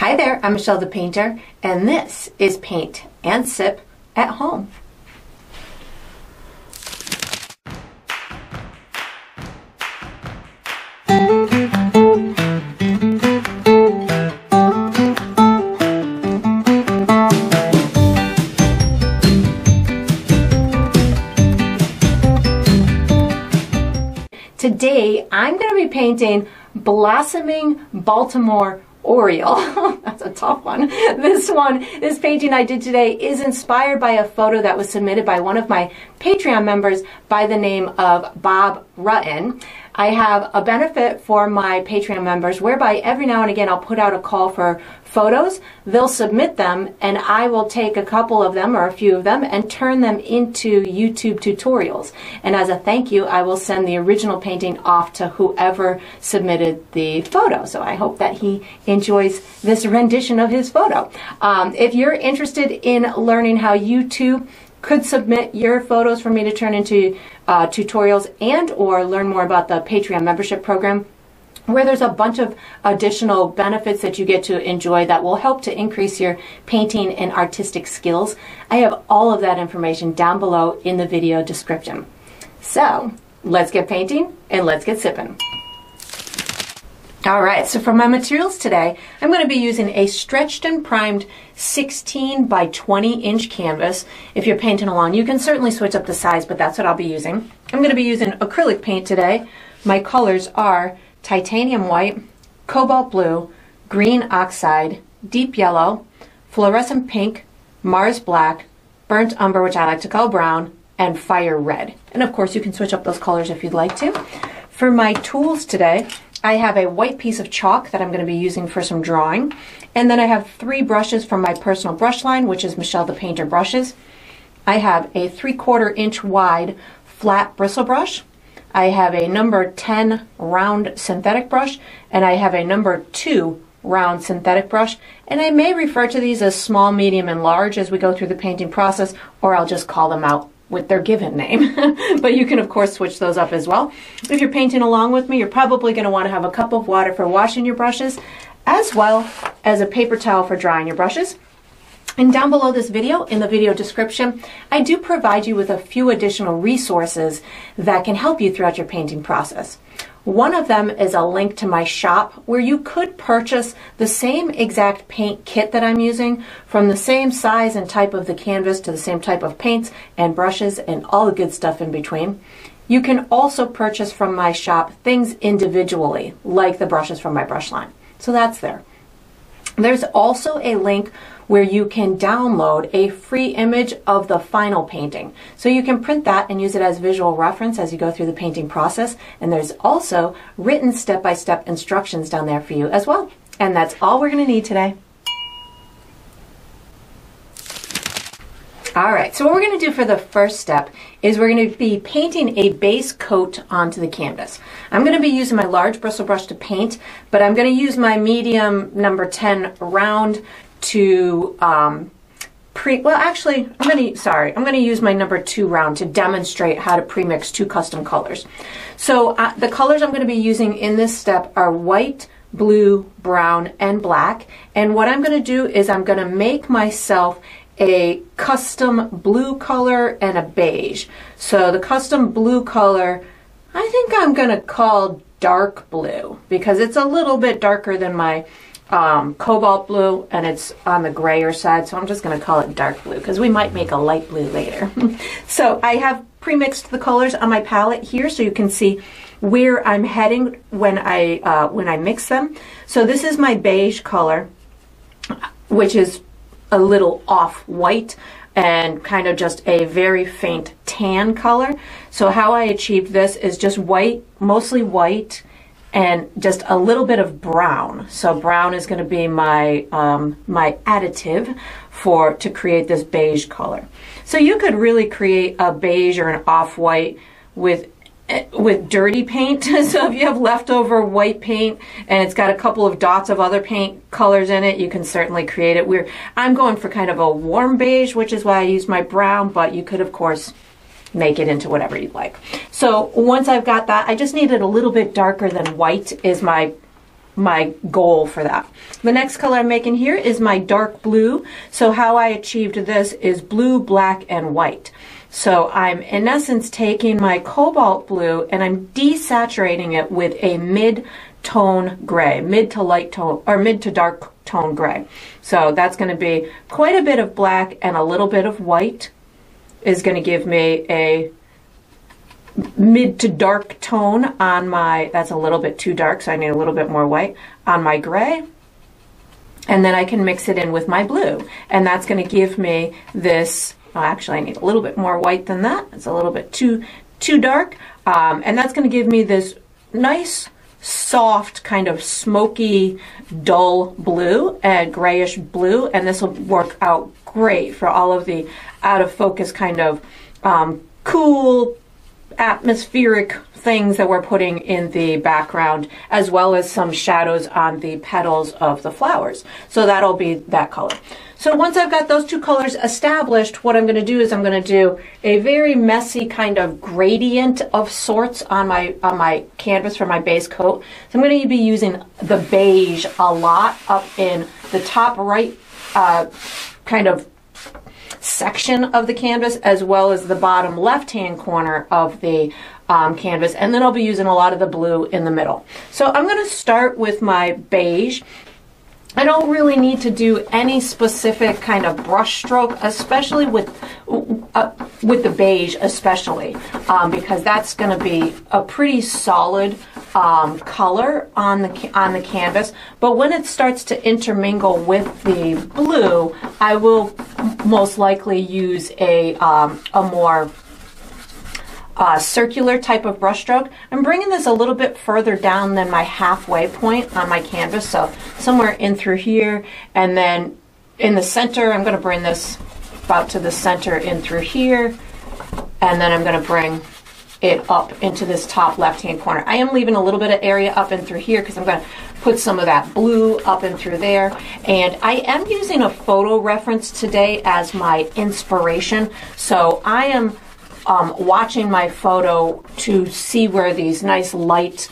Hi there, I'm Michelle the Painter, and this is Paint and Sip at Home. Today, I'm going to be painting Blossoming Baltimore Oriole. That's a tough one. This painting I did today is inspired by a photo that was submitted by one of my Patreon members by the name of Bob Rutten. I have a benefit for my Patreon members whereby every now and again I'll put out a call for photos. They'll submit them and I will take a couple of them or a few of them and turn them into YouTube tutorials. And as a thank you, I will send the original painting off to whoever submitted the photo. So I hope that he enjoys this rendition of his photo. If you're interested in learning how YouTube could submit your photos for me to turn into tutorials and or learn more about the Patreon membership program, where there's a bunch of additional benefits that you get to enjoy that will help to increase your painting and artistic skills. I have all of that information down below in the video description. So let's get painting and let's get sipping. All right, so for my materials today, I'm going to be using a stretched and primed 16 by 20 inch canvas. If you're painting along, you can certainly switch up the size, but that's what I'll be using. I'm going to be using acrylic paint today. My colors are titanium white, cobalt blue, green oxide, deep yellow, fluorescent pink, Mars black, burnt umber, which I like to call brown, and fire red. And of course, you can switch up those colors if you'd like to. For my tools today, I have a white piece of chalk that I'm going to be using for some drawing. And then I have three brushes from my personal brush line, which is Michelle the Painter brushes. I have a 3/4 inch wide flat bristle brush. I have a number 10 round synthetic brush. And I have a number 2 round synthetic brush. And I may refer to these as small, medium, and large as we go through the painting process, or I'll just call them out with their given name. But you can of course switch those up as well. If you're painting along with me, you're probably going to want to have a cup of water for washing your brushes, as well as a paper towel for drying your brushes. And down below this video, in the video description, I do provide you with a few additional resources that can help you throughout your painting process. One of them is a link to my shop where you could purchase the same exact paint kit that I'm using, from the same size and type of the canvas to the same type of paints and brushes and all the good stuff in between. You can also purchase from my shop things individually, like the brushes from my brush line. So that's there. There's also a link where you can download a free image of the final painting. So you can print that and use it as visual reference as you go through the painting process. And there's also written step-by-step instructions down there for you as well. And that's all we're going to need today. All right, so what we're going to do for the first step is we're going to be painting a base coat onto the canvas. I'm going to be using my large bristle brush to paint, but I'm going to use my medium number 10 round to I'm going to use my number 2 round to demonstrate how to pre-mix 2 custom colors. So the colors I'm going to be using in this step are white, blue, brown, and black. And what I'm going to do is I'm going to make myself a custom blue color and a beige. So the custom blue color, I think I'm going to call dark blue, because it's a little bit darker than my cobalt blue, and it's on the grayer side, so I'm just going to call it dark blue because we might make a light blue later. So I have pre-mixed the colors on my palette here so you can see where I'm heading when I mix them. So this is my beige color, which is a little off white and kind of just a very faint tan color. So how I achieved this is just white, mostly white, and just a little bit of brown. So brown is going to be my my additive to create this beige color. So you could really create a beige or an off-white with dirty paint. So if you have leftover white paint and it's got a couple of dots of other paint colors in it, you can certainly create it. I'm going for kind of a warm beige, which is why I use my brown, but you could of course make it into whatever you'd like. So once I've got that, I just need it a little bit darker than white is my my goal for that. The next color I'm making here is my dark blue. So how I achieved this is blue, black, and white. So I'm in essence taking my cobalt blue and I'm desaturating it with a mid-tone gray, mid to light tone, or mid to dark tone gray. So that's going to be quite a bit of black, and a little bit of white is going to give me a mid to dark tone on my, that's a little bit too dark, so I need a little bit more white on my gray. And then I can mix it in with my blue, and that's going to give me this, well, actually I need a little bit more white than that. It's a little bit too dark. And that's going to give me this nice soft kind of smoky dull blue, grayish blue, and this will work out great for all of the out of focus kind of cool atmospheric things that we're putting in the background, as well as some shadows on the petals of the flowers. So that'll be that color. So once I've got those two colors established, what I'm going to do is I'm going to do a very messy kind of gradient of sorts on my canvas for my base coat. So I'm going to be using the beige a lot up in the top right kind of section of the canvas, as well as the bottom left-hand corner of the canvas, and then I'll be using a lot of the blue in the middle. So I'm going to start with my beige. I don't really need to do any specific kind of brush stroke, especially with the beige, especially because that's going to be a pretty solid color on the canvas. But when it starts to intermingle with the blue, I will most likely use a more circular type of brush stroke. I'm bringing this a little bit further down than my halfway point on my canvas, so somewhere in through here, and then in the center I'm going to bring this about to the center in through here, and then I'm going to bring it up into this top left hand corner. I am leaving a little bit of area up and through here because I'm going to put some of that blue up and through there. And I am using a photo reference today as my inspiration, so I am watching my photo to see where these nice light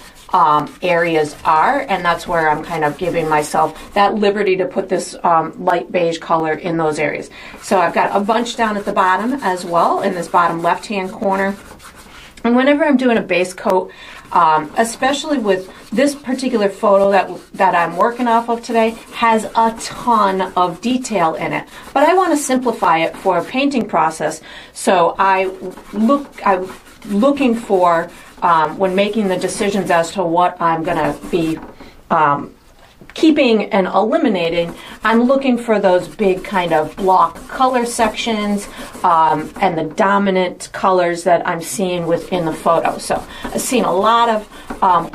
areas are, and that's where I'm kind of giving myself that liberty to put this light beige color in those areas. So I've got a bunch down at the bottom as well in this bottom left hand corner. And whenever I'm doing a base coat, especially with this particular photo that I'm working off of today, has a ton of detail in it. But I want to simplify it for a painting process, so I'm looking for, when making the decisions as to what I'm going to be keeping and eliminating, I'm looking for those big kind of block color sections and the dominant colors that I'm seeing within the photo. So I've seen a lot of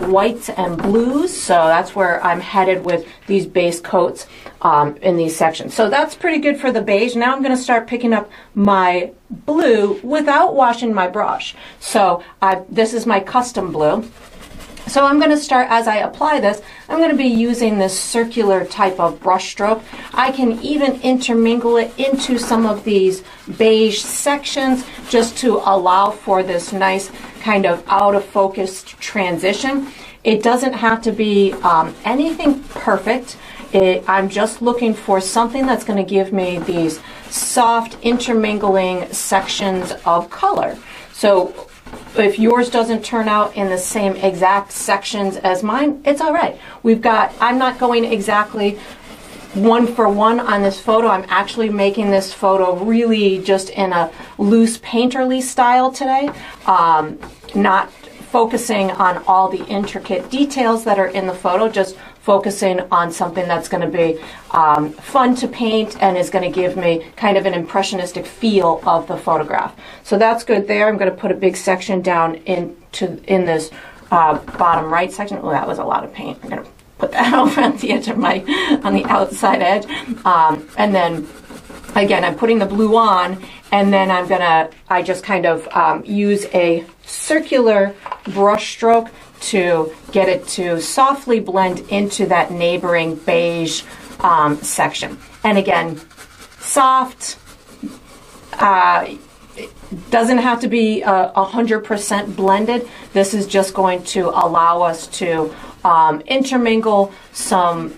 whites and blues, so that's where I'm headed with these base coats in these sections. So that's pretty good for the beige. Now I'm going to start picking up my blue without washing my brush. So this is my custom blue. So I'm going to start, as I apply this, I'm going to be using this circular type of brush stroke. I can even intermingle it into some of these beige sections just to allow for this nice kind of out of focus transition. It doesn't have to be anything perfect. I'm just looking for something that's going to give me these soft intermingling sections of color. So if yours doesn't turn out in the same exact sections as mine, it's all right. I'm not going exactly one for one on this photo. I'm actually making this photo really just in a loose painterly style today, not focusing on all the intricate details that are in the photo, just focusing on something that's going to be fun to paint and is going to give me kind of an impressionistic feel of the photograph. So that's good there. I'm going to put a big section down in this bottom right section. Oh, that was a lot of paint. I'm going to put that over at the edge of on the outside edge. And then again, I'm putting the blue on, and then I just kind of use a circular brush stroke to get it to softly blend into that neighboring beige section. And again, soft, doesn't have to be 100% blended. This is just going to allow us to intermingle some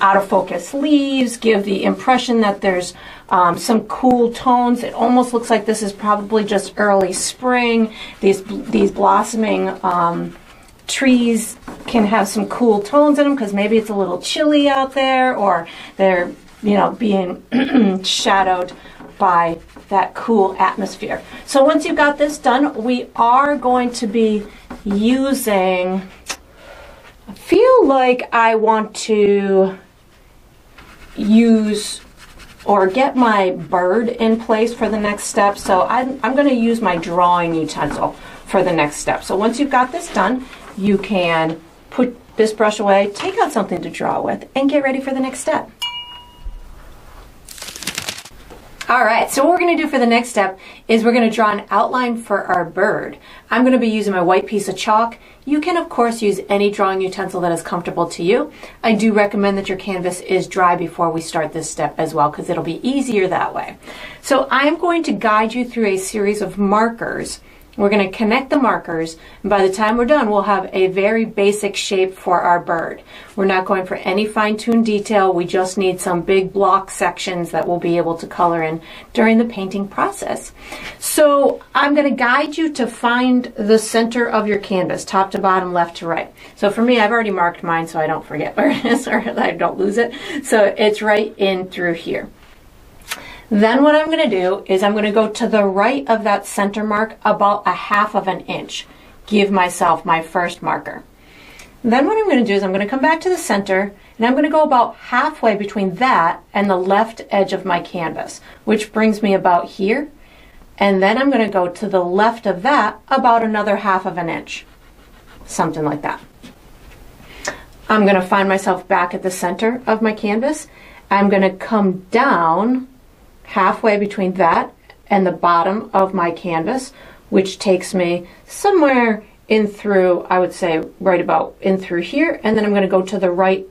out of focus leaves, give the impression that there's some cool tones. It almost looks like this is probably just early spring. These blossoming trees can have some cool tones in them because maybe it's a little chilly out there, or they're, you know, being shadowed by that cool atmosphere. So once you've got this done, we are going to be using, I feel like I want to use or get my bird in place for the next step. So I'm going to use my drawing utensil for the next step. So once you've got this done, you can put this brush away, take out something to draw with, and get ready for the next step. All right, so what we're gonna do for the next step is we're gonna draw an outline for our bird. I'm gonna be using my white piece of chalk. You can, of course, use any drawing utensil that is comfortable to you. I do recommend that your canvas is dry before we start this step as well, because it'll be easier that way. So I'm going to guide you through a series of markers. We're gonna connect the markers, and by the time we're done, we'll have a very basic shape for our bird. We're not going for any fine-tuned detail, we just need some big block sections that we'll be able to color in during the painting process. So I'm gonna guide you to find the center of your canvas, top to bottom, left to right. So for me, I've already marked mine so I don't forget where it is or I don't lose it. So it's right in through here. Then what I'm going to do is I'm going to go to the right of that center mark about 1/2 of an inch. Give myself my first marker. Then what I'm going to do is I'm going to come back to the center and I'm going to go about halfway between that and the left edge of my canvas, which brings me about here. And then I'm going to go to the left of that about another 1/2 of an inch, something like that. I'm going to find myself back at the center of my canvas. I'm going to come down halfway between that and the bottom of my canvas, which takes me somewhere in through, I would say right about in through here, and then I'm going to go to the right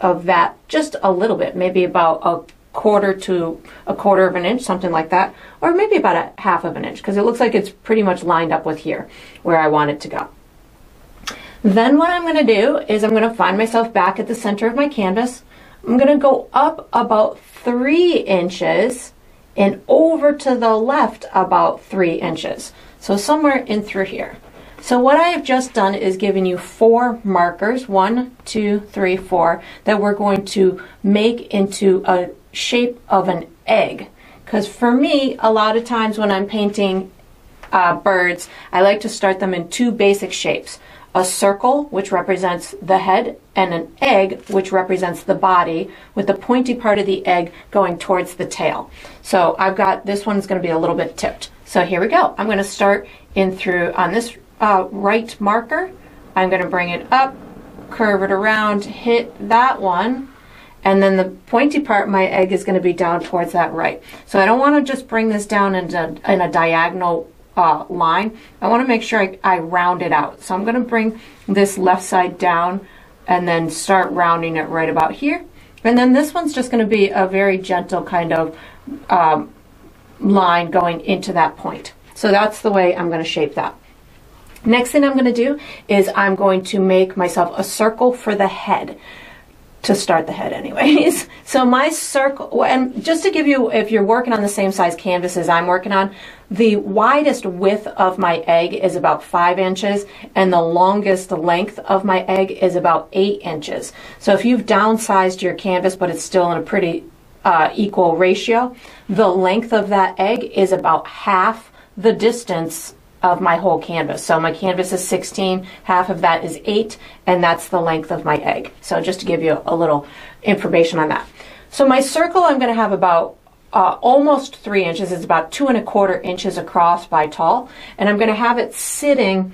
of that just a little bit, maybe about 1/4 to 1/4 of an inch, something like that, or maybe about 1/2 of an inch, because it looks like it's pretty much lined up with here where I want it to go. Then what I'm going to do is I'm going to find myself back at the center of my canvas. I'm going to go up about 3 inches and over to the left about 3 inches. So somewhere in through here. So what I have just done is given you 4 markers, 1, 2, 3, 4, that we're going to make into a shape of an egg. Because for me, a lot of times when I'm painting birds, I like to start them in 2 basic shapes. A circle, which represents the head, and an egg, which represents the body, with the pointy part of the egg going towards the tail. So I've got, this one's going to be a little bit tipped. So here we go. I'm going to start in through on this right marker. I'm going to bring it up, curve it around, hit that one, and then the pointy part, my egg, is going to be down towards that right. So I don't want to just bring this down in a diagonal line. I want to make sure I round it out. So I'm going to bring this left side down and then start rounding it right about here. And then this one's just going to be a very gentle kind of line going into that point. So that's the way I'm going to shape that. Next thing I'm going to do is I'm going to make myself a circle for the head. To start the head anyways. So my circle, and just to give you, if you're working on the same size canvas as I'm working on, the widest width of my egg is about 5 inches and the longest length of my egg is about 8 inches. So if you've downsized your canvas but it's still in a pretty equal ratio, the length of that egg is about 1/2 the distance of my whole canvas. So my canvas is 16, 1/2 of that is 8, and that's the length of my egg. So just to give you a little information on that. So my circle, I'm going to have about almost 3 inches. It's about 2 1/4 inches across by tall, and I'm going to have it sitting,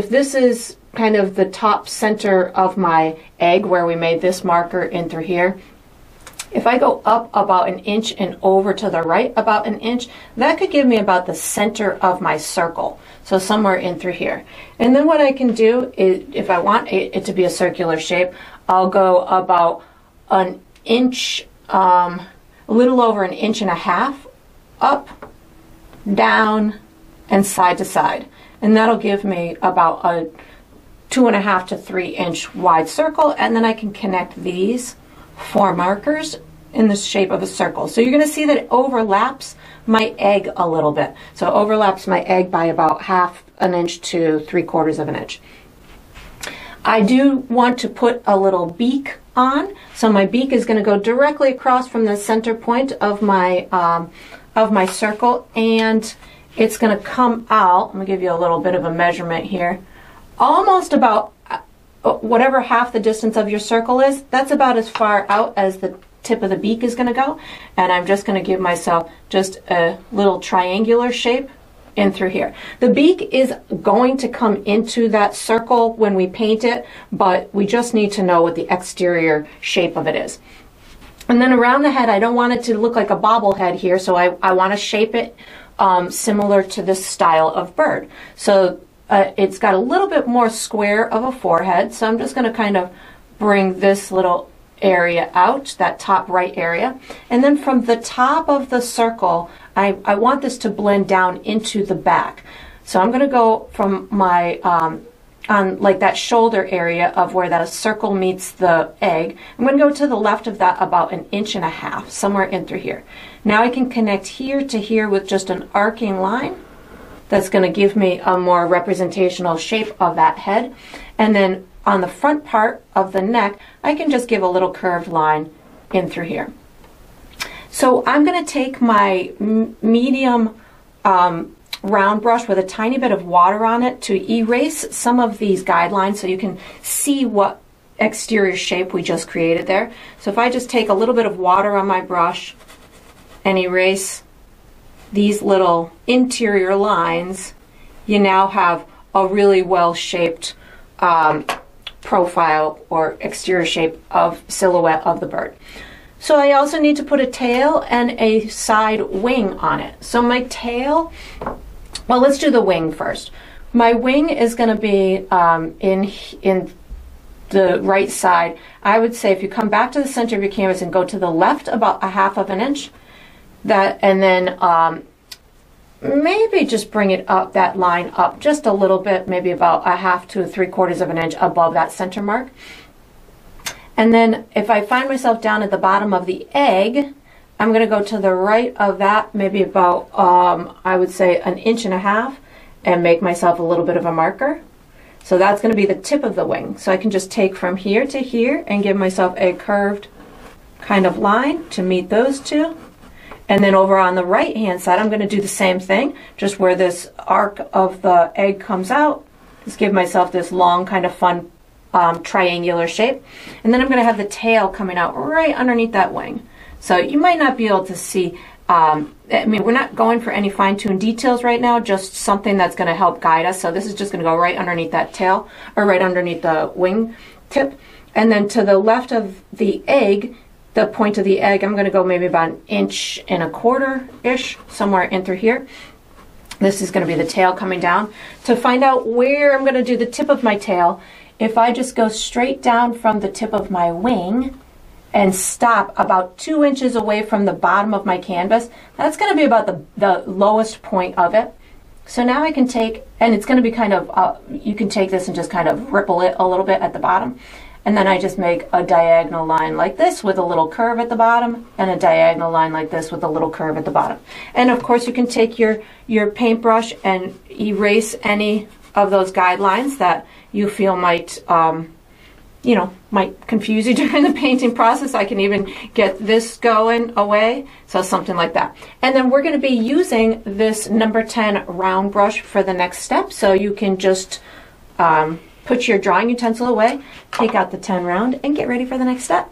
if this is kind of the top center of my egg where we made this marker in through here, if I go up about 1 inch and over to the right about 1 inch, that could give me about the center of my circle. So somewhere in through here. And then what I can do is, if I want it to be a circular shape, I'll go about 1 inch, a little over 1.5 inches, up, down, and side to side. And that'll give me about a 2.5 to 3 inch wide circle, and then I can connect these 4 markers in the shape of a circle. So you're going to see that it overlaps my egg a little bit. So it overlaps my egg by about 1/2 an inch to 3/4 of an inch. I do want to put a little beak on, so my beak is going to go directly across from the center point of my circle, and it's going to come out. I'm going to give you a little bit of a measurement here. Almost about whatever half the distance of your circle is, that's about as far out as the tip of the beak is going to go, and I'm just going to give myself just a little triangular shape in through here. The beak is going to come into that circle when we paint it, but we just need to know what the exterior shape of it is. And then around the head, I don't want it to look like a bobblehead here, so I want to shape it similar to this style of bird. So it's got a little bit more square of a forehead, so I'm just going to kind of bring this little area out, that top right area, and then from the top of the circle I want this to blend down into the back. So I'm going to go from my on like that shoulder area of where that circle meets the egg, I'm going to go to the left of that about 1.5 inches, somewhere in through here. Now I can connect here to here with just an arcing line that's going to give me a more representational shape of that head, and then on the front part of the neck, I can just give a little curved line in through here. So I'm going to take my medium round brush with a tiny bit of water on it to erase some of these guidelines so you can see what exterior shape we just created there. So if I just take a little bit of water on my brush and erase these little interior lines, you now have a really well-shaped profile or exterior shape of silhouette of the bird. So I also need to put a tail and a side wing on it. So my tail, well, let's do the wing first. My wing is going to be in the right side. I would say if you come back to the center of your canvas and go to the left about 1/2 of an inch, that, and then maybe just bring it up, that line up just a little bit, maybe about 1/2 to 3/4 of an inch above that center mark. And then if I find myself down at the bottom of the egg, I'm going to go to the right of that, maybe about, I would say 1.5 inches, and make myself a little bit of a marker. So that's going to be the tip of the wing. So I can just take from here to here and give myself a curved kind of line to meet those two. And then over on the right hand side, I'm going to do the same thing, just where this arc of the egg comes out, just give myself this long kind of fun triangular shape. And then I'm going to have the tail coming out right underneath that wing. So you might not be able to see, I mean, we're not going for any fine-tuned details right now, just something that's going to help guide us. So this is just going to go right underneath that tail, or right underneath the wing tip. And then to the left of the egg, the point of the egg, I'm going to go maybe about 1.25 inches, somewhere in through here. This is going to be the tail coming down. To find out where I'm going to do the tip of my tail, if I just go straight down from the tip of my wing and stop about 2 inches away from the bottom of my canvas, that's going to be about the lowest point of it. So now I can take, and it's going to be kind of, you can take this and just kind of ripple it a little bit at the bottom. And then I just make a diagonal line like this with a little curve at the bottom, and a diagonal line like this with a little curve at the bottom. And of course you can take your paintbrush and erase any of those guidelines that you feel might, you know, might confuse you during the painting process. I can even get this going away, so something like that. And then we're going to be using this number 10 round brush for the next step, so you can just put your drawing utensil away, take out the 10 round, and get ready for the next step.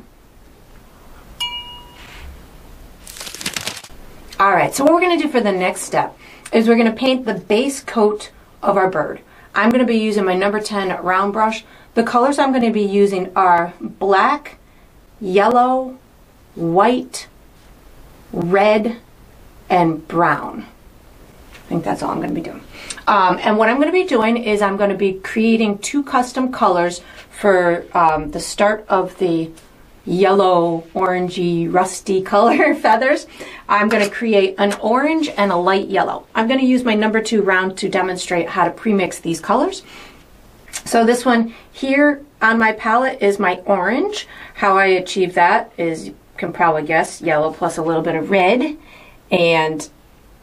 All right, so what we're going to do for the next step is we're going to paint the base coat of our bird. I'm going to be using my number 10 round brush. The colors I'm going to be using are black, yellow, white, red, and brown. I think that's all I'm going to be doing. And what I'm going to be doing is I'm going to be creating 2 custom colors for the start of the yellow, orangey, rusty color feathers. I'm going to create an orange and a light yellow. I'm going to use my number 2 round to demonstrate how to premix these colors. So this one here on my palette is my orange. How I achieve that is, you can probably guess, yellow plus a little bit of red. And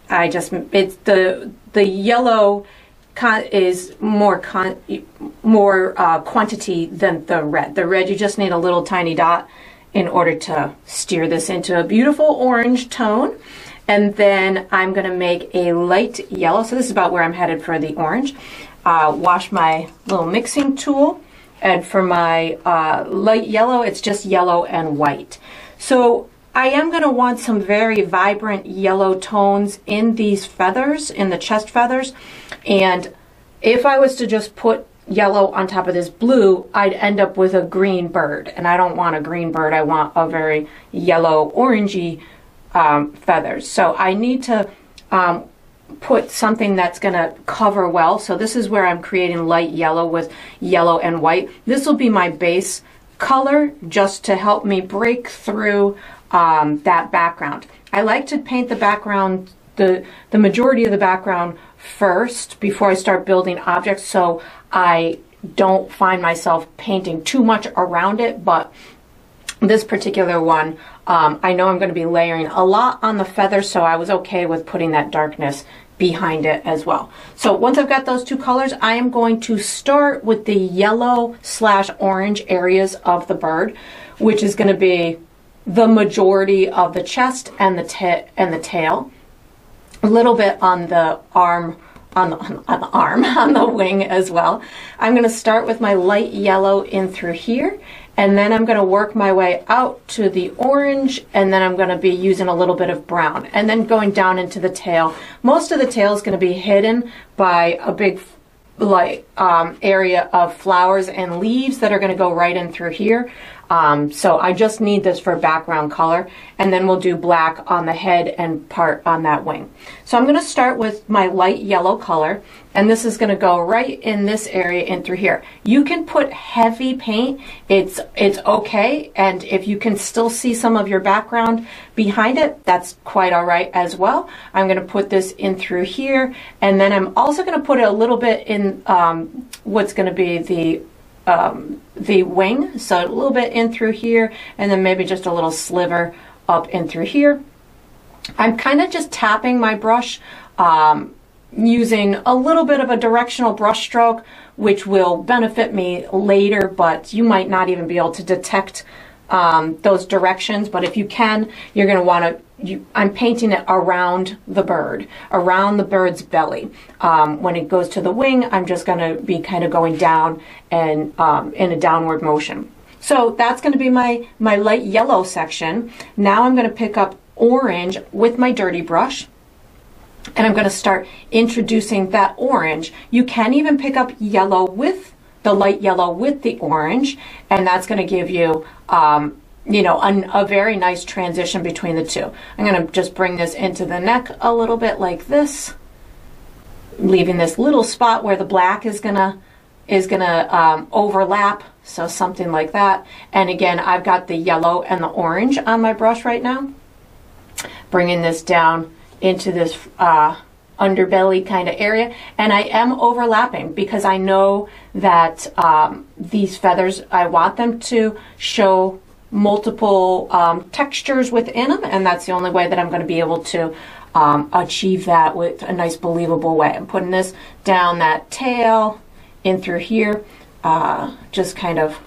I just, it's the yellow is more quantity than the red. The red, you just need a little tiny dot in order to steer this into a beautiful orange tone. And then I'm gonna make a light yellow. So this is about where I'm headed for the orange. Wash my little mixing tool. And for my light yellow, it's just yellow and white. So I am gonna want some very vibrant yellow tones in these feathers, in the chest feathers. And if I was to just put yellow on top of this blue, I'd end up with a green bird. And I don't want a green bird, I want a very yellow, orangey feathers. So I need to put something that's gonna cover well. So this is where I'm creating light yellow with yellow and white. This will be my base color just to help me break through that background. I like to paint the background, the majority of the background first before I start building objects, so I don't find myself painting too much around it. But this particular one, I know I'm going to be layering a lot on the feathers, so I was okay with putting that darkness behind it as well. So once I've got those two colors, I am going to start with the yellow/orange areas of the bird, which is going to be the majority of the chest and the tail, a little bit on the arm, on the wing as well. I'm going to start with my light yellow in through here. And then I'm going to work my way out to the orange, and then I'm going to be using a little bit of brown. And then going down into the tail. Most of the tail is going to be hidden by a big area of flowers and leaves that are going to go right in through here. So I just need this for background color. And then we'll do black on the head and part on that wing. So I'm going to start with my light yellow color. And this is going to go right in this area in through here. You can put heavy paint. It's okay. And if you can still see some of your background behind it, that's quite all right as well. I'm going to put this in through here. And then I'm also going to put a little bit in what's going to be the wing, so a little bit in through here, and then maybe just a little sliver up in through here. I'm kind of just tapping my brush, using a little bit of a directional brush stroke, which will benefit me later, but you might not even be able to detect those directions. But if you can, you're going to want to, I'm painting it around the bird, around the bird's belly. When it goes to the wing, I'm just going to be kind of going down and in a downward motion. So that's going to be my light yellow section. Now I'm going to pick up orange with my dirty brush, and I'm going to start introducing that orange. You can even pick up yellow with the light yellow with the orange, and that's going to give you, you know, a very nice transition between the two. I'm going to just bring this into the neck a little bit like this, leaving this little spot where the black is gonna overlap, so something like that. And again, I've got the yellow and the orange on my brush right now. Bringing this down into this underbelly kind of area, and I am overlapping because I know that these feathers, I want them to show multiple textures within them, and that's the only way that I'm going to be able to achieve that with a nice believable way. I'm putting this down that tail in through here, just kind of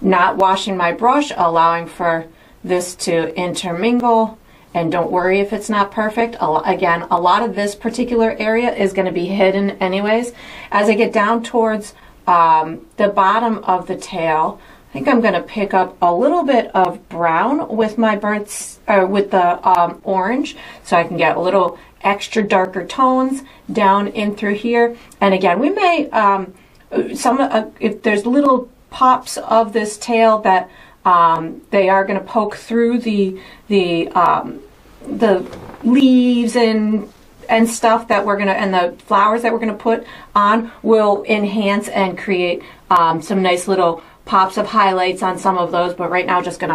not washing my brush, allowing for this to intermingle. And don't worry if it's not perfect. Again, a lot of this particular area is going to be hidden anyways. As I get down towards the bottom of the tail, I think I'm going to pick up a little bit of brown with my with the orange, so I can get a little extra darker tones down in through here. And again, we may if there's little pops of this tail that they are going to poke through the leaves and stuff that we're going to, and the flowers that we're going to put on will enhance and create some nice little pops of highlights on some of those. But right now, just going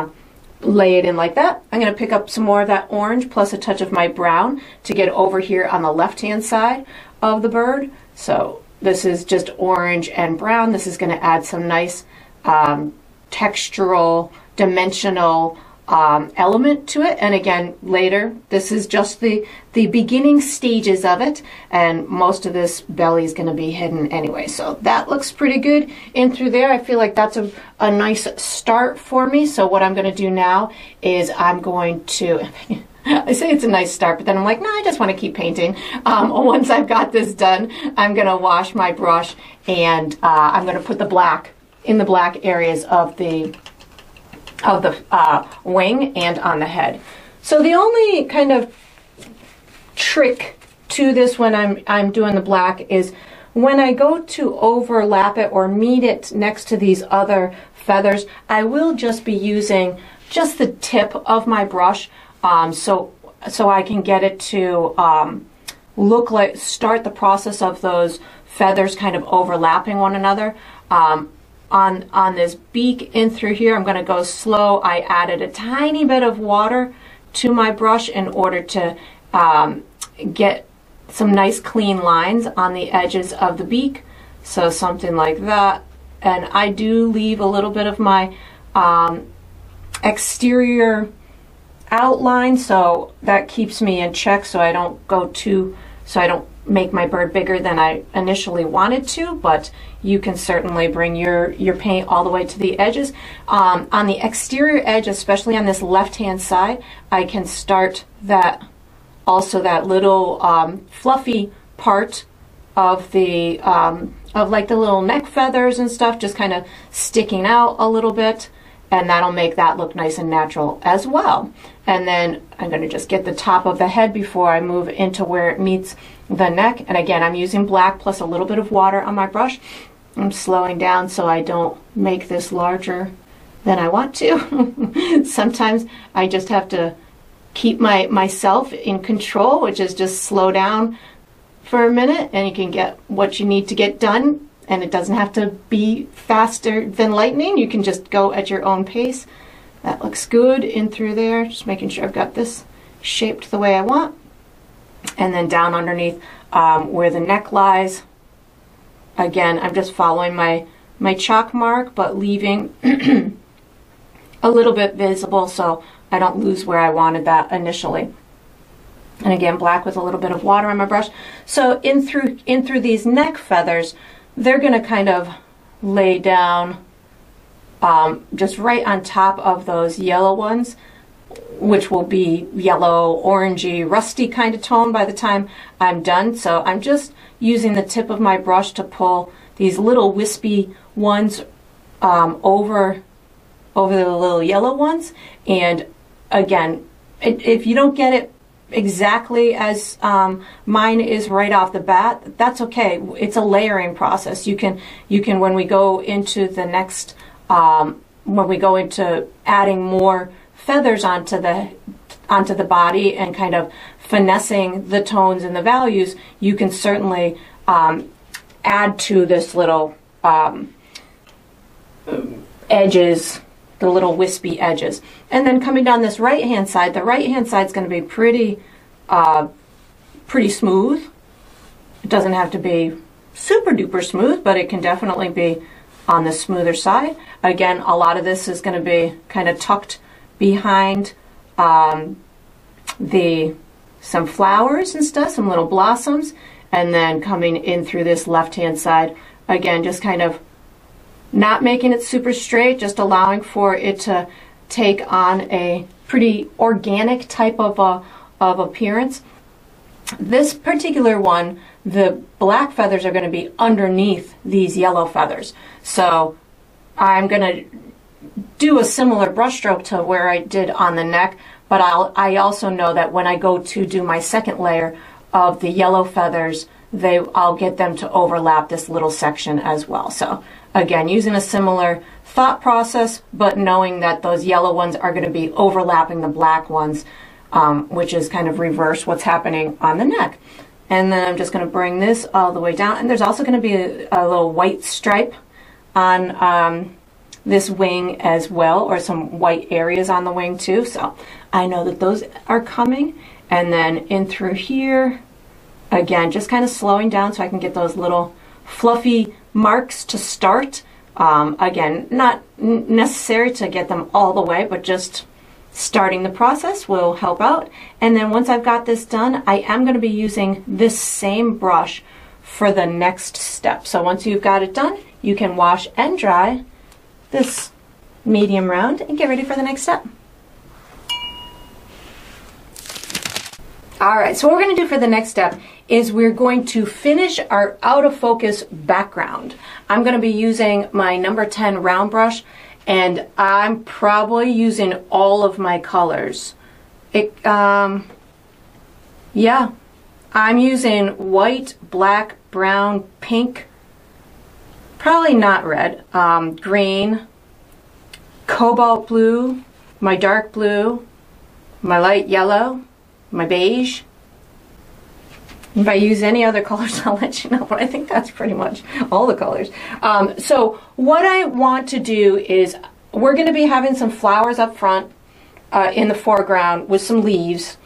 to lay it in like that. I'm going to pick up some more of that orange plus a touch of my brown to get over here on the left hand side of the bird. So This is just orange and brown. This is going to add some nice textural, dimensional element to it. And again, later, this is just the beginning stages of it. And most of this belly is going to be hidden anyway. So that looks pretty good in through there. I feel like that's a nice start for me. So what I'm going to do now is I'm going to... I say it's a nice start, but then I'm like, no, I just want to keep painting. Once I've got this done, I'm going to wash my brush, and I'm going to put the black in the black areas of the wing and on the head. So the only kind of trick to this when I'm doing the black is when I go to overlap it or meet it next to these other feathers, I will just be using just the tip of my brush. So I can get it to look like, start the process of those feathers kind of overlapping one another. On this beak in through here, I'm going to go slow. I added a tiny bit of water to my brush in order to get some nice clean lines on the edges of the beak. So something like that. And I do leave a little bit of my exterior outline, so that keeps me in check, so I don't go too, so I don't make my bird bigger than I initially wanted to, but you can certainly bring your paint all the way to the edges. On the exterior edge, especially on this left-hand side, I can start that, also that little fluffy part of the, of like the little neck feathers and stuff, just kind of sticking out a little bit. And that'll make that look nice and natural as well. And then I'm going to just get the top of the head before I move into where it meets the neck. And again, I'm using black plus a little bit of water on my brush. I'm slowing down so I don't make this larger than I want to. Sometimes I just have to keep myself in control, which is just slow down for a minute, and you can get what you need to get done. And it doesn't have to be faster than lightning. You can just go at your own pace. That looks good in through there. Just making sure I've got this shaped the way I want. And then down underneath where the neck lies. Again, I'm just following my chalk mark, but leaving a little bit visible so I don't lose where I wanted that initially. And again, black with a little bit of water on my brush. So in through these neck feathers, they're going to kind of lay down just right on top of those yellow ones, which will be yellow, orangey, rusty kind of tone by the time I'm done. So I'm just using the tip of my brush to pull these little wispy ones over the little yellow ones. And again, if you don't get it exactly as mine is right off the bat, that's okay. It's a layering process. You can when we go into the next when we go into adding more feathers onto the body and kind of finessing the tones and the values, you can certainly add to this little edges, the little wispy edges. And then coming down this right-hand side, the right-hand side is going to be pretty smooth. It doesn't have to be super-duper smooth, but it can definitely be on the smoother side. Again, a lot of this is going to be kind of tucked behind some flowers and stuff, some little blossoms, and then coming in through this left-hand side, again, just kind of not making it super straight, just allowing for it to take on a pretty organic type of appearance. This particular one, the black feathers are going to be underneath these yellow feathers. So I'm going to do a similar brush stroke to where I did on the neck, but I also know that when I go to do my second layer of the yellow feathers, I'll get them to overlap this little section as well. So again, using a similar thought process, but knowing that those yellow ones are going to be overlapping the black ones, which is kind of reverse what's happening on the neck. And then I'm just going to bring this all the way down. And there's also going to be a little white stripe on this wing as well, or some white areas on the wing too. So I know that those are coming. And then in through here, again, just kind of slowing down so I can get those little fluffy marks to start. Again, not necessary to get them all the way, but just starting the process will help out. And then once I've got this done, I am going to be using this same brush for the next step. So once you've got it done, you can wash and dry this medium round and get ready for the next step. All right, so what we're going to do for the next step is we're going to finish our out of focus background. I'm going to be using my number 10 round brush, and I'm probably using all of my colors. Yeah, I'm using white, black, brown, pink, probably not red, green, cobalt blue, my dark blue, my light yellow, my beige. If I use any other colors, I'll let you know, but I think that's pretty much all the colors. So what I want to do is we're going to be having some flowers up front in the foreground with some leaves,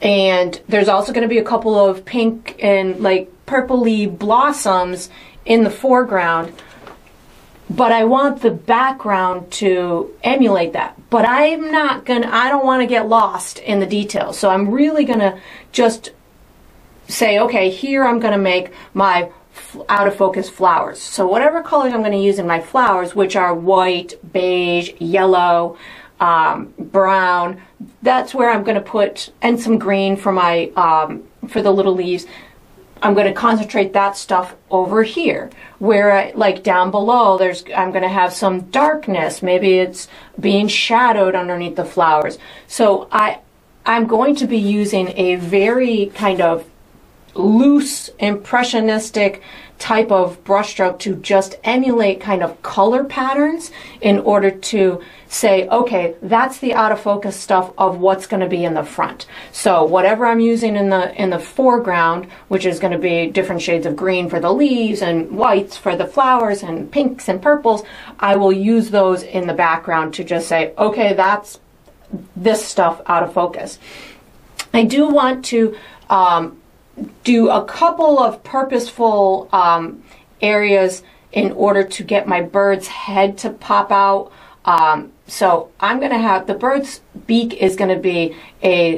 and there's also going to be a couple of pink and like purpley blossoms in the foreground, but I want the background to emulate that. But I'm not gonna, I don't want to get lost in the details, so I'm really gonna just say, okay, here I'm gonna make my out of focus flowers. So whatever colors I'm gonna use in my flowers, which are white, beige, yellow, brown, that's where I'm gonna put, and some green for my for the little leaves. I'm going to concentrate that stuff over here, where I, like down below, there's, I'm going to have some darkness. Maybe it's being shadowed underneath the flowers. So I'm going to be using a very kind of loose, impressionistic type of brushstroke to just emulate kind of color patterns in order to say, okay, that's the out of focus stuff of what's going to be in the front. So whatever I'm using in the foreground, which is going to be different shades of green for the leaves and whites for the flowers and pinks and purples, I will use those in the background to just say, okay, that's this stuff out of focus. I do want to do a couple of purposeful areas in order to get my bird's head to pop out. So I'm going to have, the bird's beak is going to be a,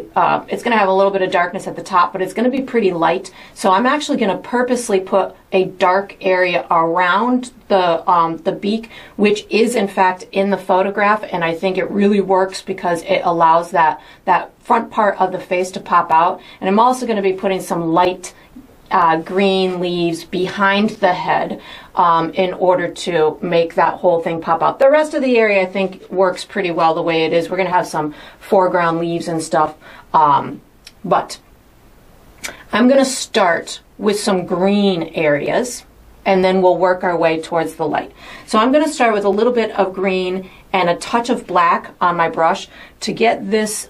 it's going to have a little bit of darkness at the top, but it's going to be pretty light. So I'm actually going to purposely put a dark area around the beak, which is in fact in the photograph. And I think it really works because it allows that front part of the face to pop out. And I'm also going to be putting some light green leaves behind the head in order to make that whole thing pop up. The rest of the area I think works pretty well the way it is. We're going to have some foreground leaves and stuff, but I'm going to start with some green areas, and then we'll work our way towards the light. So I'm going to start with a little bit of green and a touch of black on my brush to get this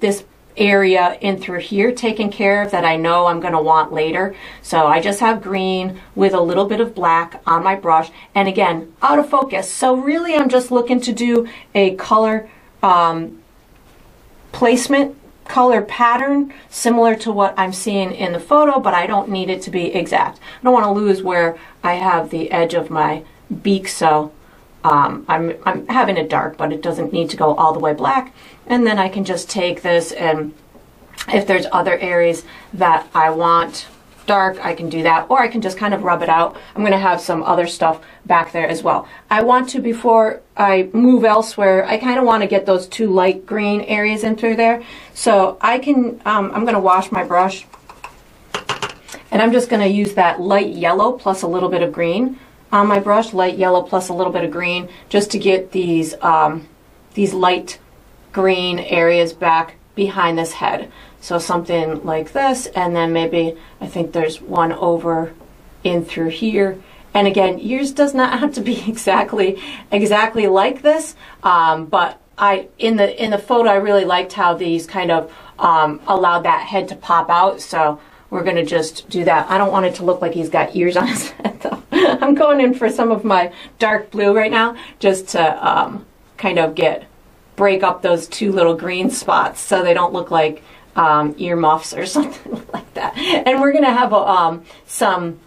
this area in through here taken care of that I know I'm going to want later. So I just have green with a little bit of black on my brush, and again, out of focus. So really I'm just looking to do a color placement, color pattern similar to what I'm seeing in the photo, but I don't need it to be exact. I don't want to lose where I have the edge of my beak, so I'm having it dark, but it doesn't need to go all the way black. And then I can just take this, and if there's other areas that I want dark, I can do that, or I can just kind of rub it out. I'm going to have some other stuff back there as well. I want to, before I move elsewhere, I kind of want to get those two light green areas in through there. So I can, I'm going to wash my brush, and I'm just going to use that light yellow plus a little bit of green on my brush, light yellow plus a little bit of green, just to get these light green areas back behind this head. So something like this, and then maybe I think there's one over in through here. And again, yours does not have to be exactly like this, but I in the photo I really liked how these kind of allowed that head to pop out. So we're going to just do that. I don't want it to look like he's got ears on his head though. I'm going in for some of my dark blue right now, just to kind of break up those two little green spots so they don't look like earmuffs or something like that. And we're going to have some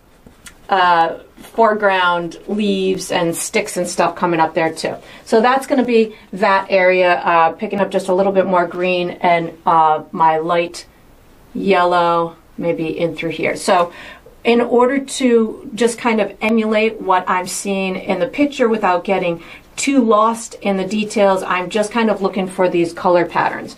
foreground leaves and sticks and stuff coming up there too. So that's going to be that area, picking up just a little bit more green and my light yellow maybe in through here. So in order to just kind of emulate what I'm seeing in the picture without getting too lost in the details, I'm just kind of looking for these color patterns.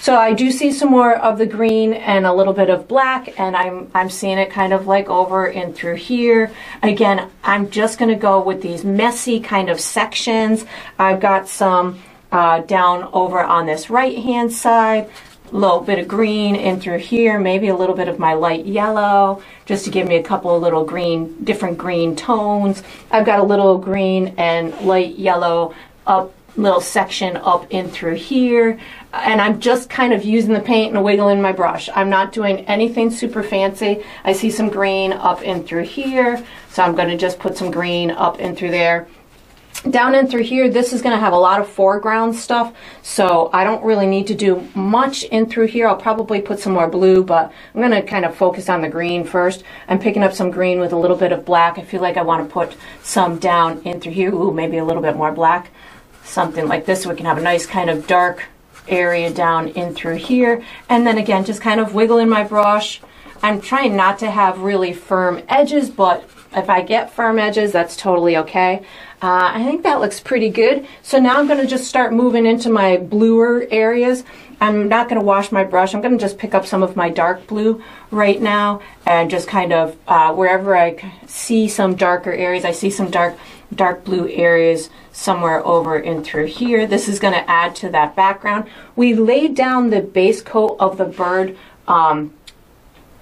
So I do see some more of the green and a little bit of black, and I'm seeing it kind of like over and through here. Again, I'm just gonna go with these messy kind of sections. I've got some down over on this right-hand side, a little bit of green in through here, maybe a little bit of my light yellow, just to give me a couple of little green, different green tones. I've got a little green and light yellow up, little section up in through here, and I'm just kind of using the paint and wiggling my brush. I'm not doing anything super fancy. I see some green up in through here, so I'm going to just put some green up in through there. Down in through here, this is going to have a lot of foreground stuff, so I don't really need to do much in through here. I'll probably put some more blue, but I'm going to kind of focus on the green first. I'm picking up some green with a little bit of black. I feel like I want to put some down in through here. Ooh, maybe a little bit more black. Something like this, so we can have a nice kind of dark area down in through here. And then again, just kind of wiggling my brush. I'm trying not to have really firm edges, but if I get firm edges, that's totally okay. I think that looks pretty good. So now I'm going to just start moving into my bluer areas. I'm not going to wash my brush. I'm going to just pick up some of my dark blue right now and just kind of wherever I see some darker areas, I see some dark blue areas somewhere over and through here. This is going to add to that background. We laid down the base coat of the bird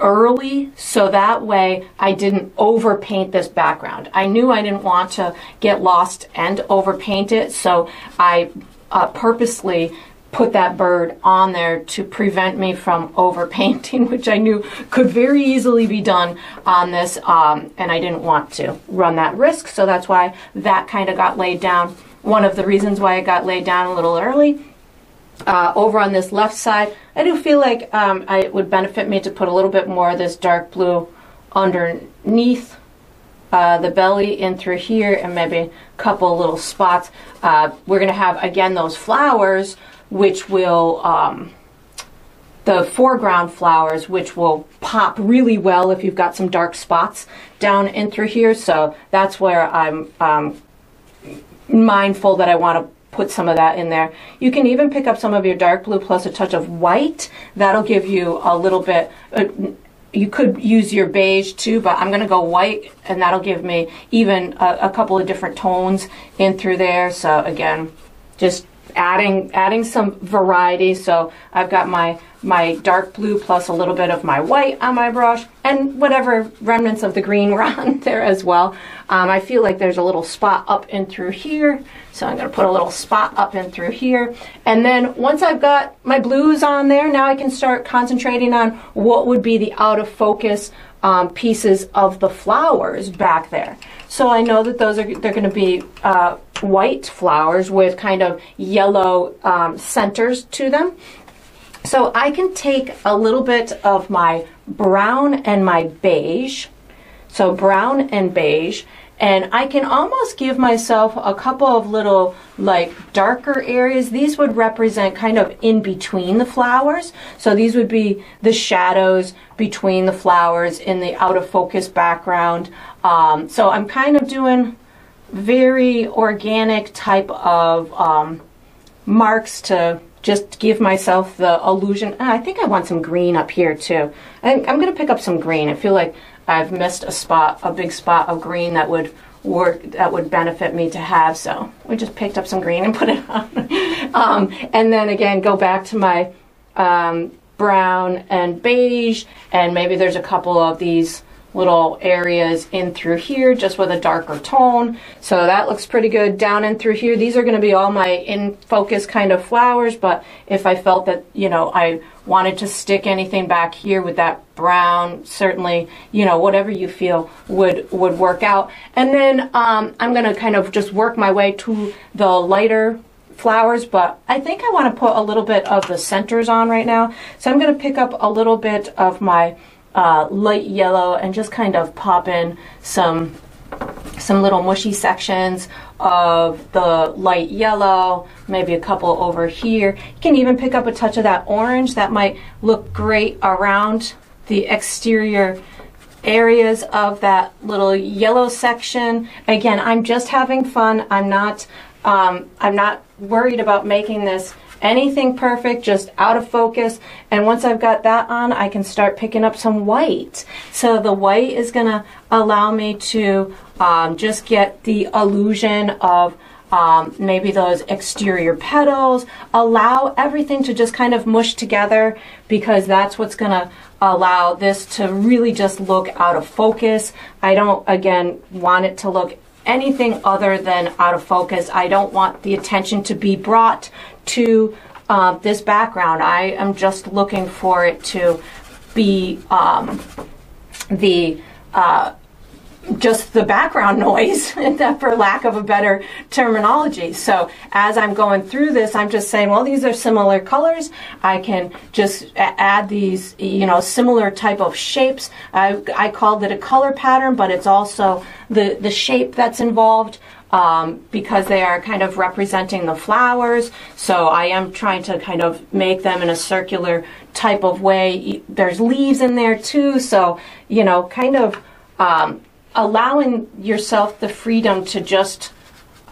early, so that way I didn't overpaint this background. I knew I didn't want to get lost and overpaint it, so I purposely put that bird on there to prevent me from overpainting, which I knew could very easily be done on this, and I didn't want to run that risk, so that's why that kind of got laid down. One of the reasons why it got laid down a little early. Over on this left side, I do feel like it would benefit me to put a little bit more of this dark blue underneath the belly in through here, and maybe a couple little spots. We're going to have, again, those flowers, which will, the foreground flowers, which will pop really well if you've got some dark spots down in through here. So that's where I'm mindful that I want to put some of that in there. You can even pick up some of your dark blue plus a touch of white. That'll give you a little bit, you could use your beige too, but I'm going to go white, and that'll give me even a couple of different tones in through there. So again, just adding some variety. So I've got my dark blue plus a little bit of my white on my brush, and whatever remnants of the green were on there as well. I feel like there's a little spot up and through here, so I'm going to put a little spot up and through here. And then once I've got my blues on there, now I can start concentrating on what would be the out of focus pieces of the flowers back there. So I know that those are, they're going to be white flowers with kind of yellow centers to them. So I can take a little bit of my brown and my beige, so brown and beige, and I can almost give myself a couple of little like darker areas. These would represent kind of in between the flowers. So these would be the shadows between the flowers in the out of focus background. So I'm kind of doing very organic type of marks to just give myself the illusion. I think I want some green up here too. I'm going to pick up some green. I feel like I've missed a spot, a big spot of green that would work, that would benefit me to have. So we just picked up some green and put it on. And then again, go back to my brown and beige, and maybe there's a couple of these little areas in through here just with a darker tone. So that looks pretty good. Down in through here, these are going to be all my in focus kind of flowers, but if I felt that, you know, I wanted to stick anything back here with that brown, certainly, you know, whatever you feel would work out. And then I'm going to kind of just work my way to the lighter flowers, but I think I want to put a little bit of the centers on right now. So I'm going to pick up a little bit of my light yellow, and just kind of pop in some little mushy sections of the light yellow, maybe a couple over here. You can even pick up a touch of that orange. That might look great around the exterior areas of that little yellow section. Again, I'm just having fun. I'm not worried about making this anything perfect, just out of focus. And once I've got that on, I can start picking up some white. So the white is gonna allow me to just get the illusion of maybe those exterior petals, allow everything to just kind of mush together, because that's what's gonna allow this to really just look out of focus. I don't, again, want it to look anything other than out of focus. I don't want the attention to be brought to this background. I am just looking for it to be just the background noise, for lack of a better terminology. So as I'm going through this, I'm just saying, well, these are similar colors. I can just add these, you know, similar type of shapes. I called it a color pattern, but it's also the shape that's involved, because they are kind of representing the flowers. So I am trying to kind of make them in a circular type of way. There's leaves in there too. So, you know, kind of, allowing yourself the freedom to just,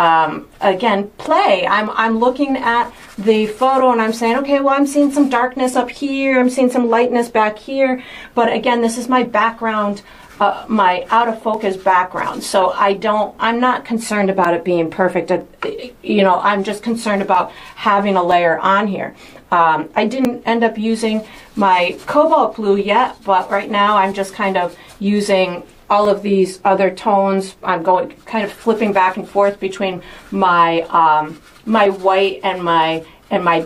again, play. I'm looking at the photo and I'm saying, okay, well, I'm seeing some darkness up here. I'm seeing some lightness back here. But again, this is my background, my out of focus background. So I'm not concerned about it being perfect. You know, I'm just concerned about having a layer on here. I didn't end up using my cobalt blue yet, but right now I'm just kind of using all of these other tones. I'm going kind of flipping back and forth between my my white and my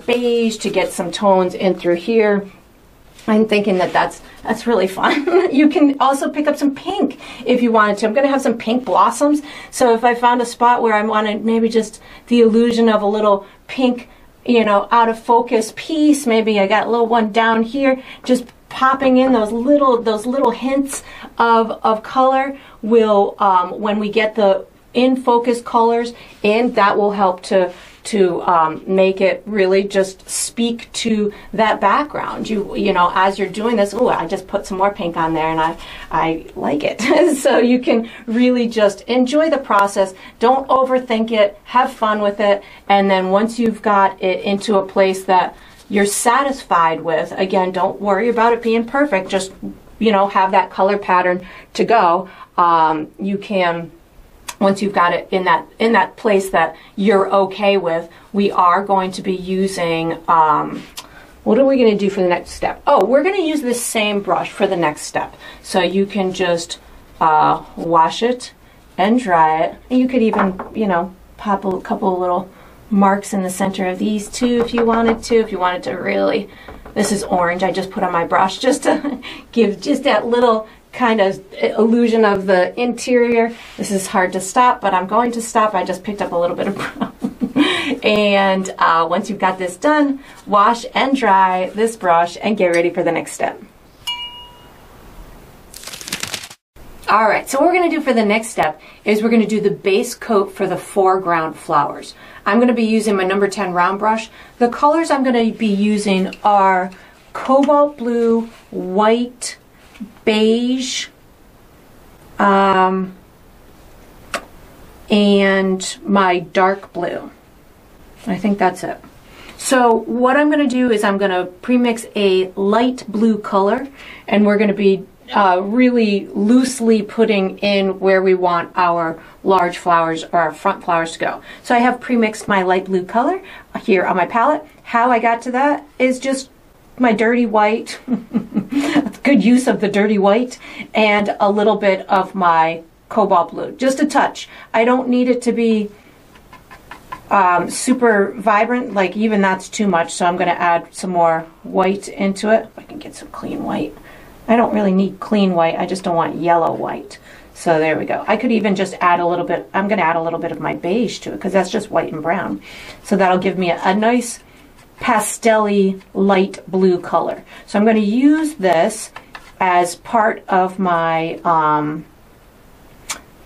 beige to get some tones in through here. I'm thinking that that's really fun. You can also pick up some pink if you wanted to. I'm going to have some pink blossoms. So if I found a spot where I wanted maybe just the illusion of a little pink, you know, out of focus piece, maybe I got a little one down here, just popping in those little hints of color will, when we get the in focus colors in, that will help to make it really just speak to that background. You know, as you're doing this, oh, I just put some more pink on there and I like it. So you can really just enjoy the process. Don't overthink it, have fun with it. And then once you've got it into a place that you're satisfied with, again, don't worry about it being perfect. Just, you know, have that color pattern to go. You can, once you've got it in that place that you're okay with, we are going to be using, what are we going to do for the next step? Oh, we're going to use this same brush for the next step. So you can just wash it and dry it. And you could even, you know, pop a couple of little marks in the center of these two if you wanted to. If you wanted to really, this is orange I just put on my brush just to give just that little kind of illusion of the interior. This is hard to stop, but I'm going to stop. I just picked up a little bit of brown. And once you've got this done, wash and dry this brush and get ready for the next step. All right, so what we're going to do for the next step is we're going to do the base coat for the foreground flowers. I'm going to be using my number 10 round brush. The colors I'm going to be using are cobalt blue, white, beige, and my dark blue. I think that's it. So what I'm going to do is I'm going to premix a light blue color, and we're going to be really loosely putting in where we want our large flowers or our front flowers to go. So I have premixed my light blue color here on my palette. How I got to that is just my dirty white, good use of the dirty white, and a little bit of my cobalt blue, just a touch. I don't need it to be super vibrant, like even that's too much, so I'm going to add some more white into it. If I can get some clean white. I don't really need clean white, I just don't want yellow white. So there we go. I could even just add a little bit, I'm going to add a little bit of my beige to it, because that's just white and brown. So that'll give me a nice pastel-y light blue color. So I'm going to use this as part of my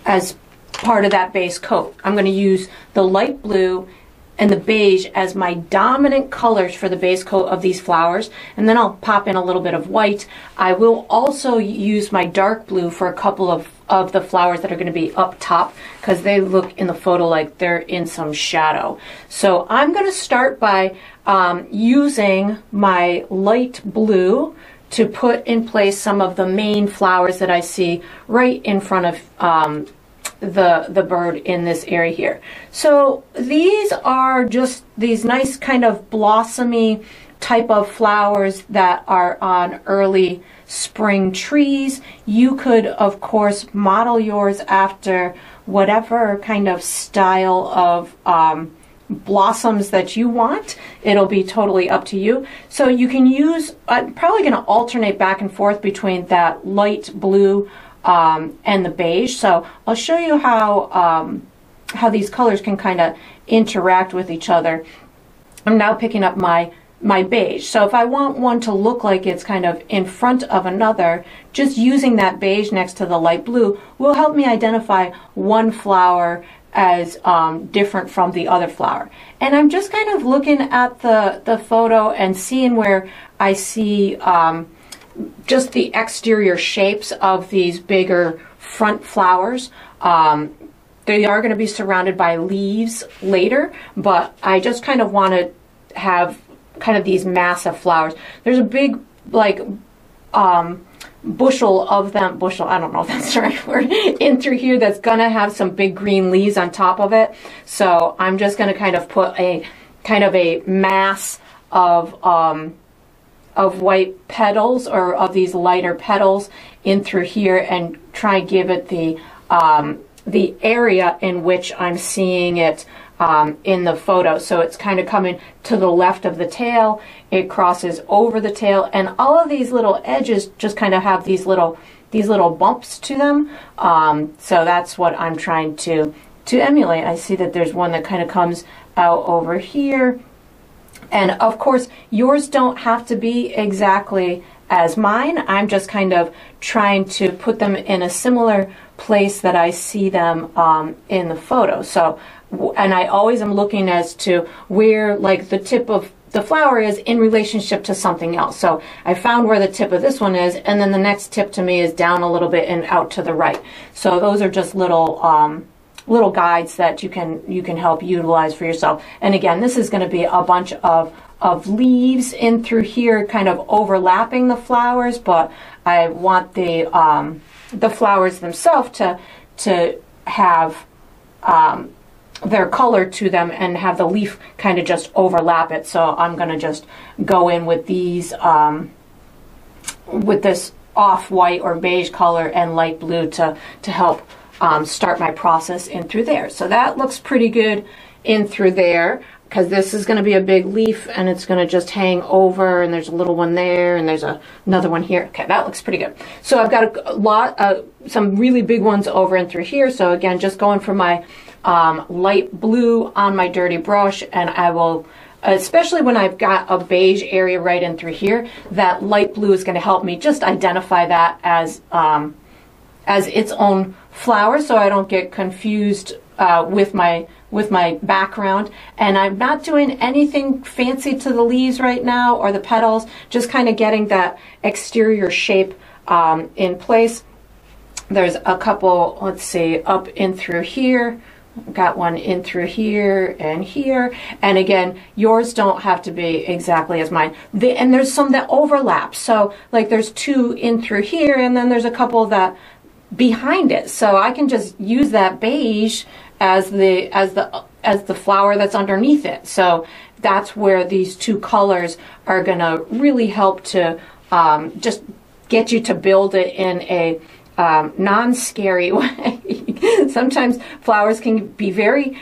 as part of that base coat. I'm going to use the light blue and the beige as my dominant colors for the base coat of these flowers, and then I'll pop in a little bit of white. I will also use my dark blue for a couple of the flowers that are going to be up top, because they look in the photo like they're in some shadow. So I'm going to start by using my light blue to put in place some of the main flowers that I see right in front of the bird in this area here. So these are just these nice kind of blossomy type of flowers that are on early spring trees. You could, of course, model yours after whatever kind of style of blossoms that you want. It'll be totally up to you. So you can use, I'm probably going to alternate back and forth between that light blue and the beige. So I'll show you how these colors can kind of interact with each other. I'm now picking up my beige. So if I want one to look like it's kind of in front of another, just using that beige next to the light blue will help me identify one flower as different from the other flower. And I'm just kind of looking at the photo and seeing where I see just the exterior shapes of these bigger front flowers. They are going to be surrounded by leaves later, but I just kind of want to have kind of these massive flowers. There's a big, like, bushel of them, I don't know if that's the right word, in through here that's going to have some big green leaves on top of it. So I'm just going to kind of put a kind of a mass of white petals, or of these lighter petals, in through here and try and give it the area in which I'm seeing it in the photo. So it's kind of coming to the left of the tail, it crosses over the tail, and all of these little edges just kind of have these little bumps to them. So that's what I'm trying to emulate. I see that there's one that kind of comes out over here. And of course, yours don't have to be exactly as mine. I'm just kind of trying to put them in a similar place that I see them in the photo. So, and I always am looking as to where, like, the tip of the flower is in relationship to something else. So I found where the tip of this one is, and then the next tip to me is down a little bit and out to the right. So those are just little guides that you can help utilize for yourself. And again, this is going to be a bunch of leaves in through here, kind of overlapping the flowers, but I want the flowers themselves to have their color to them and have the leaf kind of just overlap it. So I'm going to just go in with these with this off-white or beige color and light blue to help start my process in through there. So that looks pretty good in through there, because this is going to be a big leaf and it's going to just hang over, and there's a little one there, and there's another one here. Okay, that looks pretty good. So I've got some really big ones over and through here. So again, just going for my light blue on my dirty brush, and I will, especially when I've got a beige area right in through here, that light blue is going to help me just identify that as its own flower, so I don't get confused with my background. And I'm not doing anything fancy to the leaves right now or the petals, just kind of getting that exterior shape in place. There's a couple, let's see, up in through here. Got one in through here and here, and again, yours don't have to be exactly as mine. And there's some that overlap, so like there's two in through here, and then there's a couple that behind it. So I can just use that beige as the flower that's underneath it. So that's where these two colors are gonna really help to just get you to build it in a non-scary way. Sometimes flowers can be very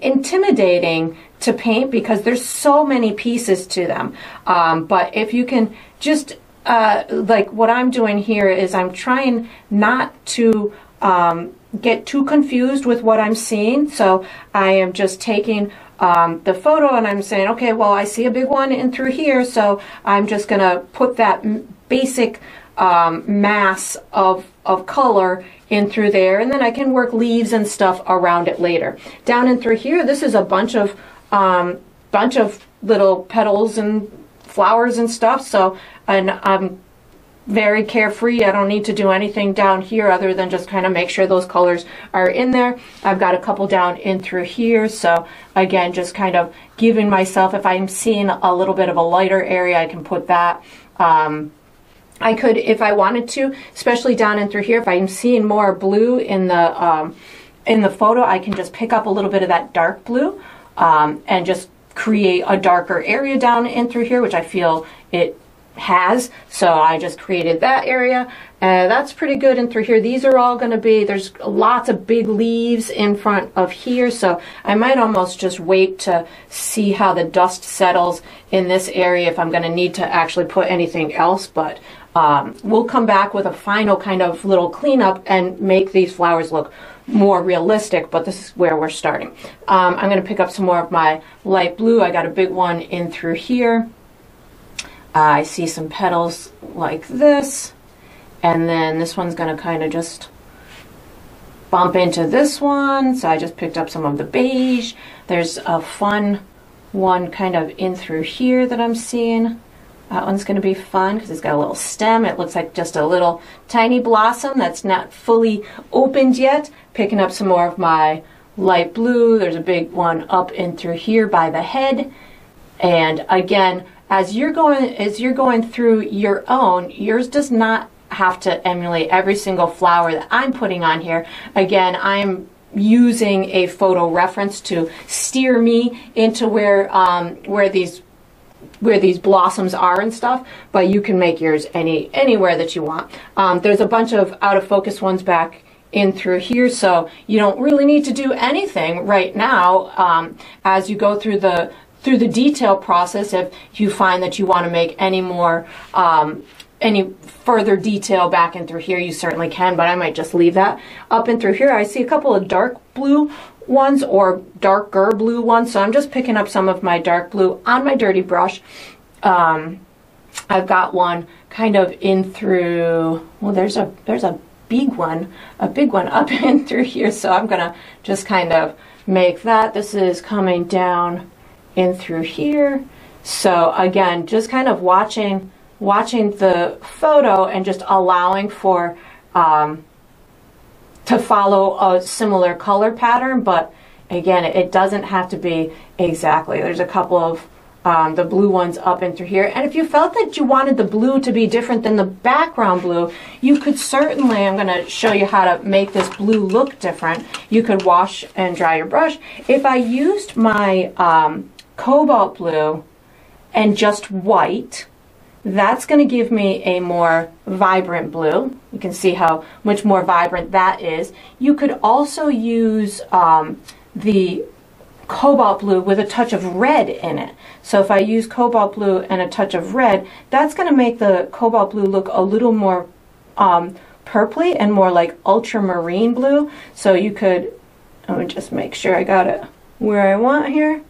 intimidating to paint because there's so many pieces to them. But if you can just, like what I'm doing here is I'm trying not to get too confused with what I'm seeing. So I am just taking the photo and I'm saying, okay, well, I see a big one in through here. So I'm just going to put that basic mass of color in through there, and then I can work leaves and stuff around it later. Down in through here, this is a bunch of little petals and flowers and stuff, so, and I'm very carefree. I don't need to do anything down here other than just kind of make sure those colors are in there. I've got a couple down in through here, so again, just kind of giving myself, if I'm seeing a little bit of a lighter area, I can put that. I could, if I wanted to, especially down in through here, if I'm seeing more blue in the photo, I can just pick up a little bit of that dark blue and just create a darker area down in through here, which I feel it has. So I just created that area, and that's pretty good. And through here, these are all going to be, there's lots of big leaves in front of here, so I might almost just wait to see how the dust settles in this area if I'm going to need to actually put anything else. But we'll come back with a final kind of little cleanup and make these flowers look more realistic, but this is where we're starting. I'm going to pick up some more of my light blue. I got a big one in through here. I see some petals like this, and then this one's going to kind of just bump into this one, so I just picked up some of the beige. There's a fun one kind of in through here that I'm seeing. That one's going to be fun because it's got a little stem. It looks like just a little tiny blossom that's not fully opened yet. Picking up some more of my light blue. There's a big one up in through here by the head, and again, as you're going through your own, yours does not have to emulate every single flower that I'm putting on here. Again, I'm using a photo reference to steer me into where these blossoms are and stuff, but you can make yours anywhere that you want. There's a bunch of out of focus ones back in through here, so you don't really need to do anything right now. As you go through the detail process, if you find that you want to make any more, any further detail back in through here, you certainly can, but I might just leave that. Up in through here, I see a couple of dark blue ones or darker blue ones, so I'm just picking up some of my dark blue on my dirty brush. I've got one kind of in through, well, there's a big one up in through here, so I'm gonna just kind of make that. This is coming down in through here, so again, just kind of watching the photo and just allowing for to follow a similar color pattern, but again, it doesn't have to be exactly. There's a couple of the blue ones up in through here, and if you felt that you wanted the blue to be different than the background blue, you could certainly, I'm going to show you how to make this blue look different. You could wash and dry your brush. If I used my cobalt blue and just white, that's going to give me a more vibrant blue. You can see how much more vibrant that is. You could also use the cobalt blue with a touch of red in it. So if I use cobalt blue and a touch of red, that's going to make the cobalt blue look a little more purpley and more like ultramarine blue. So you could, let me just make sure I got it where I want here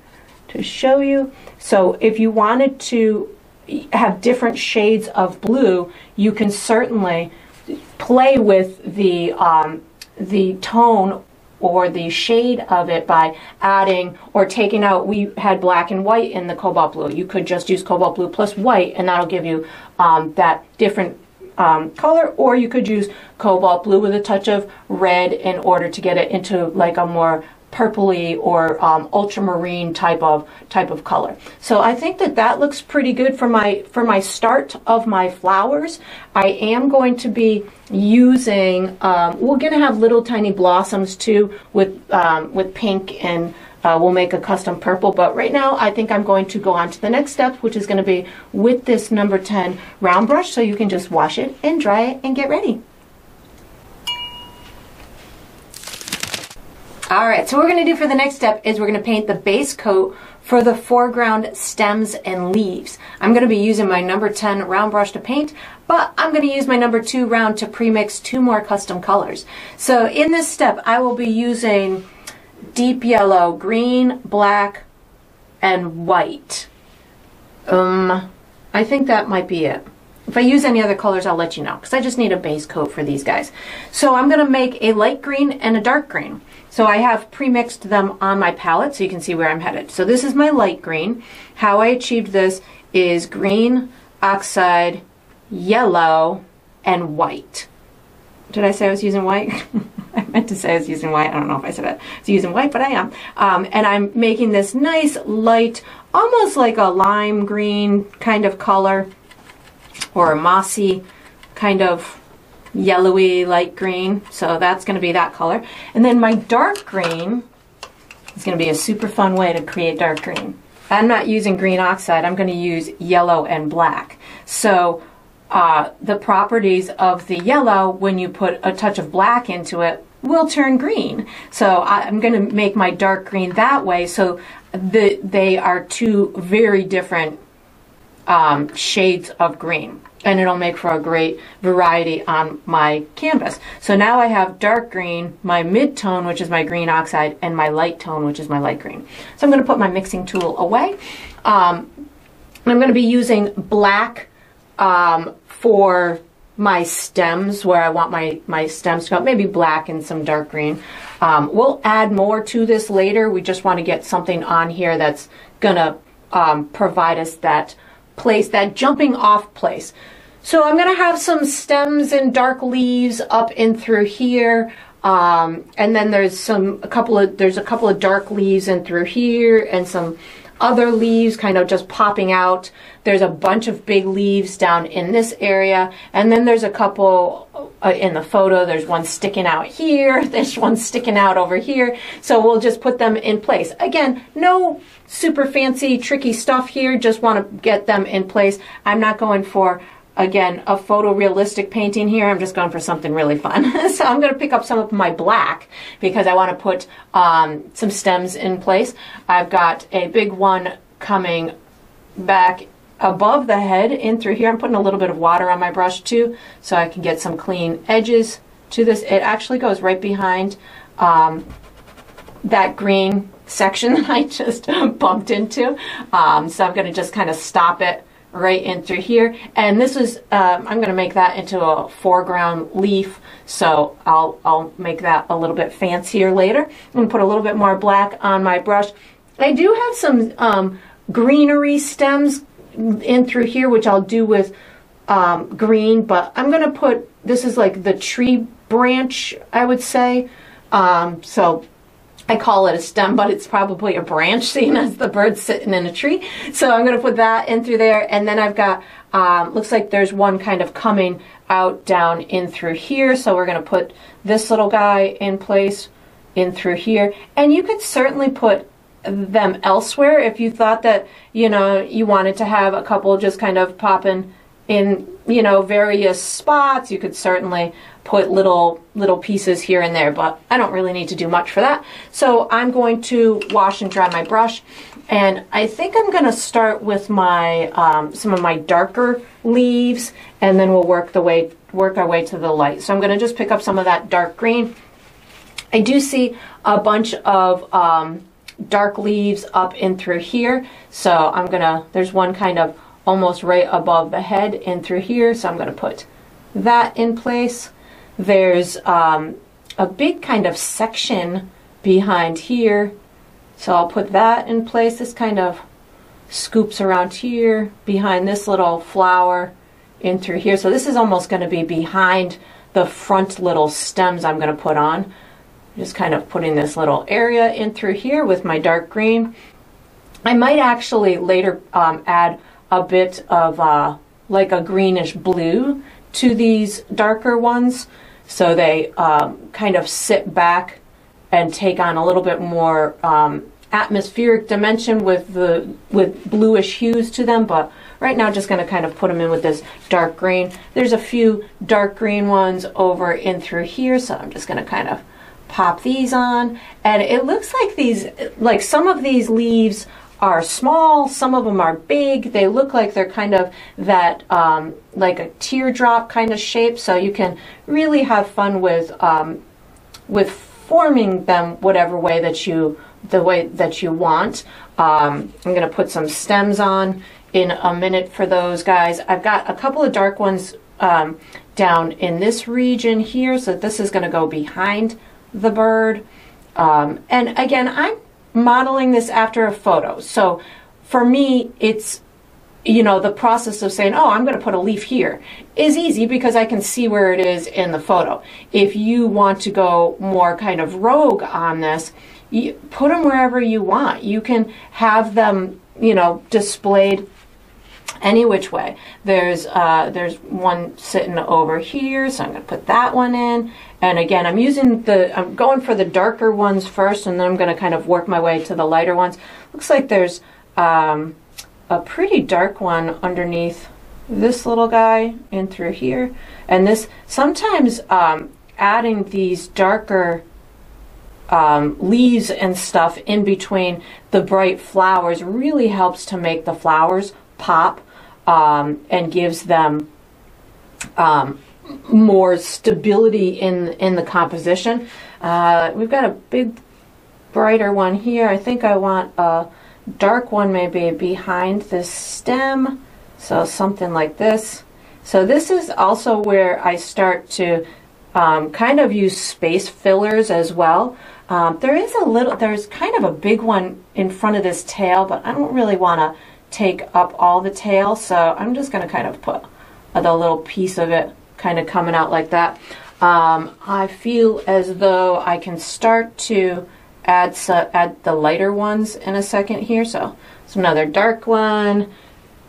to show you. So if you wanted to have different shades of blue, you can certainly play with the tone or the shade of it by adding or taking out. We had black and white in the cobalt blue. You could just use cobalt blue plus white, and that'll give you that different color, or you could use cobalt blue with a touch of red in order to get it into like a more purpley or ultramarine type of color. So I think that looks pretty good for my start of my flowers. I am going to be using, we're going to have little tiny blossoms too with pink, and we'll make a custom purple, but right now I think I'm going to go on to the next step, which is going to be with this number 10 round brush, so you can just wash it and dry it and get ready. Alright, so what we're going to do for the next step is we're going to paint the base coat for the foreground stems and leaves. I'm going to be using my number 10 round brush to paint, but I'm going to use my number 2 round to pre-mix 2 more custom colors. So in this step, I will be using deep yellow, green, black, and white. I think that might be it. If I use any other colors, I'll let you know, because I just need a base coat for these guys. So I'm going to make a light green and a dark green. So I have pre-mixed them on my palette so you can see where I'm headed. So this is my light green. How I achieved this is green, oxide, yellow, and white. Did I say I was using white? I meant to say I was using white. I don't know if I said it. I was using white, but I am. And I'm making this nice light, almost like a lime green kind of color, or a mossy kind of yellowy light green. So that's going to be that color. And then my dark green is going to be a super fun way to create dark green. I'm not using green oxide. I'm going to use yellow and black. So the properties of the yellow, when you put a touch of black into it, will turn green. So I'm going to make my dark green that way, so they are two very different shades of green, and it'll make for a great variety on my canvas. So now I have dark green, my mid-tone, which is my green oxide, and my light tone, which is my light green. So I'm going to put my mixing tool away. I'm going to be using black for my stems, where I want my stems to go, maybe black and some dark green. We'll add more to this later. We just want to get something on here that's gonna provide us that place, that jumping off place. So I'm gonna have some stems and dark leaves up in through here. And then there's a couple of dark leaves in through here, and some other leaves kind of just popping out. There's a bunch of big leaves down in this area, and then there's a couple in the photo. There's one sticking out here, there's one sticking out over here. So we'll just put them in place. Again, no super fancy tricky stuff here, just want to get them in place. I'm not going for, again, a photorealistic painting here. I'm just going for something really fun. So I'm going to pick up some of my black because I want to put some stems in place. I've got a big one coming back above the head in through here. I'm putting a little bit of water on my brush too, so I can get some clean edges to this. It actually goes right behind that green section that I just bumped into. So I'm going to just kind of stop it right in through here, and this is I'm going to make that into a foreground leaf, so I'll make that a little bit fancier later. I'm going to put a little bit more black on my brush. I do have some greenery stems in through here, which I'll do with green, but I'm going to put, this is like the tree branch, I would say. So I call it a stem, but it's probably a branch, seeing as the bird's sitting in a tree. So I'm going to put that in through there, and then I've got, looks like there's one kind of coming out down in through here, so we're going to put this little guy in place in through here. And you could certainly put them elsewhere if you thought that, you know, you wanted to have a couple just kind of popping in, you know, various spots. You could certainly put little pieces here and there, but I don't really need to do much for that. So I'm going to wash and dry my brush, and I think I'm going to start with my some of my darker leaves, and then we'll work our way to the light. So I'm going to just pick up some of that dark green. I do see a bunch of dark leaves up in through here, so I'm gonna, there's one kind of almost right above the head in through here, so I'm going to put that in place. There's a big kind of section behind here, so I'll put that in place. This kind of scoops around here behind this little flower in through here. So this is almost going to be behind the front little stems I'm going to put on. I'm just kind of putting this little area in through here with my dark green. I might actually later add a bit of like a greenish blue to these darker ones, so they kind of sit back and take on a little bit more atmospheric dimension with bluish hues to them. But right now, just going to kind of put them in with this dark green. There's a few dark green ones over in through here, so I'm just going to kind of pop these on. And it looks like these, like some of these leaves are small, some of them are big. They look like they're kind of that like a teardrop kind of shape, so you can really have fun with forming them whatever way that you want. I'm going to put some stems on in a minute for those guys. I've got a couple of dark ones down in this region here, so this is going to go behind the bird. And again, I'm modeling this after a photo. So for me, it's, you know, the process of saying, oh, I'm going to put a leaf here is easy because I can see where it is in the photo. If you want to go more kind of rogue on this, you put them wherever you want. You can have them, you know, displayed any which way. There's one sitting over here, so I'm going to put that one in. And again, I'm going for the darker ones first, and then I'm going to kind of work my way to the lighter ones. Looks like there's a pretty dark one underneath this little guy and through here. And this, sometimes adding these darker leaves and stuff in between the bright flowers really helps to make the flowers pop and gives them more stability in the composition. We've got a big brighter one here. I think I want a dark one maybe behind this stem, so something like this. So this is also where I start to kind of use space fillers as well. There's kind of a big one in front of this tail, but I don't really want to take up all the tail, so I'm just going to kind of put the little piece of it kind of coming out like that. I feel as though I can start to add the lighter ones in a second here. So it's another dark one.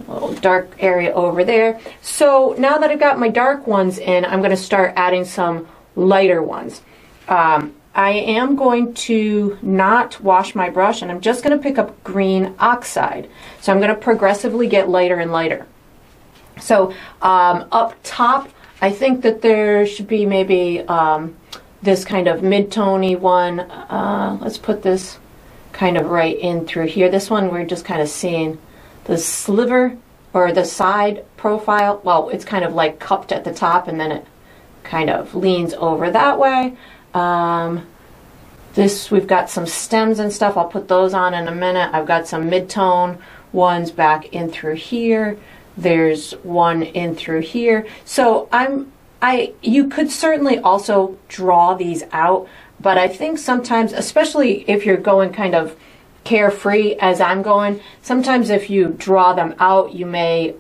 A little dark area over there. So now that I've got my dark ones in, I'm going to start adding some lighter ones. I am going to not wash my brush, and I'm just going to pick up green oxide. So I'm going to progressively get lighter and lighter. So up top, I think that there should be maybe this kind of mid-tony one. Let's put this kind of right in through here. This one we're just kind of seeing the sliver or the side profile. Well, it's kind of like cupped at the top and then it kind of leans over that way. This, we've got some stems and stuff. I'll put those on in a minute. I've got some mid-tone ones back in through here. There's one in through here. So you could certainly also draw these out, but I think sometimes, especially if you're going kind of carefree as I'm going, sometimes if you draw them out, you may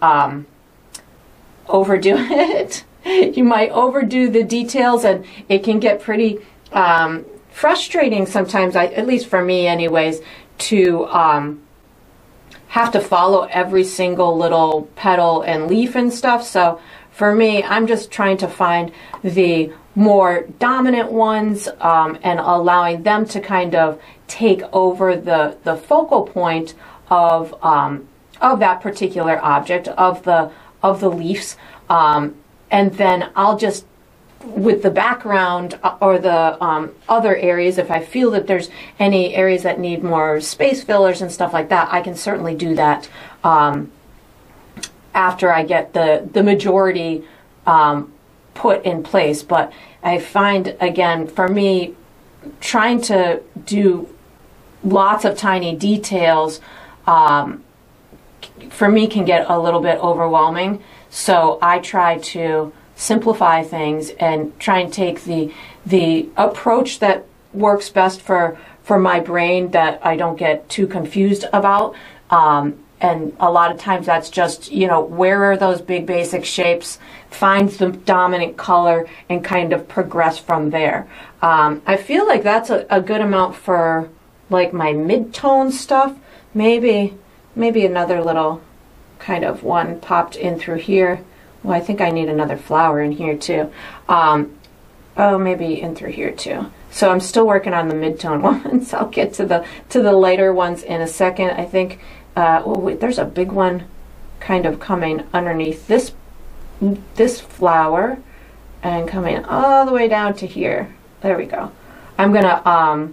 overdo it. You might overdo the details, and it can get pretty frustrating sometimes, at least for me anyways, to have to follow every single little petal and leaf and stuff. So for me, I'm just trying to find the more dominant ones and allowing them to kind of take over the focal point of that particular object, of the leaves, and then I'll just, with the background or the other areas, if I feel that there's any areas that need more space fillers and stuff like that, I can certainly do that after I get the majority put in place. But I find, again, for me, trying to do lots of tiny details for me can get a little bit overwhelming, so I try to simplify things and try and take the approach that works best for my brain, that I don't get too confused about. And a lot of times that's just, you know, where are those big basic shapes, find the dominant color, and kind of progress from there. I feel like that's a good amount for like my mid-tone stuff. Maybe another little kind of one popped in through here. Well, I think I need another flower in here too. Oh, maybe in through here too. So I'm still working on the mid-tone ones. I'll get to the lighter ones in a second. I think oh wait, there's a big one kind of coming underneath this flower and coming all the way down to here. There we go. I'm gonna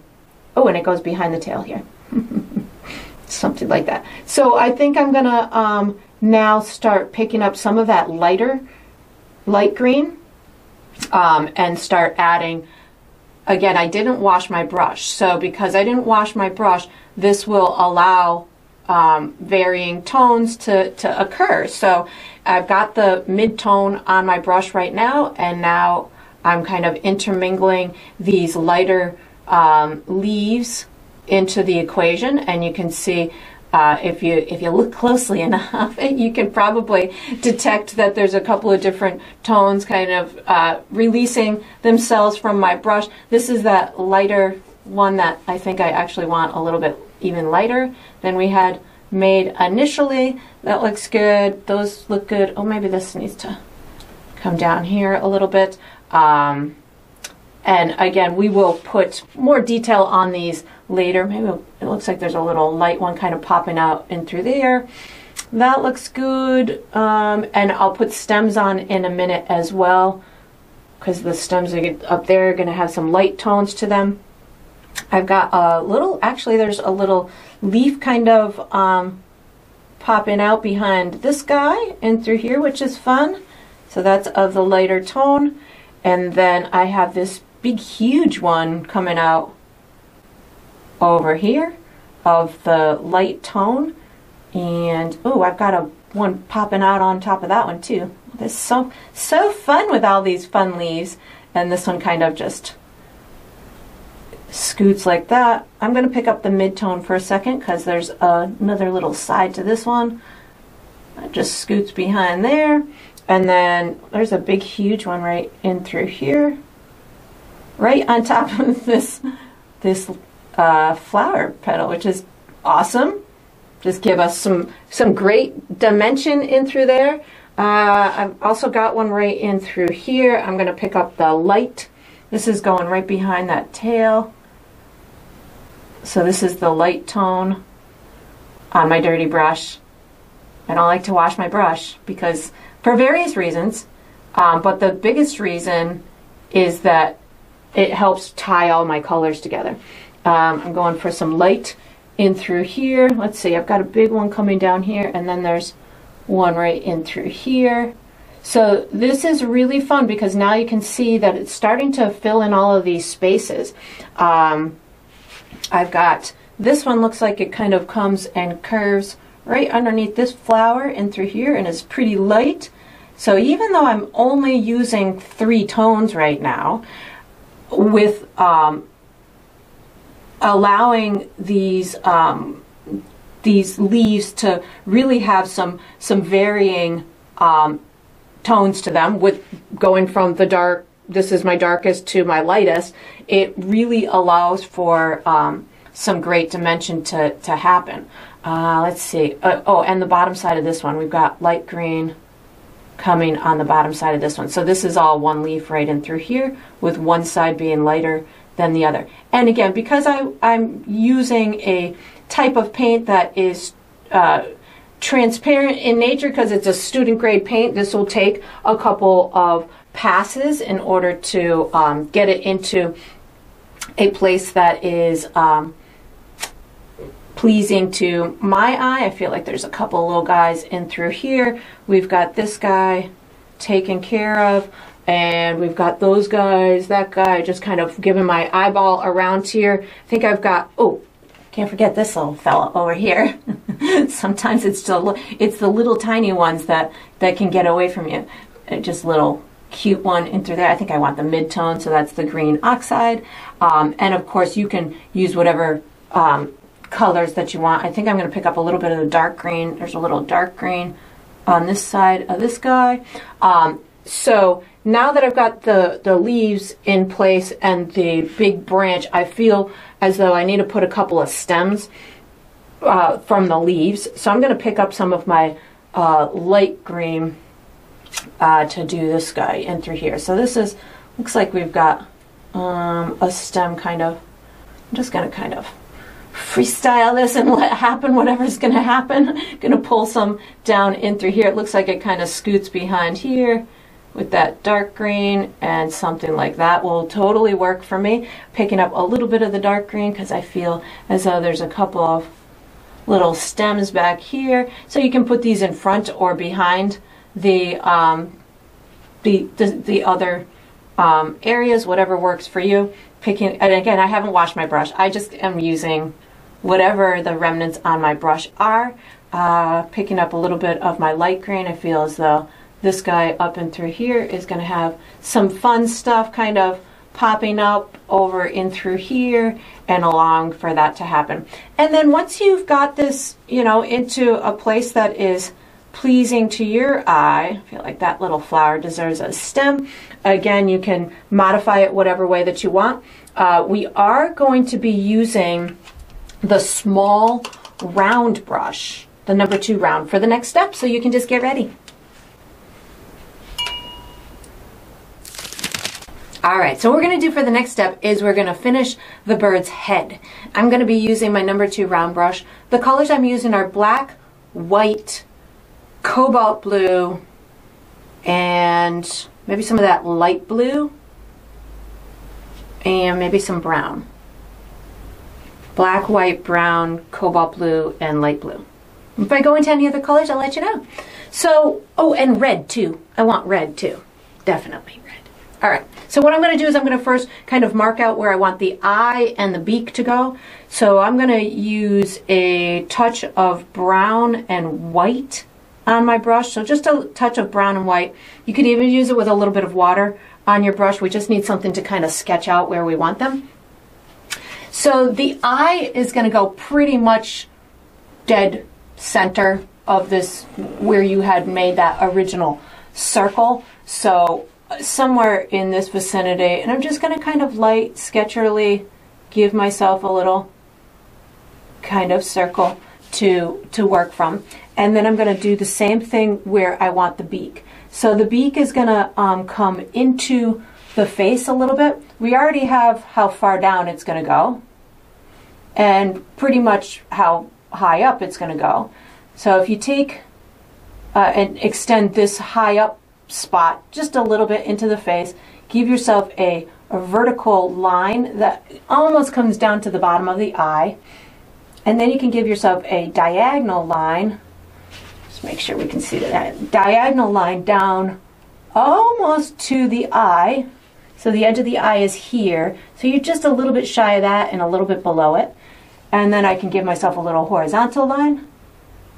oh, and it goes behind the tail here. Something like that. So I think I'm gonna now start picking up some of that light green and start adding. Again, I didn't wash my brush, so because I didn't wash my brush, this will allow varying tones to occur. So I've got the mid-tone on my brush right now, and now I'm kind of intermingling these lighter leaves into the equation, and you can see if you look closely enough, you can probably detect that there's a couple of different tones kind of releasing themselves from my brush. This is that lighter one that I think I actually want a little bit even lighter than we had made initially. That looks good. Those look good. Oh, maybe this needs to come down here a little bit. And again, we will put more detail on these later. Maybe it looks like there's a little light one kind of popping out in through there. That looks good. And I'll put stems on in a minute as well, because the stems up there are going to have some light tones to them. I've got a little, actually there's a little leaf kind of popping out behind this guy and through here, which is fun. So that's of the lighter tone. And then I have this big huge one coming out over here of the light tone. And oh, I've got one popping out on top of that one too. This is so fun with all these fun leaves. And this one kind of just scoots like that. I'm going to pick up the mid-tone for a second because there's another little side to this one. It just scoots behind there. And then there's a big huge one right in through here, right on top of this flower petal, which is awesome. Just give us some great dimension in through there. I've also got one right in through here. I'm going to pick up the light. This is going right behind that tail. So this is the light tone on my dirty brush. I don't like to wash my brush because for various reasons, but the biggest reason is that it helps tie all my colors together. I'm going for some light in through here. Let's see, I've got a big one coming down here, and then there's one right in through here. So this is really fun because now you can see that it's starting to fill in all of these spaces. I've got this one, looks like it kind of comes and curves right underneath this flower and through here, and it's pretty light. So even though I'm only using 3 tones right now, with allowing these leaves to really have some varying tones to them, with going from the dark, this is my darkest, to my lightest, it really allows for some great dimension to happen. Let's see. Oh, and the bottom side of this one, we've got light green coming on the bottom side of this one. So this is all one leaf right in through here, with one side being lighter than the other. And again, because I'm using a type of paint that is transparent in nature, because it's a student grade paint, this will take a couple of passes in order to get it into a place that is pleasing to my eye. I feel like there's a couple little guys in through here. We've got this guy taken care of, and we've got those guys, that guy, just kind of giving my eyeball around here. I think I've got, oh, can't forget this little fella over here. Sometimes it's the little tiny ones that can get away from you. Just little cute one in through there. I think I want the mid-tone, so that's the green oxide. And of course you can use whatever colors that you want. I think I'm going to pick up a little bit of the dark green. There's a little dark green on this side of this guy. So now that I've got the leaves in place and the big branch, I feel as though I need to put a couple of stems from the leaves. So I'm going to pick up some of my light green to do this guy in through here. So this is, looks like we've got a stem kind of, I'm just going to kind of freestyle this and let happen whatever's going to happen. Going to pull some down in through here. It looks like it kind of scoots behind here with that dark green, and something like that will totally work for me. Picking up a little bit of the dark green because I feel as though there's a couple of little stems back here. So you can put these in front or behind the other areas, whatever works for you. Picking, and again, I haven't washed my brush. I just am using whatever the remnants on my brush are. Picking up a little bit of my light green, I feel as though this guy up and through here is going to have some fun stuff kind of popping up over in through here and along for that to happen. And then once you've got this, you know, into a place that is pleasing to your eye, I feel like that little flower deserves a stem. Again, you can modify it whatever way that you want. We are going to be using the small round brush, the number 2 round, for the next step, so you can just get ready. Alright, so what we're going to do for the next step is we're going to finish the bird's head. I'm going to be using my number 2 round brush. The colors I'm using are black, white, cobalt blue, and maybe some of that light blue, and maybe some brown. Black, white, brown, cobalt blue, and light blue. If I go into any other colors, I'll let you know. So, oh, and red too. I want red too. Definitely red. All right, so what I'm going to do is I'm going to first kind of mark out where I want the eye and the beak to go. So I'm going to use a touch of brown and white on my brush. So just a touch of brown and white. You could even use it with a little bit of water on your brush. We just need something to kind of sketch out where we want them. So the eye is going to go pretty much dead center of this, where you had made that original circle. So somewhere in this vicinity, and I'm just going to kind of light sketchily give myself a little kind of circle to work from. And then I'm going to do the same thing where I want the beak. So the beak is going to come into the face a little bit. We already have how far down it's going to go and pretty much how high up it's going to go. So if you take and extend this high up spot just a little bit into the face, give yourself a vertical line that almost comes down to the bottom of the eye, and then you can give yourself a diagonal line. Just make sure we can see that diagonal line down almost to the eye. So the edge of the eye is here, so you're just a little bit shy of that and a little bit below it. And then I can give myself a little horizontal line,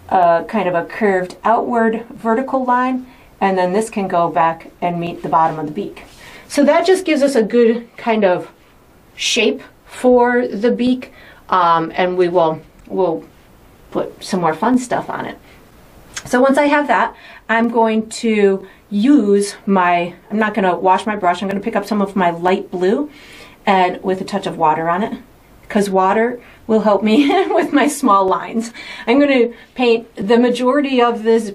kind of a curved outward vertical line, and then this can go back and meet the bottom of the beak. So that just gives us a good kind of shape for the beak, and we'll put some more fun stuff on it. So once I have that, I'm going to use my, I'm not gonna wash my brush, I'm gonna pick up some of my light blue and with a touch of water on it, because water will help me with my small lines. I'm gonna paint the majority of this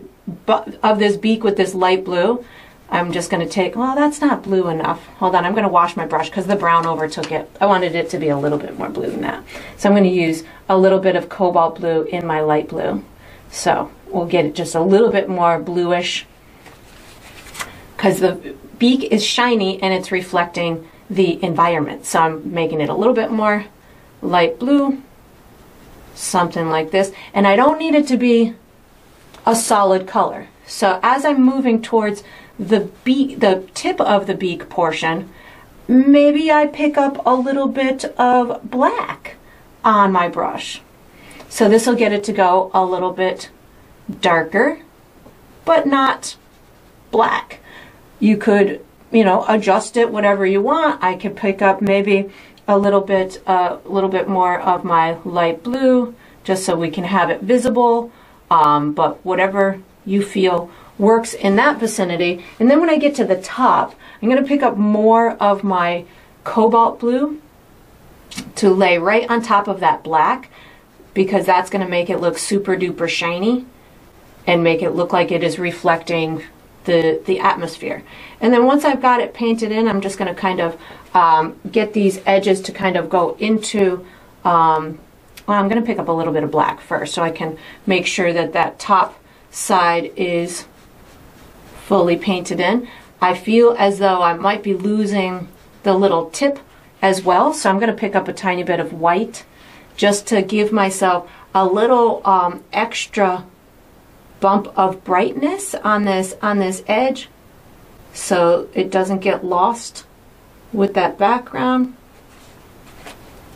beak with this light blue. I'm just going to take, well, that's not blue enough. Hold on, I'm going to wash my brush because the brown overtook it. I wanted it to be a little bit more blue than that. So I'm going to use a little bit of cobalt blue in my light blue. So we'll get it just a little bit more bluish because the beak is shiny and it's reflecting the environment. So I'm making it a little bit more light blue, something like this. And I don't need it to be a solid color. So as I'm moving towards the beak, the tip of the beak portion, maybe I pick up a little bit of black on my brush. So this will get it to go a little bit darker, but not black. You could, you know, adjust it whatever you want. I could pick up maybe a little bit more of my light blue, just so we can have it visible. But whatever you feel works in that vicinity. And then when I get to the top, I'm going to pick up more of my cobalt blue to lay right on top of that black, because that's going to make it look super duper shiny and make it look like it is reflecting the atmosphere. And then once I've got it painted in, I'm just going to kind of get these edges to kind of go into well, I'm going to pick up a little bit of black first so I can make sure that that top side is fully painted in. I feel as though I might be losing the little tip as well, so I'm going to pick up a tiny bit of white just to give myself a little extra bump of brightness on this edge so it doesn't get lost with that background,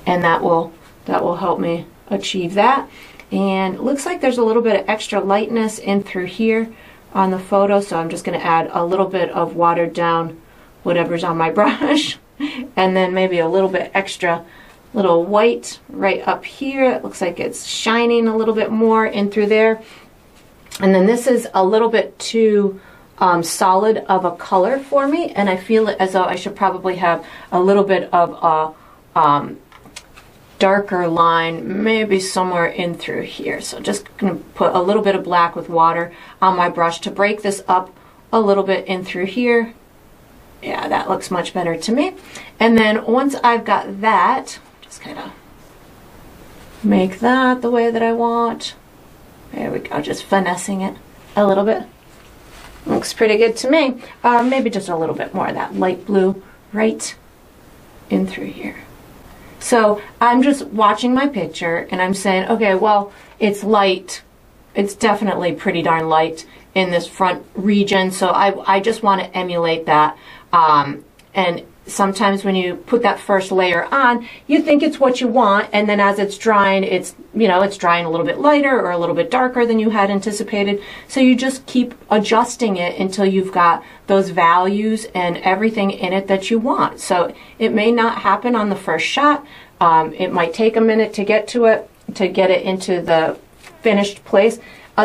and that will help me achieve that. And it looks like there's a little bit of extra lightness in through here on the photo, so I'm just going to add a little bit of watered down whatever's on my brush and then maybe a little bit extra little white right up here. It looks like it's shining a little bit more in through there. And then this is a little bit too solid of a color for me, and I feel as though I should probably have a little bit of a darker line maybe somewhere in through here. So just going to put a little bit of black with water on my brush to break this up a little bit in through here. Yeah, that looks much better to me. And then once I've got that, just kind of make that the way that I want. There we go, just finessing it a little bit. Looks pretty good to me. Maybe just a little bit more of that light blue right in through here. So I'm just watching my picture and I'm saying, okay, well, it's light. It's definitely pretty darn light in this front region. So I just want to emulate that. And sometimes when you put that first layer on, you think it's what you want, and then as it's drying, it's, you know, it's drying a little bit lighter or a little bit darker than you had anticipated. So you just keep adjusting it until you've got those values and everything in it that you want. So it may not happen on the first shot. It might take a minute to get to it, to get it into the finished place.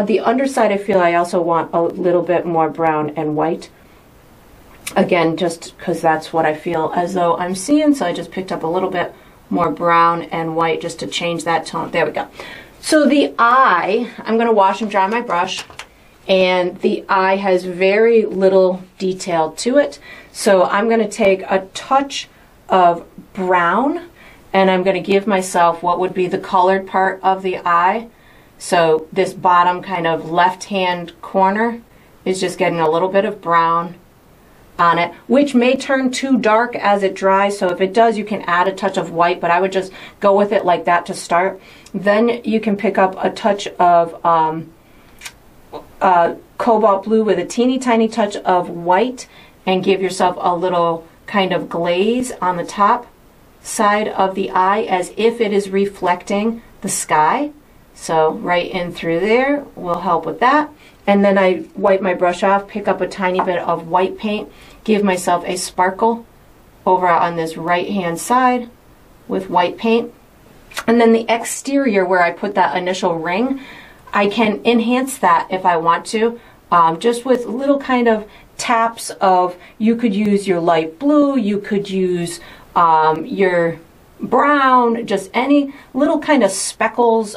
The underside, I feel I also want a little bit more brown and white. Again, just because that's what I feel as though I'm seeing, so I just picked up a little bit more brown and white just to change that tone. There we go. So the eye, I'm going to wash and dry my brush, and the eye has very little detail to it. So I'm going to take a touch of brown, and I'm going to give myself what would be the colored part of the eye. So this bottom kind of left-hand corner is just getting a little bit of brown on it, which may turn too dark as it dries. So if it does, you can add a touch of white, but I would just go with it like that to start. Then you can pick up a touch of cobalt blue with a teeny tiny touch of white and give yourself a little kind of glaze on the top side of the eye as if it is reflecting the sky. So right in through there will help with that. And then I wipe my brush off, pick up a tiny bit of white paint, give myself a sparkle over on this right-hand side with white paint. And then the exterior where I put that initial ring, I can enhance that if I want to, just with little kind of taps of, you could use your light blue, you could use your brown, just any little kind of speckles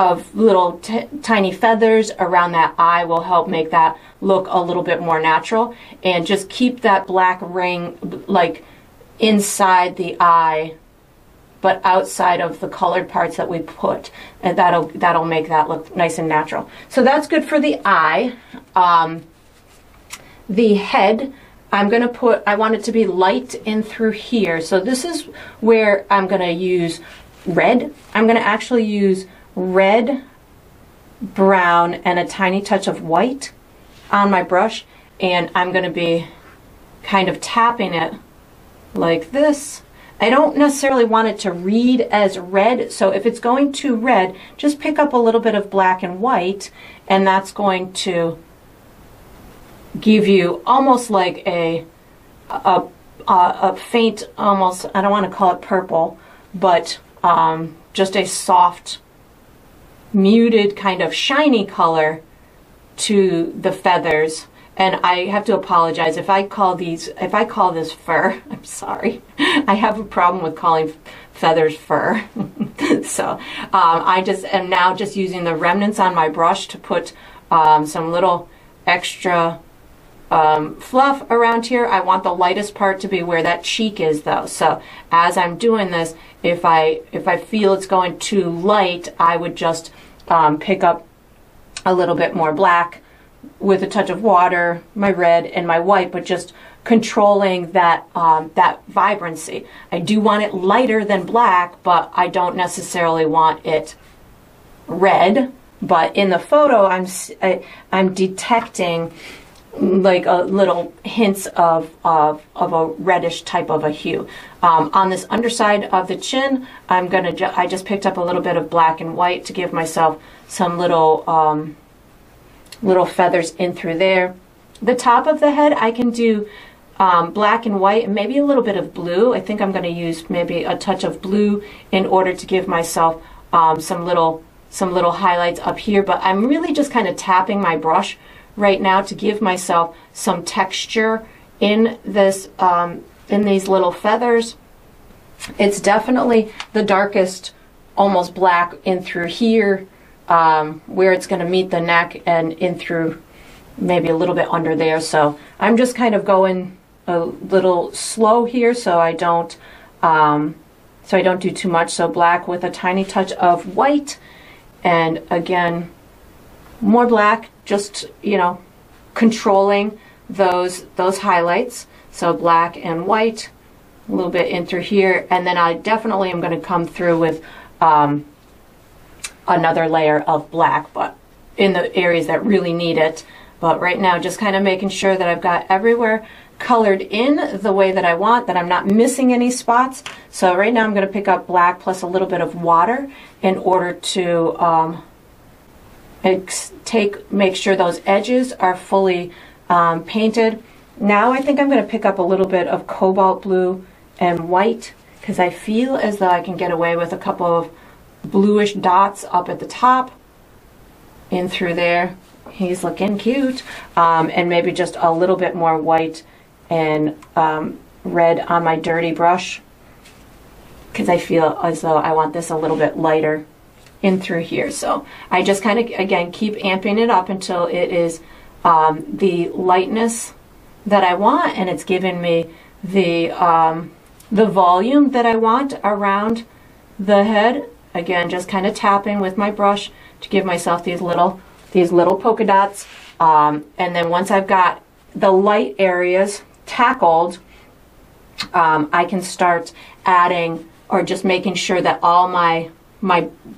of little tiny feathers around that eye will help make that look a little bit more natural, and just keep that black ring like inside the eye but outside of the colored parts that we put, and that'll make that look nice and natural. So that's good for the eye. The head, I'm going to put, I want it to be light in through here, so this is where I'm going to use red. I'm going to actually use red, brown, and a tiny touch of white on my brush, and I'm going to be kind of tapping it like this. I don't necessarily want it to read as red, so if it's going too red, just pick up a little bit of black and white, and that's going to give you almost like a faint, almost, I don't want to call it purple, but just a soft, muted kind of shiny color to the feathers. And I have to apologize if I call these, if I call this fur, I'm sorry. I have a problem with calling feathers fur. So I just am now just using the remnants on my brush to put some little extra fluff around here. I want the lightest part to be where that cheek is though. So as I'm doing this, if I feel it's going too light, I would just pick up a little bit more black with a touch of water, my red and my white, but just controlling that that vibrancy. I do want it lighter than black, but I don't necessarily want it red. But in the photo, I'm detecting like a little hints of a reddish type of a hue. On this underside of the chin, I just picked up a little bit of black and white to give myself some little little feathers in through there. The top of the head, I can do black and white and maybe a little bit of blue. I think I'm going to use maybe a touch of blue in order to give myself some little highlights up here, but I'm really just kind of tapping my brush right now to give myself some texture in this in these little feathers. It's definitely the darkest, almost black in through here, where it's going to meet the neck and in through maybe a little bit under there. So I'm just kind of going a little slow here, so I don't do too much. So black with a tiny touch of white, and again more black, just, you know, controlling those highlights. So black and white, a little bit in through here, and then I definitely am going to come through with another layer of black, but in the areas that really need it. But right now, just kind of making sure that I've got everywhere colored in the way that I want, that I'm not missing any spots. So right now I'm going to pick up black plus a little bit of water in order to make sure those edges are fully painted. Now I think I'm going to pick up a little bit of cobalt blue and white, because I feel as though I can get away with a couple of bluish dots up at the top, in through there. He's looking cute. And maybe just a little bit more white and red on my dirty brush, because I feel as though I want this a little bit lighter in through here. So I just kind of, again, keep amping it up until it is the lightness that I want, and it's giving me the volume that I want around the head. Again, just kind of tapping with my brush to give myself these little polka dots, and then once I've got the light areas tackled, I can start adding, or just making sure that all my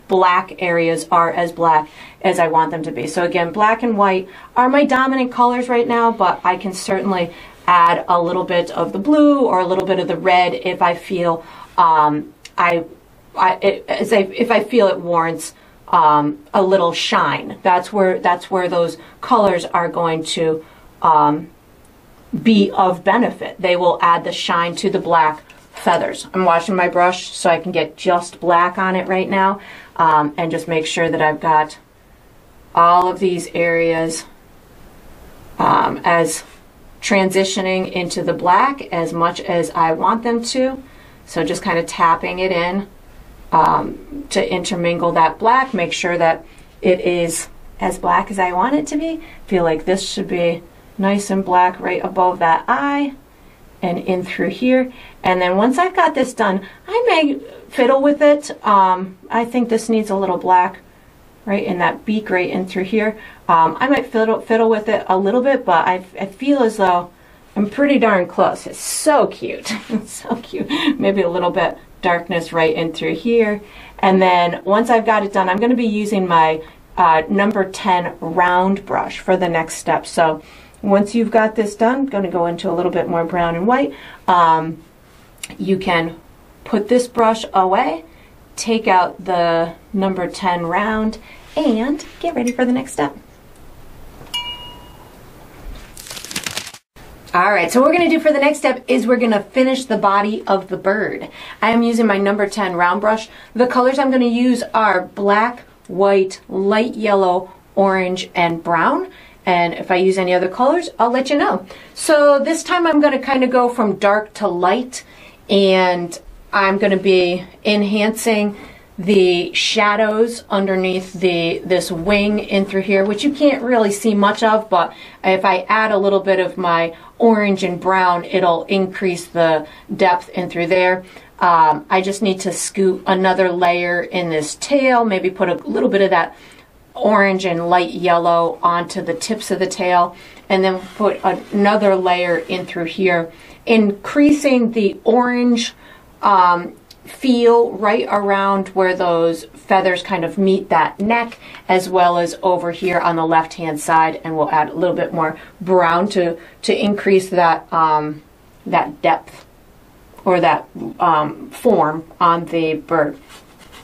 black areas are as black as I want them to be. So again, black and white are my dominant colors right now, but I can certainly add a little bit of the blue or a little bit of the red if I feel if I feel it warrants a little shine. That's where those colors are going to be of benefit. They will add the shine to the black feathers. I'm washing my brush so I can get just black on it right now, and just make sure that I've got all of these areas as transitioning into the black as much as I want them to. So just kind of tapping it in to intermingle that black, make sure that it is as black as I want it to be. Feel like this should be nice and black right above that eye and in through here. And then once I've got this done, I may fiddle with it. I think this needs a little black right in that beak right in through here. I might fiddle with it a little bit, but I feel as though I'm pretty darn close. It's so cute. It's so cute. Maybe a little bit darkness right in through here. And then once I've got it done, I'm going to be using my number 10 round brush for the next step. So once you've got this done, I'm going to go into a little bit more brown and white. You can put this brush away, take out the number 10 round, and get ready for the next step. All right, so what we're going to do for the next step is we're going to finish the body of the bird. I am using my number 10 round brush. The colors I'm going to use are black, white, light yellow, orange, and brown. And if I use any other colors, I'll let you know. So this time I'm going to kind of go from dark to light, and I'm going to be enhancing the shadows underneath this wing in through here, which you can't really see much of, but if I add a little bit of my orange and brown, it'll increase the depth in through there. I just need to scoot another layer in this tail, maybe put a little bit of that orange and light yellow onto the tips of the tail, and then put another layer in through here, increasing the orange feel right around where those feathers kind of meet that neck, as well as over here on the left hand side, and we'll add a little bit more brown to increase that that depth or that form on the bird.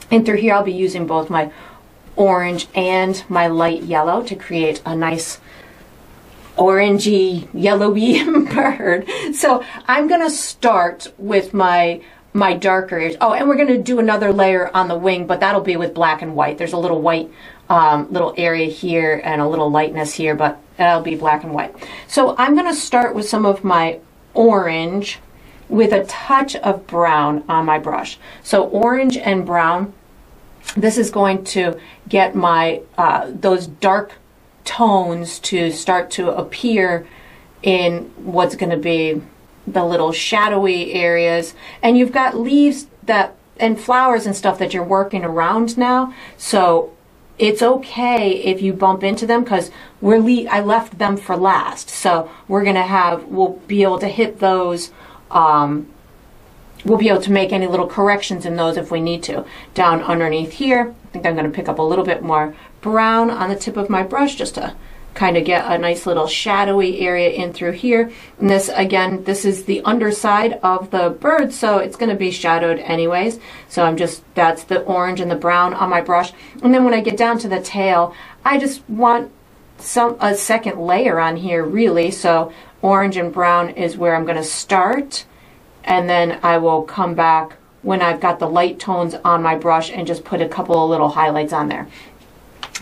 And through here I'll be using both my orange and my light yellow to create a nice orangey yellowy bird. So I'm gonna start with my darker edge. Oh, and we're going to do another layer on the wing, but that'll be with black and white. There's a little white little area here and a little lightness here, but that'll be black and white. So I'm going to start with some of my orange with a touch of brown on my brush. So orange and brown, this is going to get my those dark tones to start to appear in what's going to be the little shadowy areas. And you've got leaves that and flowers and stuff that you're working around now, so it's okay if you bump into them, because I left them for last, so we'll be able to hit those. We'll be able to make any little corrections in those if we need to. Down underneath here, I think I'm going to pick up a little bit more brown on the tip of my brush just to kind of get a nice little shadowy area in through here. And this, again, this is the underside of the bird, so it's going to be shadowed anyways. So that's the orange and the brown on my brush. And then when I get down to the tail, I just want a second layer on here really. So orange and brown is where I'm going to start, and then I will come back when I've got the light tones on my brush and just put a couple of little highlights on there.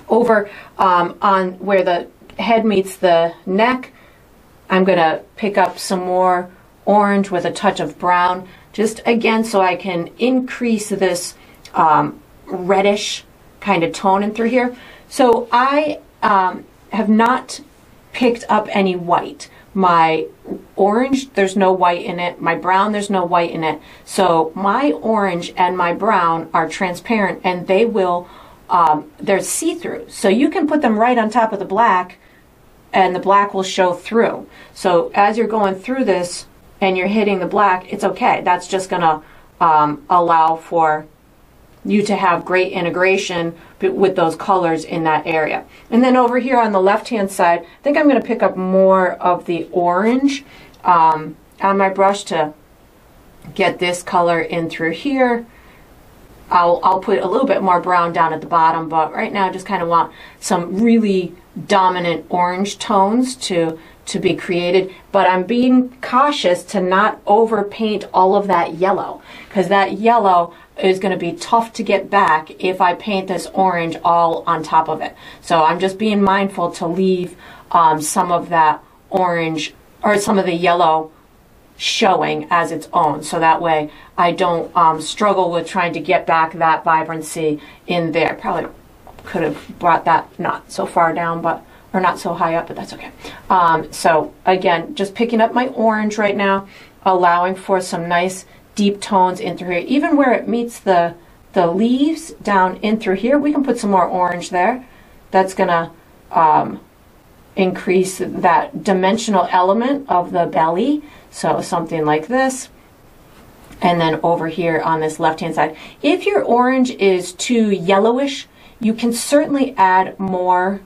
Over on where the head meets the neck, I'm going to pick up some more orange with a touch of brown, just again so I can increase this reddish kind of tone in through here. So I have not picked up any white. My orange, there's no white in it. My brown, there's no white in it. So my orange and my brown are transparent, and they will they're see-through, so you can put them right on top of the black and the black will show through. So as you're going through this and you're hitting the black, it's okay. That's just gonna allow for you to have great integration with those colors in that area. And then over here on the left hand side, I think I'm gonna pick up more of the orange on my brush to get this color in through here. I'll put a little bit more brown down at the bottom, but right now I just kind of want some really dominant orange tones to be created. But I'm being cautious to not overpaint all of that yellow, because that yellow is going to be tough to get back if I paint this orange all on top of it. So I'm just being mindful to leave some of that orange or some of the yellow showing as its own, so that way I don't struggle with trying to get back that vibrancy in there. Probably could have brought that not so far down, but or not so high up, but that's okay. So again, just picking up my orange right now, allowing for some nice deep tones in through here. Even where it meets the leaves down in through here, we can put some more orange there. That's gonna increase that dimensional element of the belly. So something like this. And then over here on this left-hand side, if your orange is too yellowish, you can certainly add more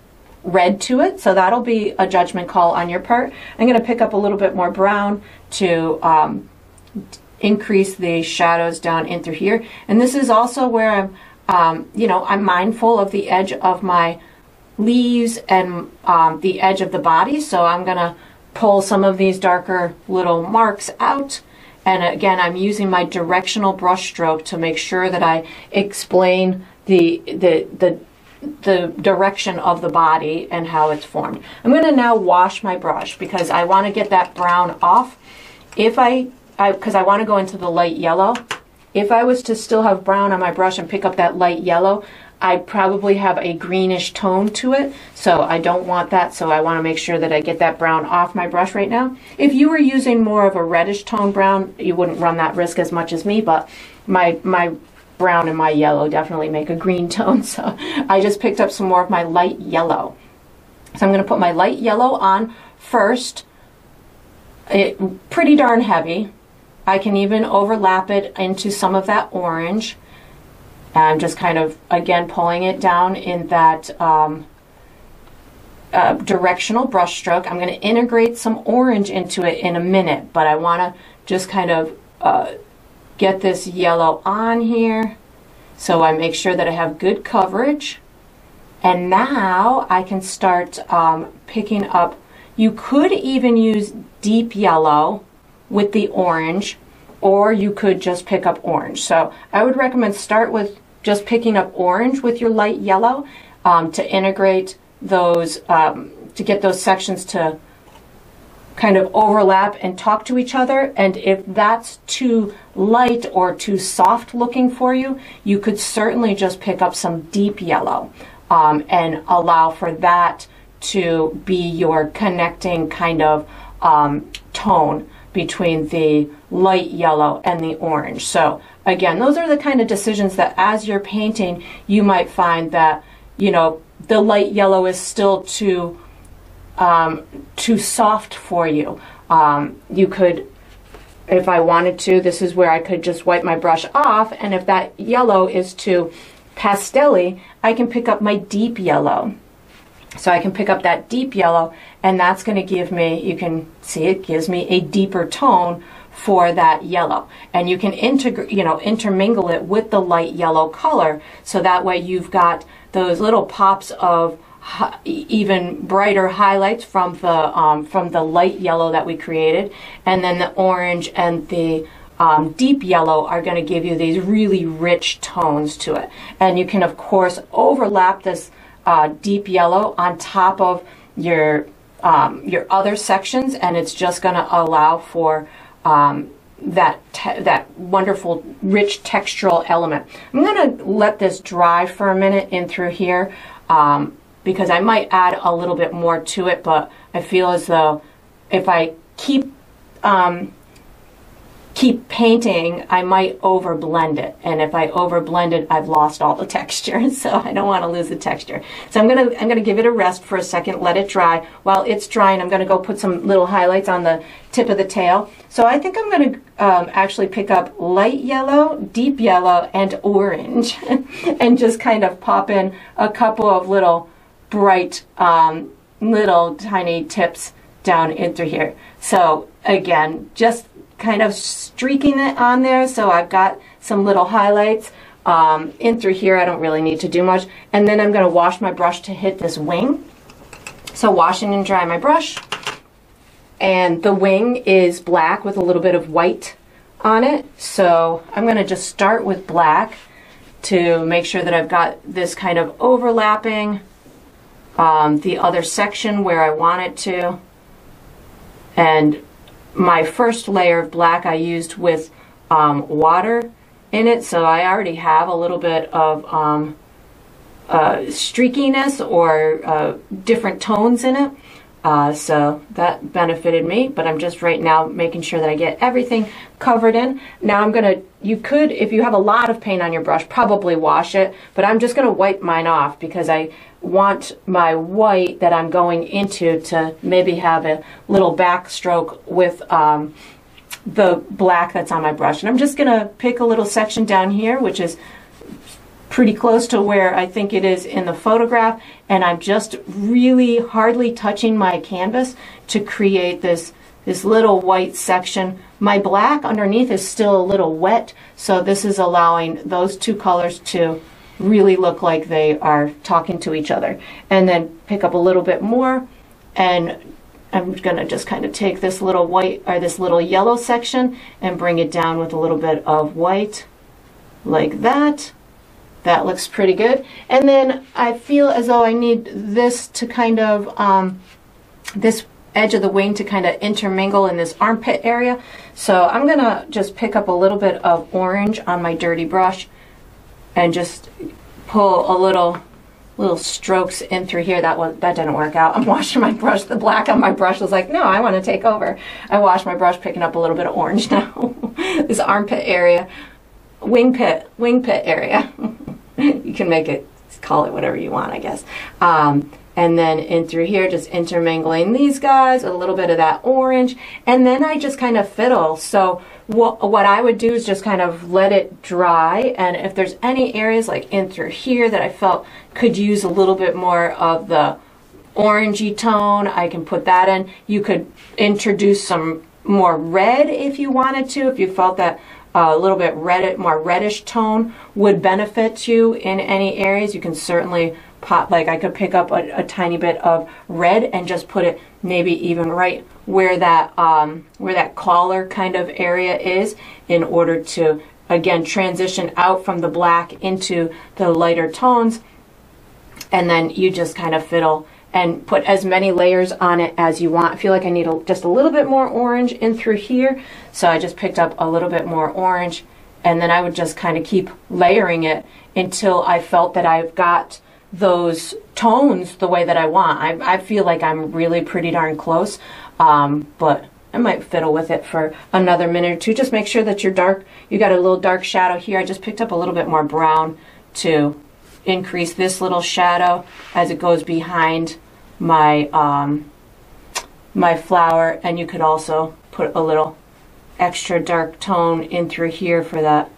red to it. So that'll be a judgment call on your part. I'm going to pick up a little bit more brown to increase the shadows down in through here. And this is also where I'm, you know, I'm mindful of the edge of my leaves and the edge of the body. So I'm going to pull some of these darker little marks out, and again I'm using my directional brush stroke to make sure that I explain the direction of the body and how it's formed. I'm going to now wash my brush because I want to get that brown off. Because I want to go into the light yellow. If I was to still have brown on my brush and pick up that light yellow, I probably have a greenish tone to it, so I don't want that, so I want to make sure that I get that brown off my brush right now. If you were using more of a reddish tone brown, you wouldn't run that risk as much as me, but my brown and my yellow definitely make a green tone, so I just picked up some more of my light yellow. So I'm going to put my light yellow on first. It's pretty darn heavy. I can even overlap it into some of that orange. And I'm just kind of, again, pulling it down in that directional brush stroke. I'm going to integrate some orange into it in a minute, but I want to just kind of get this yellow on here. So I make sure that I have good coverage. And now I can start picking up. You could even use deep yellow with the orange, or you could just pick up orange. So I would recommend start with just picking up orange with your light yellow to integrate those, to get those sections to kind of overlap and talk to each other. And if that's too light or too soft looking for you, you could certainly just pick up some deep yellow and allow for that to be your connecting kind of tone between the light yellow and the orange. So again, those are the kind of decisions that as you're painting, you might find that, you know, the light yellow is still too soft for you. You could, if I wanted to, this is where I could just wipe my brush off, and if that yellow is too pastel-y, I can pick up my deep yellow. So I can pick up that deep yellow, and that's going to give me, you can see it gives me a deeper tone for that yellow. And you can intermingle it with the light yellow color, so that way you've got those little pops of even brighter highlights from the light yellow that we created, and then the orange and the deep yellow are going to give you these really rich tones to it. And you can of course overlap this deep yellow on top of your other sections, and it's just going to allow for that wonderful rich textural element. I'm going to let this dry for a minute in through here because I might add a little bit more to it, but I feel as though if I keep keep painting, I might overblend it, and if I overblend it, I've lost all the texture. So I don't want to lose the texture. So I'm gonna give it a rest for a second, let it dry. While it's drying, I'm gonna go put some little highlights on the tip of the tail. So I think I'm gonna actually pick up light yellow, deep yellow, and orange, and just kind of pop in a couple of little bright, little tiny tips down into here. So again, just kind of streaking it on there, so I've got some little highlights in through here. I don't really need to do much, and then I'm going to wash my brush to hit this wing. So washing and dry my brush, and the wing is black with a little bit of white on it, so I'm going to just start with black to make sure that I've got this kind of overlapping the other section where I want it to. And my first layer of black I used with water in it, so I already have a little bit of streakiness or different tones in it, so that benefited me. But I'm just right now making sure that I get everything covered in. Now I'm gonna, you could, if you have a lot of paint on your brush, probably wash it, but I'm just gonna wipe mine off because I want my white that I'm going into to maybe have a little backstroke with the black that's on my brush. And I'm just going to pick a little section down here, which is pretty close to where I think it is in the photograph, and I'm just really hardly touching my canvas to create this little white section. My black underneath is still a little wet, so this is allowing those two colors to really look like they are talking to each other. And then pick up a little bit more, and I'm gonna just kind of take this little white or this little yellow section and bring it down with a little bit of white like that. That looks pretty good. And then I feel as though I need this to kind of this edge of the wing to kind of intermingle in this armpit area, so I'm gonna just pick up a little bit of orange on my dirty brush and just pull a little strokes in through here. That didn't work out. I'm washing my brush. The black on my brush was like, no, I want to take over. I washed my brush, picking up a little bit of orange now. This armpit area, wing pit area. You can make it, call it whatever you want, I guess. and then in through here just intermingling these guys, a little bit of that orange, and then I just kind of fiddle. So what I would do is just kind of let it dry, and if there's any areas like in through here that I felt could use a little bit more of the orangey tone, I can put that in. You could introduce some more red if you wanted to, if you felt that a little bit red, more reddish tone would benefit you in any areas. You can certainly pop, like I could pick up a tiny bit of red and just put it maybe even right where that collar kind of area is, in order to again transition out from the black into the lighter tones. And then you just kind of fiddle and put as many layers on it as you want. I feel like I need just a little bit more orange in through here, so I just picked up a little bit more orange, and then I would just kind of keep layering it until I felt that I've got those tones the way that I want. I feel like I'm really pretty darn close, but I might fiddle with it for another minute or two. Just make sure that you got a little dark shadow here. I just picked up a little bit more brown to increase this little shadow as it goes behind my my flower, and you could also put a little extra dark tone in through here for that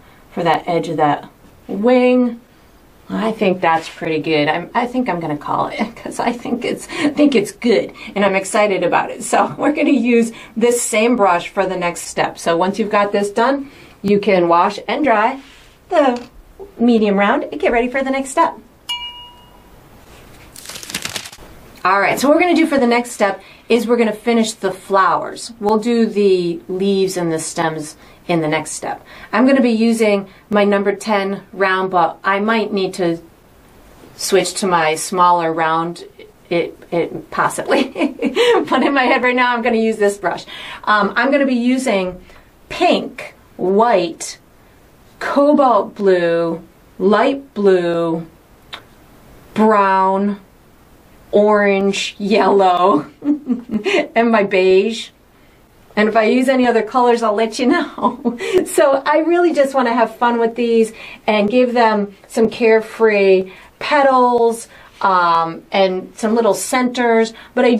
edge of that wing. I think that's pretty good. I think I'm gonna call it, because I think it's good, and I'm excited about it. So we're gonna use this same brush for the next step. So once you've got this done, you can wash and dry the medium round and get ready for the next step. Alright, so what we're going to do for the next step is we're going to finish the flowers. We'll do the leaves and the stems in the next step. I'm going to be using my number 10 round, but I might need to switch to my smaller round, it possibly. But in my head right now I'm going to use this brush. I'm going to be using pink, white, cobalt blue, light blue, brown, orange, yellow, and my beige. And if I use any other colors, I'll let you know. So I really just want to have fun with these and give them some carefree petals and some little centers. But I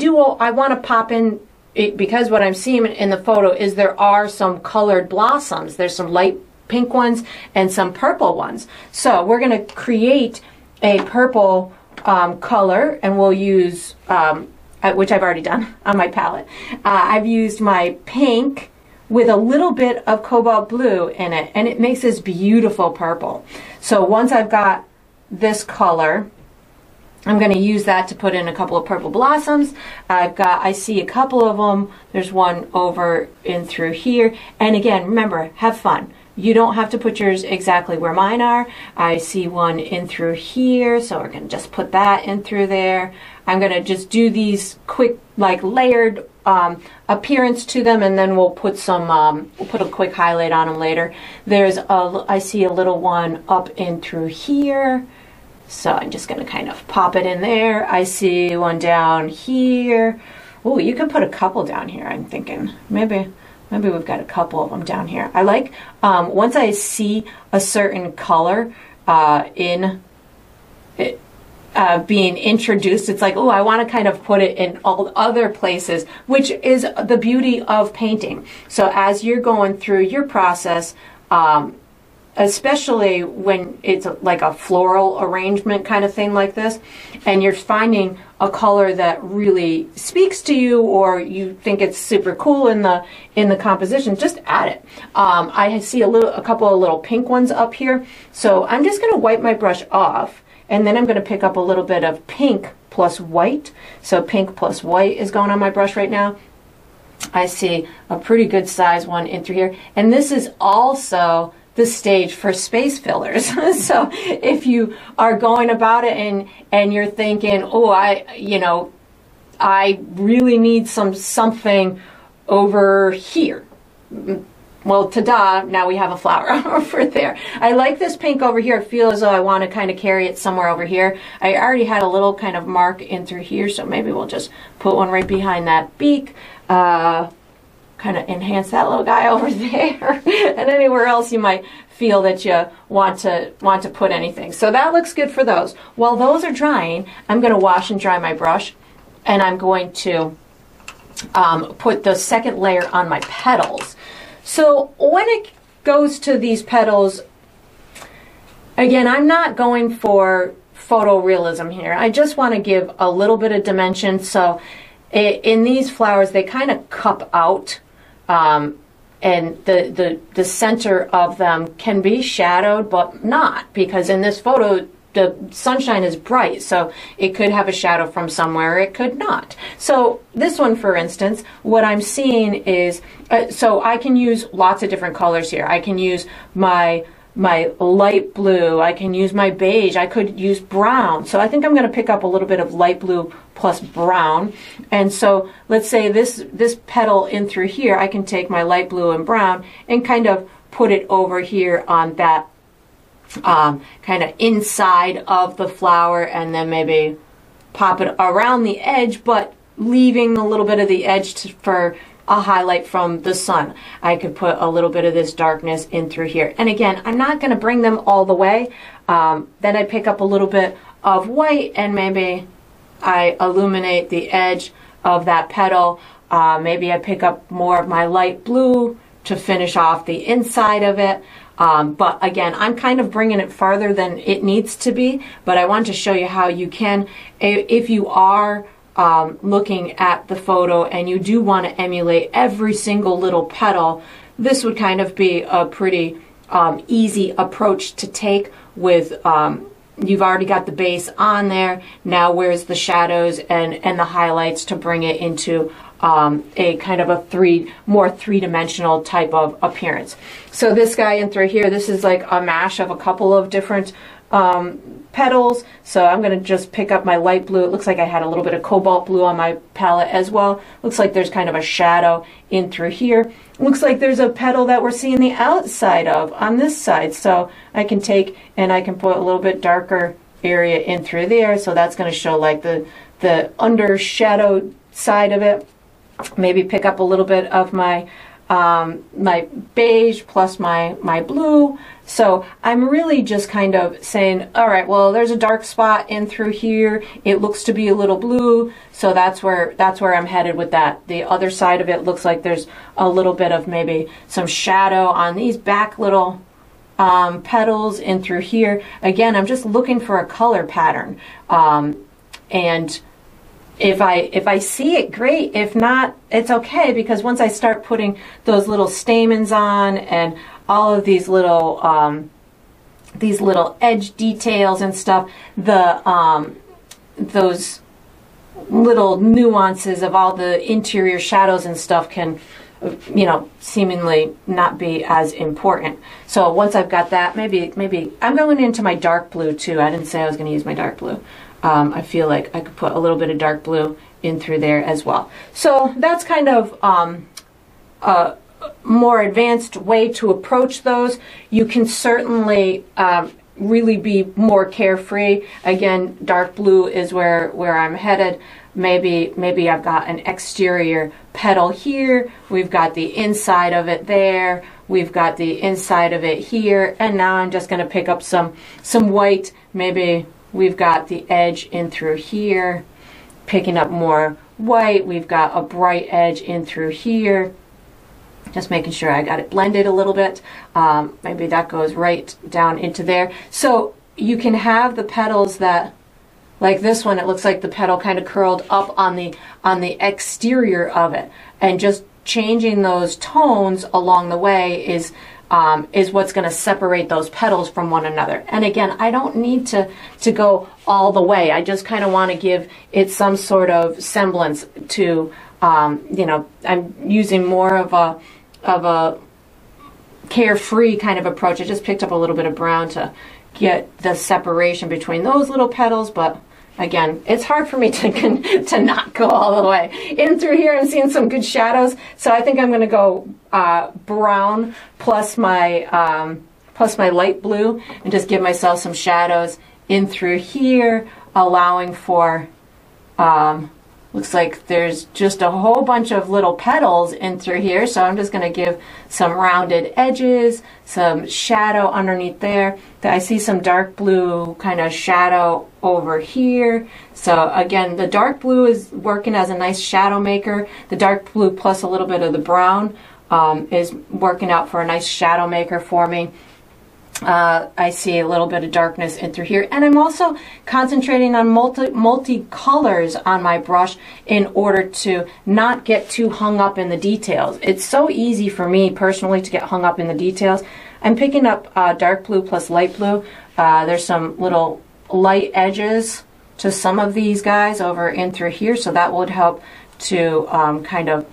want to pop in it, because what I'm seeing in the photo is there are some colored blossoms. There's some light pink ones and some purple ones. So we're going to create a purple color, and we'll use, which I've already done on my palette. I've used my pink with a little bit of cobalt blue in it, and it makes this beautiful purple. So once I've got this color, I'm going to use that to put in a couple of purple blossoms. I see a couple of them. There's one over in through here. And again, remember, have fun. You don't have to put yours exactly where mine are. I see one in through here, so we're going to just put that in through there. I'm going to just do these quick, like layered appearance to them, and then we'll put some, we'll put a quick highlight on them later. I see a little one up in through here, so I'm just going to kind of pop it in there. I see one down here. Oh, you can put a couple down here, I'm thinking. Maybe we've got a couple of them down here. I like, once I see a certain color being introduced, it's like, oh, I want to kind of put it in all other places, which is the beauty of painting. So as you're going through your process, especially when it's like a floral arrangement kind of thing like this, and you're finding a color that really speaks to you, or you think it's super cool in the composition, just add it. I see a couple of little pink ones up here, so I'm just going to wipe my brush off, and then I'm going to pick up a little bit of pink plus white. So pink plus white is going on my brush right now. I see a pretty good size one in through here, and this is also the stage for space fillers. So if you are going about it and you're thinking, oh, I really need something over here. Well, ta-da, now we have a flower over there. I like this pink over here. I feel as though I want to kind of carry it somewhere over here. I already had a little kind of mark in through here, so maybe we'll just put one right behind that beak. kind of enhance that little guy over there and anywhere else you might feel that you want to put anything. So that looks good for those. While those are drying, I'm going to wash and dry my brush, and I'm going to put the second layer on my petals. So when it goes to these petals, again, I'm not going for photorealism here. I just want to give a little bit of dimension. So in these flowers, they kind of cup out, and the center of them can be shadowed, but not, because in this photo, the sunshine is bright, so it could have a shadow from somewhere, it could not. So this one, for instance, what I'm seeing is, so I can use lots of different colors here. I can use my light blue, I can use my beige, I could use brown. So I think I'm going to pick up a little bit of light blue plus brown. And so let's say this petal in through here, I can take my light blue and brown and kind of put it over here on that kind of inside of the flower, and then maybe pop it around the edge, but leaving a little bit of the edge for a highlight from the sun. I could put a little bit of this darkness in through here. And again, I'm not going to bring them all the way. Then I pick up a little bit of white, and maybe I illuminate the edge of that petal. Maybe I pick up more of my light blue to finish off the inside of it. But again, I'm kind of bringing it farther than it needs to be, but I want to show you how you can, if you are looking at the photo and you do want to emulate every single little petal, this would kind of be a pretty easy approach to take with, you've already got the base on there, now where's the shadows and the highlights to bring it into a kind of a more three-dimensional type of appearance. So this guy in through here, this is like a mash of a couple of different petals. So I'm going to just pick up my light blue. It looks like I had a little bit of cobalt blue on my palette as well. Looks like there's kind of a shadow in through here. Looks like there's a petal that we're seeing the outside of on this side. So I can take and I can put a little bit darker area in through there. So that's going to show like the under shadow side of it. Maybe pick up a little bit of my my beige plus my blue. So I'm really just kind of saying, all right, well, there's a dark spot in through here. It looks to be a little blue, so that's where I'm headed with that. The other side of it looks like there's a little bit of maybe some shadow on these back little petals in through here. Again, I'm just looking for a color pattern, and if I see it, great. If not, it's okay, because once I start putting those little stamens on and all of these little edge details and stuff, the those little nuances of all the interior shadows and stuff can, you know, seemingly not be as important. So once I've got that, maybe I'm going into my dark blue too. I didn't say I was going to use my dark blue. I feel like I could put a little bit of dark blue in through there as well. So that's kind of a more advanced way to approach those. You can certainly really be more carefree. Again, dark blue is where I'm headed. Maybe I've got an exterior petal here. We've got the inside of it there. We've got the inside of it here. And now I'm just going to pick up some white, maybe. We've got the edge in through here, picking up more white. We've got a bright edge in through here. Just making sure I got it blended a little bit. Maybe that goes right down into there. So you can have the petals that, like this one, it looks like the petal kind of curled up on the exterior of it. And just changing those tones along the way is what's going to separate those petals from one another. And again, I don't need to go all the way. I just kind of want to give it some sort of semblance to, you know, I'm using more of a carefree kind of approach. I just picked up a little bit of brown to get the separation between those little petals, but again, it's hard for me to not go all the way. In through here, I'm seeing some good shadows, so I think I'm going to go brown plus my light blue and just give myself some shadows in through here, allowing for Looks like there's just a whole bunch of little petals in through here, so I'm just going to give some rounded edges, some shadow underneath there. I see some dark blue kind of shadow over here. So again, the dark blue is working as a nice shadow maker. The dark blue plus a little bit of the brown is working out for a nice shadow maker for me. I see a little bit of darkness in through here, and I'm also concentrating on multi colors on my brush in order to not get too hung up in the details. It's so easy for me personally to get hung up in the details. I'm picking up dark blue plus light blue. There's some little light edges to some of these guys over in through here, so that would help to kind of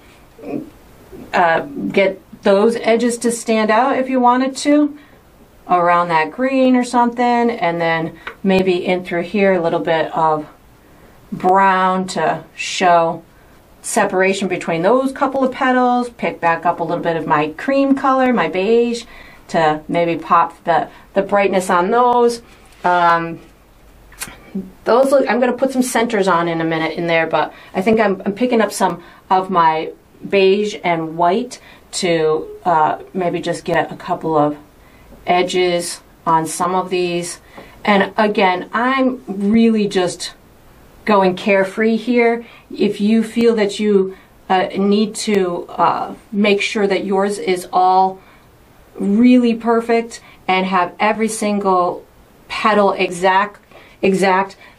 get those edges to stand out if you wanted to, around that green or something, and then maybe in through here a little bit of brown to show separation between those couple of petals. Pick back up a little bit of my cream color, my beige, to maybe pop the brightness on those. Those look, I'm going to put some centers on in a minute in there, but I think I'm picking up some of my beige and white to maybe just get a couple of edges on some of these. And again, I'm really just going carefree here. If you feel that you need to make sure that yours is all really perfect and have every single petal exact,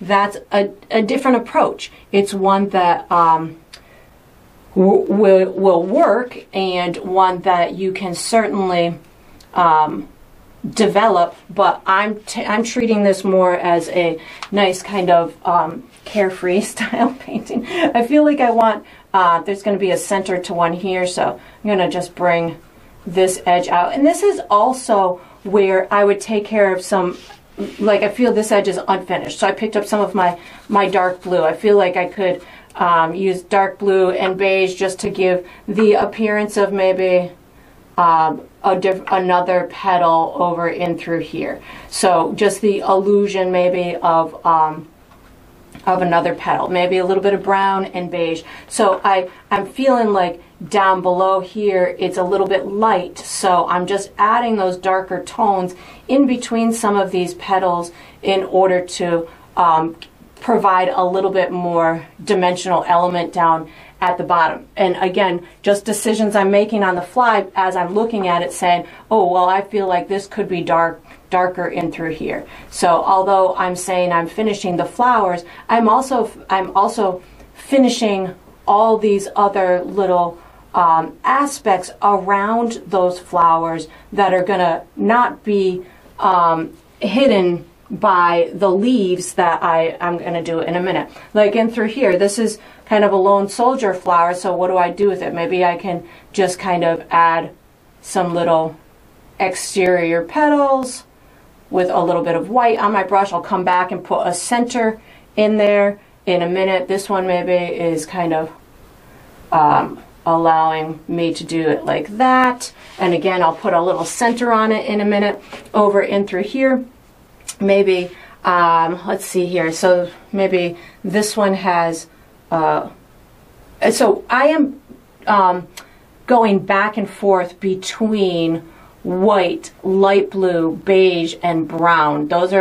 that's a different approach. It's one that will work, and one that you can certainly develop, but I'm treating this more as a nice kind of carefree style painting. I feel like I want, there's going to be a center to one here, so I'm going to just bring this edge out. And this is also where I would take care of some, like I feel this edge is unfinished, so I picked up some of my dark blue. I feel like I could use dark blue and beige just to give the appearance of maybe another petal over in through here. So just the illusion maybe of another petal, maybe a little bit of brown and beige. So I'm feeling like down below here it's a little bit light, so I'm just adding those darker tones in between some of these petals in order to provide a little bit more dimensional element down at the bottom. And again, just decisions I'm making on the fly as I'm looking at it, saying, oh, well, I feel like this could be darker in through here. So although I'm saying I'm finishing the flowers, I'm also finishing all these other little aspects around those flowers that are gonna not be hidden by the leaves that I'm going to do in a minute. Like in through here, this is kind of a lone soldier flower, so what do I do with it? Maybe I can just kind of add some little exterior petals with a little bit of white on my brush. I'll come back and put a center in there in a minute. This one maybe is kind of allowing me to do it like that. And again, I'll put a little center on it in a minute over in through here. Maybe, let's see here, so maybe this one has, so I am going back and forth between white, light blue, beige, and brown. Those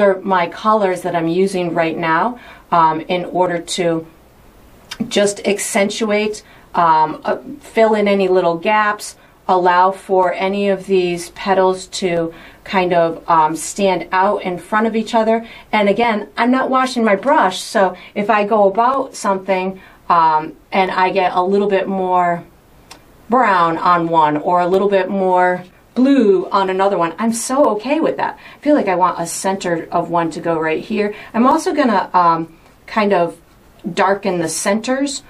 are my colors that I'm using right now in order to just accentuate, fill in any little gaps, allow for any of these petals to kind of stand out in front of each other. And again, I'm not washing my brush, so if I go about something and I get a little bit more brown on one or a little bit more blue on another one, I'm so okay with that. I feel like I want a center of one to go right here. I'm also gonna kind of darken the centers,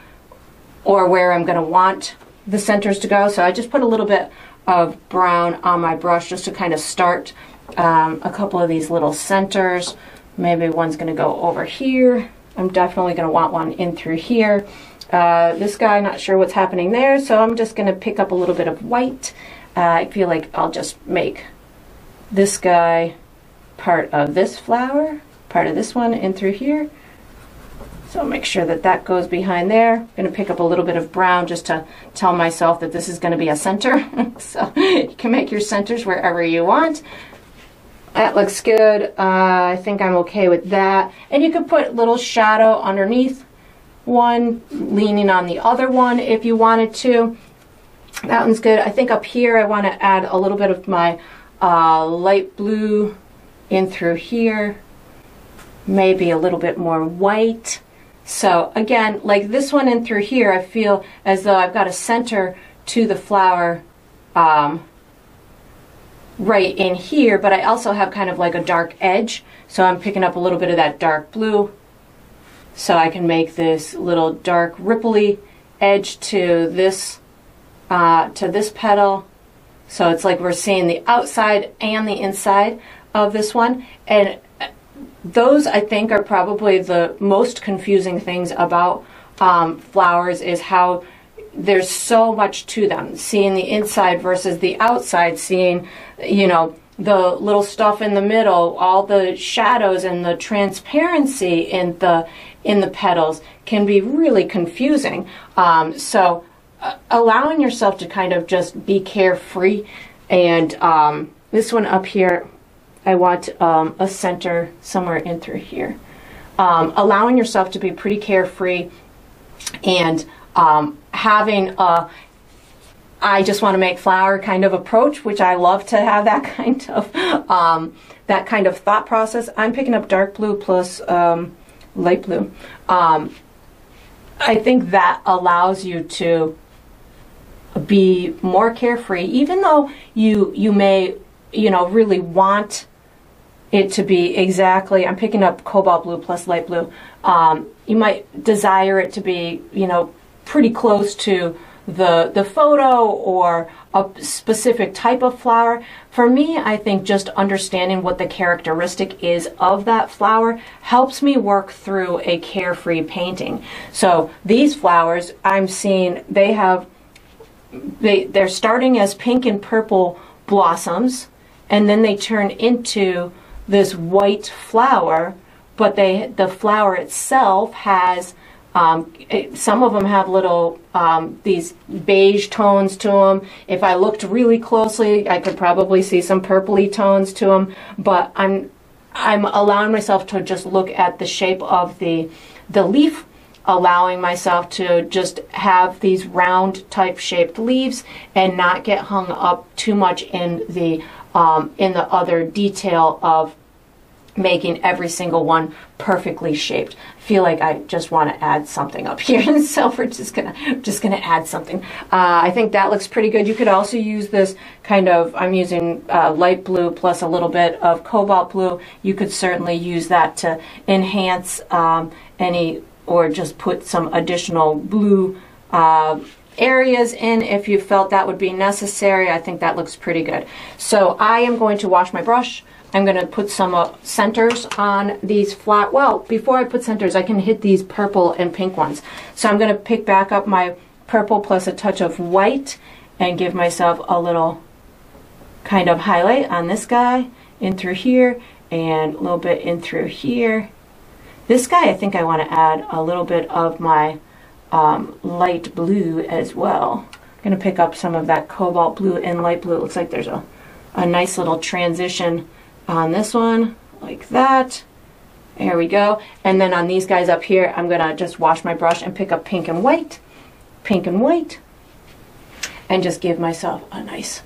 or where I'm gonna want the centers to go. So I just put a little bit of brown on my brush just to kind of start a couple of these little centers. Maybe one's going to go over here. I'm definitely going to want one in through here. This guy, not sure what's happening there, so I'm just going to pick up a little bit of white. I feel like I'll just make this guy part of this flower, part of this one in through here. So make sure that that goes behind there. I'm going to pick up a little bit of brown just to tell myself that this is going to be a center. So you can make your centers wherever you want. That looks good. I think I'm okay with that. And you could put little shadow underneath one, leaning on the other one if you wanted to. That one's good. I think up here I want to add a little bit of my light blue in through here. Maybe a little bit more white. So again, like this one in through here, I feel as though I've got a center to the flower right in here, but I also have kind of like a dark edge. So I'm picking up a little bit of that dark blue. So I can make this little dark ripply edge to this petal. So it's like we're seeing the outside and the inside of this one. And those, I think, are probably the most confusing things about flowers, is how there's so much to them. Seeing the inside versus the outside, seeing, you know, the little stuff in the middle, all the shadows and the transparency in the petals can be really confusing. So allowing yourself to kind of just be carefree. And this one up here, I want a center somewhere in through here. Allowing yourself to be pretty carefree and having a I just want to make flower kind of approach, which I love to have that kind of thought process. I'm picking up dark blue plus light blue. I think that allows you to be more carefree, even though you may, you know, really want it to be exactly, I'm picking up cobalt blue plus light blue. You might desire it to be, you know, pretty close to the photo or a specific type of flower. For me, I think just understanding what the characteristic is of that flower helps me work through a carefree painting. So these flowers I'm seeing, they're starting as pink and purple blossoms, and then they turn into this white flower, but the flower itself has some of them have little these beige tones to them. If I looked really closely, I could probably see some purpley tones to them, but I'm allowing myself to just look at the shape of the leaf, allowing myself to just have these round type shaped leaves and not get hung up too much in the other detail of making every single one perfectly shaped. I feel like I just want to add something up here, so we're just gonna add something. I think that looks pretty good. You could also use this kind of, I'm using light blue plus a little bit of cobalt blue. You could certainly use that to enhance any, or just put some additional blue areas in if you felt that would be necessary. I think that looks pretty good. So I am going to wash my brush. I'm going to put some centers on these flat. Well, before I put centers, I can hit these purple and pink ones. So I'm going to pick back up my purple plus a touch of white and give myself a little kind of highlight on this guy in through here and a little bit in through here. This guy, I think I want to add a little bit of my light blue as well. I'm going to pick up some of that cobalt blue and light blue. It looks like there's a nice little transition on this one, like that. There we go. And then on these guys up here, I'm going to just wash my brush and pick up pink and white, and just give myself a nice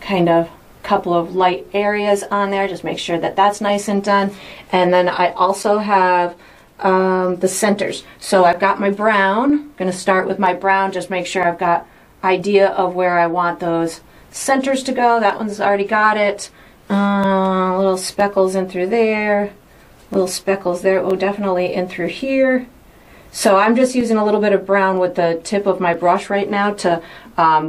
kind of couple of light areas on there. Just make sure that that's nice and done. And then I also have the centers. So I've got my brown. I'm going to start with my brown. Just make sure I've got idea of where I want those centers to go. That one's already got it. Little speckles in through there. Little speckles there. Oh, definitely in through here. So I'm just using a little bit of brown with the tip of my brush right now to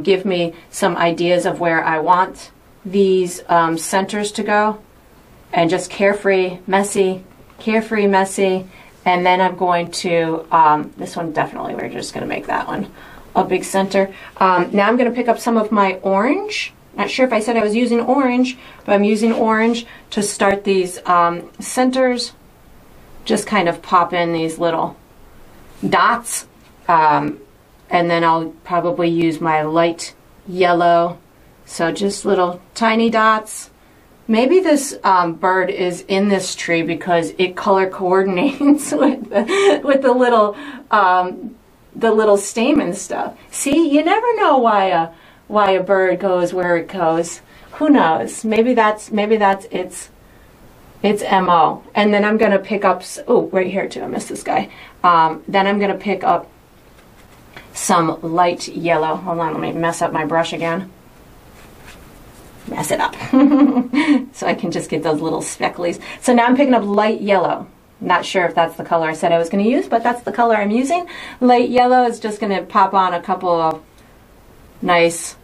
give me some ideas of where I want these centers to go. And just carefree, messy, carefree, messy. And then I'm going to this one, definitely we're just going to make that one a big center. Now I'm going to pick up some of my orange. Not sure if I said I was using orange, but I'm using orange to start these centers. Just kind of pop in these little dots, and then I'll probably use my light yellow. So just little tiny dots. Maybe this bird is in this tree because it color coordinates with the little stem and stuff. See, you never know why a bird goes where it goes. Who knows? Maybe that's its MO. And then I'm gonna pick up. Oh, right here too. I missed this guy. Then I'm gonna pick up some light yellow. Hold on, let me mess up my brush again. Mess it up so I can just get those little specklies. So now I'm picking up light yellow. Not sure if that's the color I said I was going to use, but that's the color I'm using. Light yellow is just going to pop on a couple of nice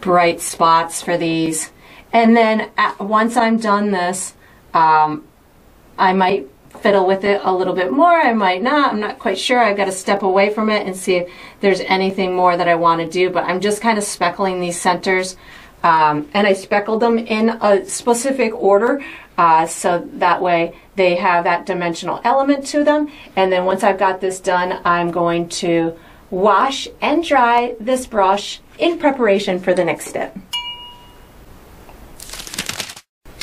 bright spots for these. And then once I'm done this, I might fiddle with it a little bit more. I might not. I'm not quite sure. I've got to step away from it and see if there's anything more that I want to do, but I'm just kind of speckling these centers. And I speckled them in a specific order so that way they have that dimensional element to them. And then once I've got this done, I'm going to wash and dry this brush in preparation for the next step.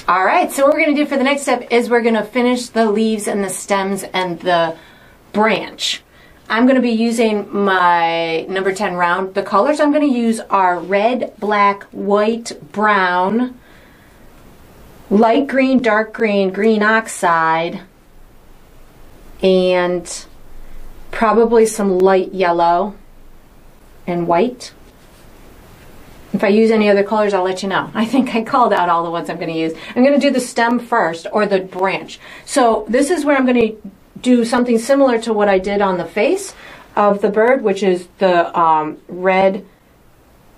All right, so what we're going to do for the next step is we're going to finish the leaves and the stems and the branch. I'm going to be using my number 10 round. The colors I'm going to use are red, black, white, brown, light green, dark green, green oxide, and probably some light yellow and white. If I use any other colors, I'll let you know. I think I called out all the ones I'm going to use. I'm going to do the stem first, or the branch. So this is where I'm going to do something similar to what I did on the face of the bird, which is the red,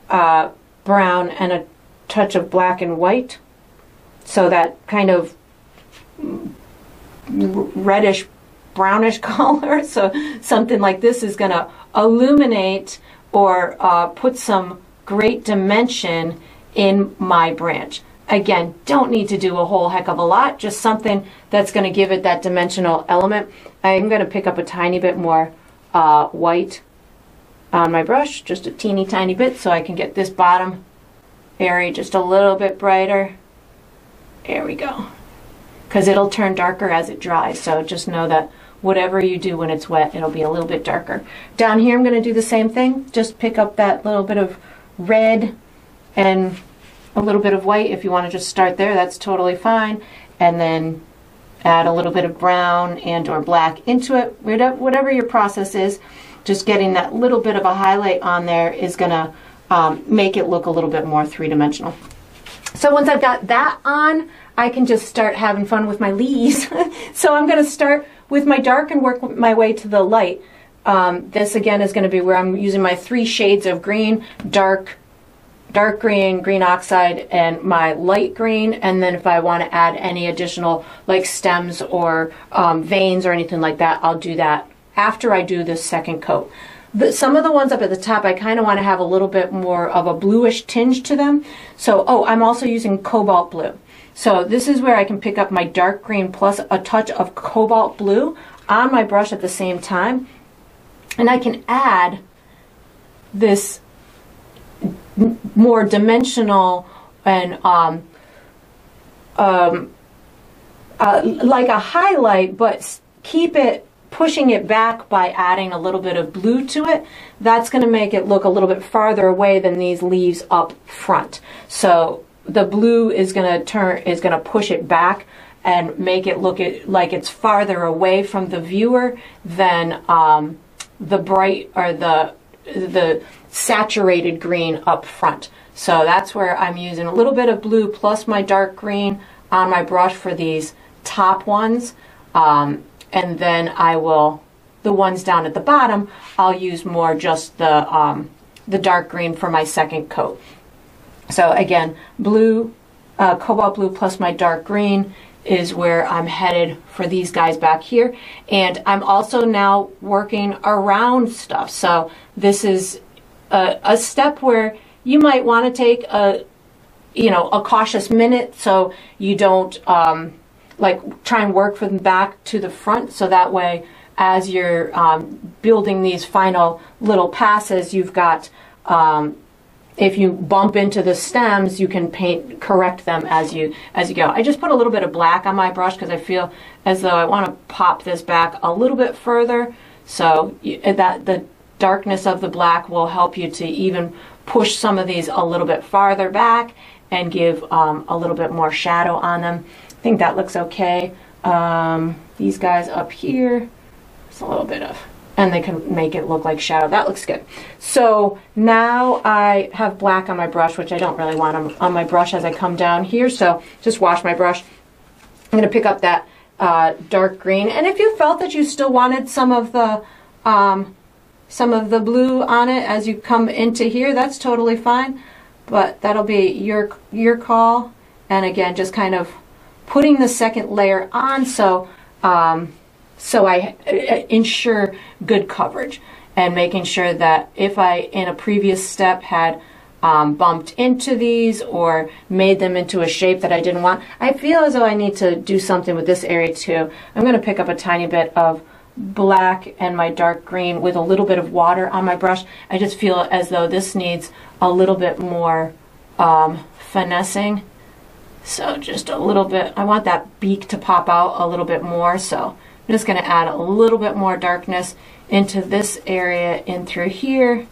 brown, and a touch of black and white. So that kind of reddish, brownish color. So something like this is going to illuminate or put some great dimension in my branch. Again, don't need to do a whole heck of a lot, just something that's going to give it that dimensional element. I'm going to pick up a tiny bit more white on my brush, just a teeny tiny bit, so I can get this bottom area just a little bit brighter. There we go. Because it'll turn darker as it dries, so just know that whatever you do when it's wet, it'll be a little bit darker. Down here I'm going to do the same thing, just pick up that little bit of red and a little bit of white. If you want to just start there, that's totally fine, and then add a little bit of brown and or black into it. Whatever your process is, just getting that little bit of a highlight on there is gonna make it look a little bit more three-dimensional. So once I've got that on, I can just start having fun with my leaves. So I'm gonna start with my dark and work my way to the light. This again is gonna be where I'm using my three shades of green, dark green, green oxide, and my light green. And then if I want to add any additional like stems or veins or anything like that, I'll do that after I do this second coat. Some of the ones up at the top, I kind of want to have a little bit more of a bluish tinge to them. So, oh, I'm also using cobalt blue. So this is where I can pick up my dark green plus a touch of cobalt blue on my brush at the same time. And I can add this more dimensional and like a highlight, but keep it pushing it back by adding a little bit of blue to it. That's going to make it look a little bit farther away than these leaves up front. So the blue is going to push it back and make it look like it's farther away from the viewer than the bright or the saturated green up front. So that's where I'm using a little bit of blue plus my dark green on my brush for these top ones, and then the ones down at the bottom, I'll use more just the dark green for my second coat. So again, blue, cobalt blue plus my dark green is where I'm headed for these guys back here. And I'm also now working around stuff. So this is a step where you might want to take a cautious minute, so you don't like try and work from back to the front, so that way as you're building these final little passes, you've got, if you bump into the stems, you can paint, correct them as you go. I just put a little bit of black on my brush because I feel as though I want to pop this back a little bit further, so that the darkness of the black will help you to even push some of these a little bit farther back and give a little bit more shadow on them. I think that looks okay. These guys up here, it's a little bit of, and they can make it look like shadow. That looks good. So now I have black on my brush, which I don't really want on my brush as I come down here, so just wash my brush. I'm gonna pick up that dark green, and if you felt that you still wanted some of the blue on it as you come into here, that's totally fine, but that'll be your call. And again, just kind of putting the second layer on so I ensure good coverage, and making sure that if I in a previous step had bumped into these or made them into a shape that I didn't want, I feel as though I need to do something with this area too. I'm going to pick up a tiny bit of black and my dark green with a little bit of water on my brush. I just feel as though this needs a little bit more finessing, so just a little bit. I want that beak to pop out a little bit more, so I'm just going to add a little bit more darkness into this area in through here.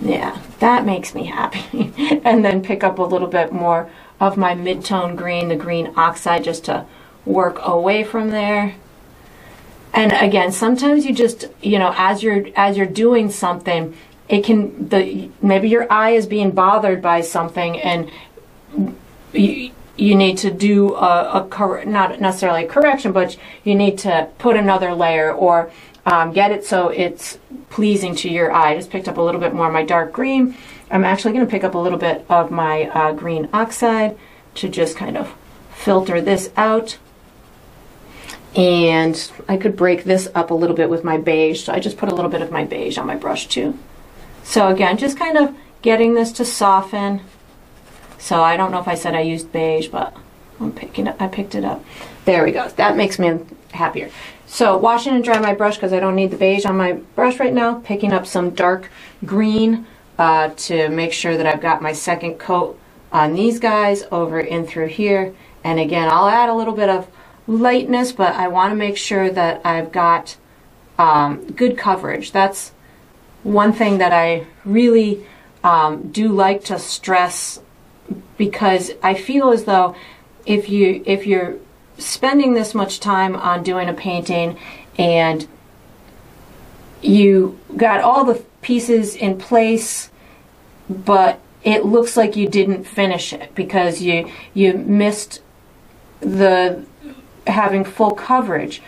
Yeah, that makes me happy. And then pick up a little bit more of my mid-tone green, the green oxide, just to work away from there. And again, sometimes you just, you know, as you're doing something, it can, maybe your eye is being bothered by something, and you need to do not necessarily a correction, but you need to put another layer or get it so it's pleasing to your eye. I just picked up a little bit more of my dark green. I'm actually going to pick up a little bit of my green oxide to just kind of filter this out. And I could break this up a little bit with my beige, so I just put a little bit of my beige on my brush too. So again, just kind of getting this to soften. So I don't know if I said I used beige, but I picked it up. There we go. That makes me happier. So washing and drying my brush because I don't need the beige on my brush right now. Picking up some dark green to make sure that I've got my second coat on these guys over in through here. And again, I'll add a little bit of lightness, but I want to make sure that I've got good coverage. That's one thing that I really do like to stress, because I feel as though if you're spending this much time on doing a painting and you got all the pieces in place, but it looks like you didn't finish it because you missed the having full coverage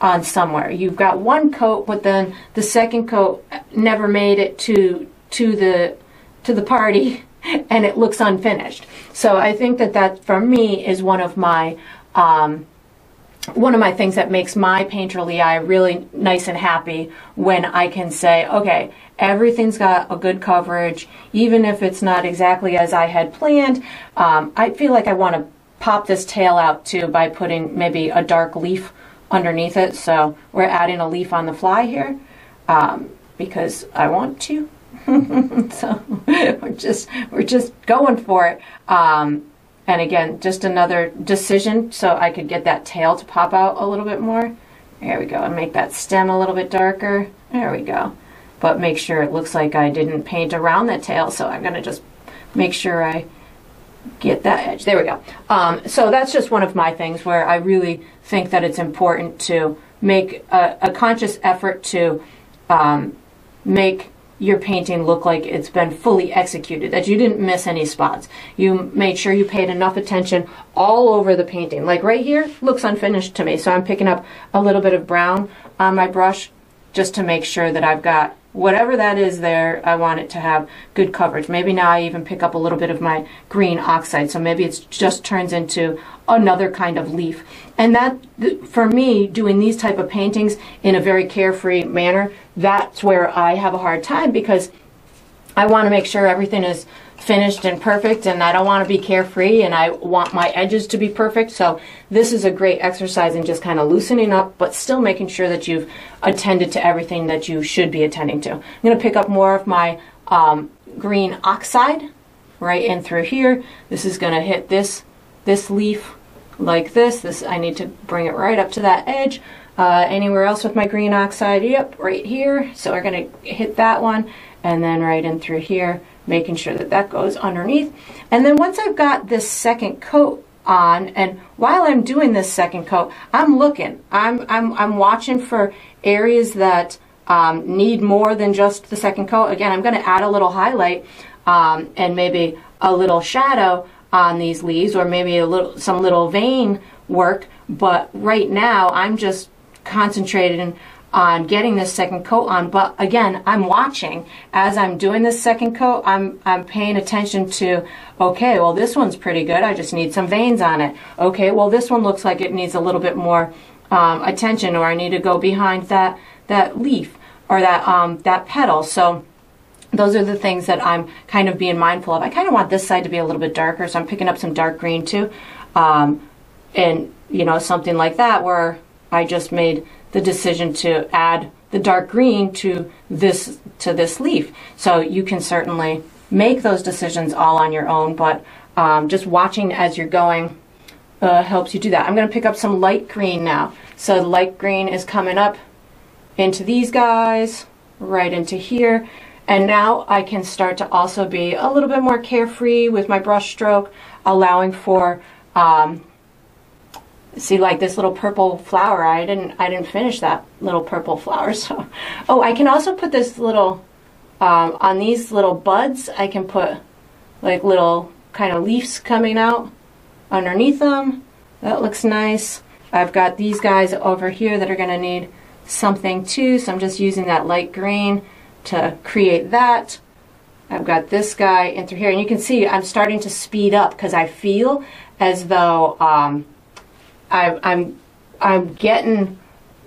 on somewhere. You've got one coat, but then the second coat never made it to the party, and it looks unfinished. So I think that for me is one of my things that makes my painterly eye really nice and happy, when I can say, okay, everything's got a good coverage, even if it's not exactly as I had planned. I feel like I want to pop this tail out too by putting maybe a dark leaf underneath it. So we're adding a leaf on the fly here because I want to. So we're just going for it. And again, just another decision, so I could get that tail to pop out a little bit more. There we go, and make that stem a little bit darker. There we go. But make sure it looks like I didn't paint around the tail, so I'm gonna just make sure I get that edge. There we go. So that's just one of my things where I really think that it's important to make a conscious effort to make your painting look like it's been fully executed, that you didn't miss any spots. You made sure you paid enough attention all over the painting. Like right here looks unfinished to me, so I'm picking up a little bit of brown on my brush just to make sure that I've got whatever that is there, I want it to have good coverage. Maybe now I even pick up a little bit of my green oxide, so maybe it just turns into another kind of leaf. And that, for me, doing these type of paintings in a very carefree manner, that's where I have a hard time, because I want to make sure everything is finished and perfect, and I don't want to be carefree, and I want my edges to be perfect. So this is a great exercise in just kind of loosening up, but still making sure that you've attended to everything that you should be attending to. I'm going to pick up more of my green oxide right in through here. This is going to hit this leaf like this. I need to bring it right up to that edge. Anywhere else with my green oxide? Yep, right here. So we're going to hit that one, and then right in through here, making sure that that goes underneath. And then once I've got this second coat on, and while I'm doing this second coat, I'm looking. I'm watching for areas that need more than just the second coat. Again, I'm going to add a little highlight and maybe a little shadow on these leaves, or maybe some little vein work. But right now, I'm just concentrating on getting this second coat on. But again, I'm watching as I'm doing this second coat. I'm paying attention to, okay, well, this one's pretty good, I just need some veins on it. Okay, well, this one looks like it needs a little bit more attention, or I need to go behind that leaf, or that petal. So those are the things that I'm kind of being mindful of. I kind of want this side to be a little bit darker, so I'm picking up some dark green too, and you know, something like that, where I just made the decision to add the dark green to this leaf. So you can certainly make those decisions all on your own, but just watching as you're going helps you do that. I'm going to pick up some light green now. So light green is coming up into these guys, right into here, and now I can start to also be a little bit more carefree with my brush stroke, allowing for see, like this little purple flower, I didn't finish that little purple flower. So, oh, I can also put this little, on these little buds, I can put like little kind of leaves coming out underneath them. That looks nice. I've got these guys over here that are going to need something too, so I'm just using that light green to create that. I've got this guy in through here, and you can see I'm starting to speed up because I feel as though, I'm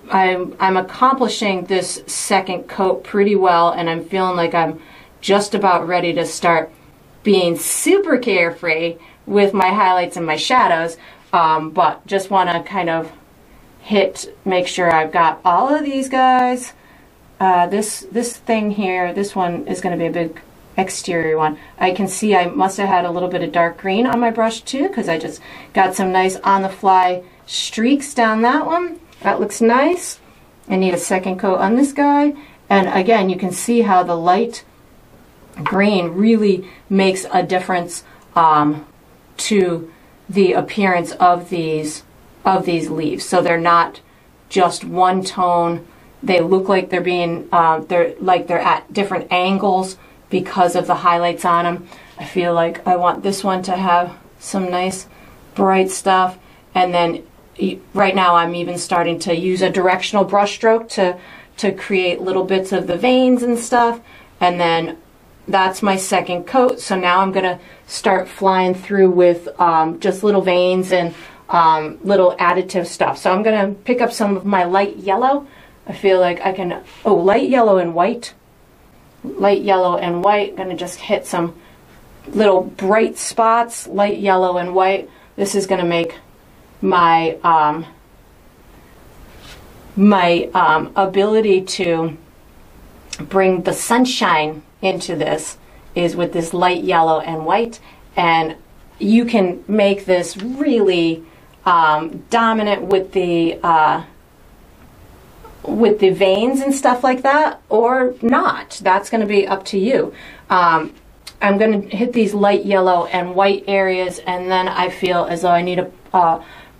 accomplishing this second coat pretty well, and I'm feeling like I'm just about ready to start being super carefree with my highlights and my shadows, but just want to kind of make sure I've got all of these guys. This thing here, this one is going to be a big exterior one. I can see I must have had a little bit of dark green on my brush too, because I just got some nice on-the-fly streaks down that one. That looks nice. I need a second coat on this guy, and again, you can see how the light green really makes a difference to the appearance of these leaves. So they're not just one tone. They look like they're being they're at different angles because of the highlights on them. I feel like I want this one to have some nice bright stuff, and then right now I'm even starting to use a directional brush stroke to create little bits of the veins and stuff, and then that's my second coat. So now I'm gonna start flying through with just little veins and little additive stuff. So I'm gonna pick up some of my light yellow. I feel like I can, oh, light yellow and white. Light yellow and white, gonna just hit some little bright spots, light yellow and white. This is gonna make my my ability to bring the sunshine into this is with this light yellow and white, and you can make this really dominant with the veins and stuff like that, or not. That's going to be up to you. I'm going to hit these light yellow and white areas, and then I feel as though I need to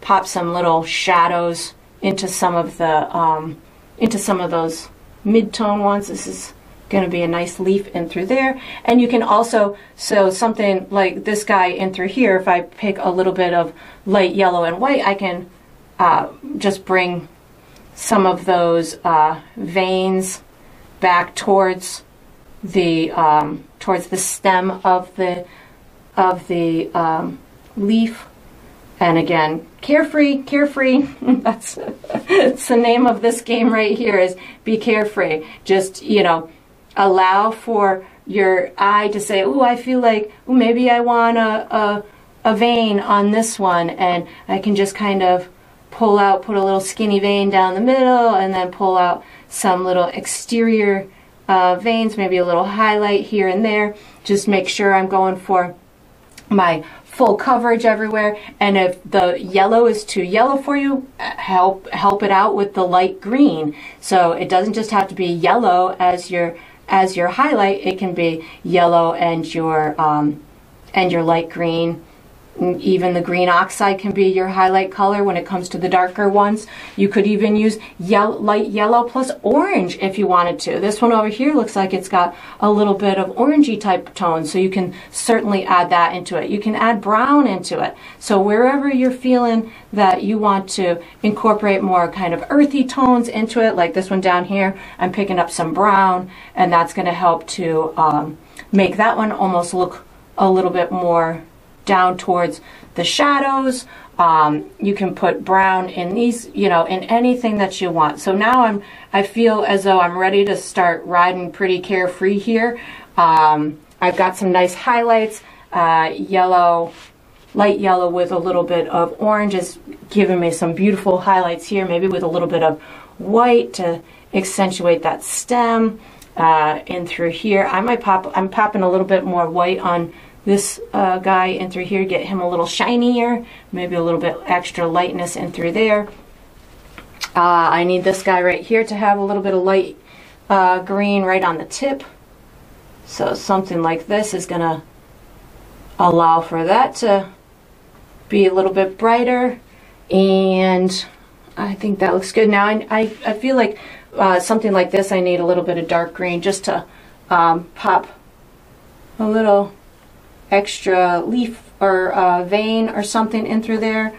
pop some little shadows into some of the those mid-tone ones. This is going to be a nice leaf in through there, and you can also, so something like this guy in through here, if I pick a little bit of light yellow and white, I can just bring some of those veins back towards the stem of the leaf. And again, carefree, carefree. That's it's the name of this game right here, is be carefree. Just, you know, allow for your eye to say, oh, I feel like, ooh, maybe I want a vein on this one, and I can just kind of pull out, put a little skinny vein down the middle, and then pull out some little exterior veins, maybe a little highlight here and there. Just make sure I'm going for my full coverage everywhere. And if the yellow is too yellow for you, help it out with the light green. So it doesn't just have to be yellow as your highlight. It can be yellow and your light green. Even the green oxide can be your highlight color when it comes to the darker ones. You could even use yellow, light yellow plus orange if you wanted to. This one over here looks like it's got a little bit of orangey type tone, so you can certainly add that into it. You can add brown into it. So wherever you're feeling that you want to incorporate more kind of earthy tones into it, like this one down here, I'm picking up some brown, and that's going to help to make that one almost look a little bit more down towards the shadows. You can put brown in these, you know, in anything that you want. So now I feel as though I'm ready to start riding pretty carefree here. I've got some nice highlights. Yellow, light yellow with a little bit of orange is giving me some beautiful highlights here, maybe with a little bit of white to accentuate that stem. In through here, I'm popping a little bit more white on this guy in through here, get him a little shinier, maybe a little bit extra lightness in through there. I need this guy right here to have a little bit of light green right on the tip. So something like this is gonna allow for that to be a little bit brighter. And I think that looks good. Now I feel like something like this, I need a little bit of dark green just to pop a little extra leaf or vein or something in through there.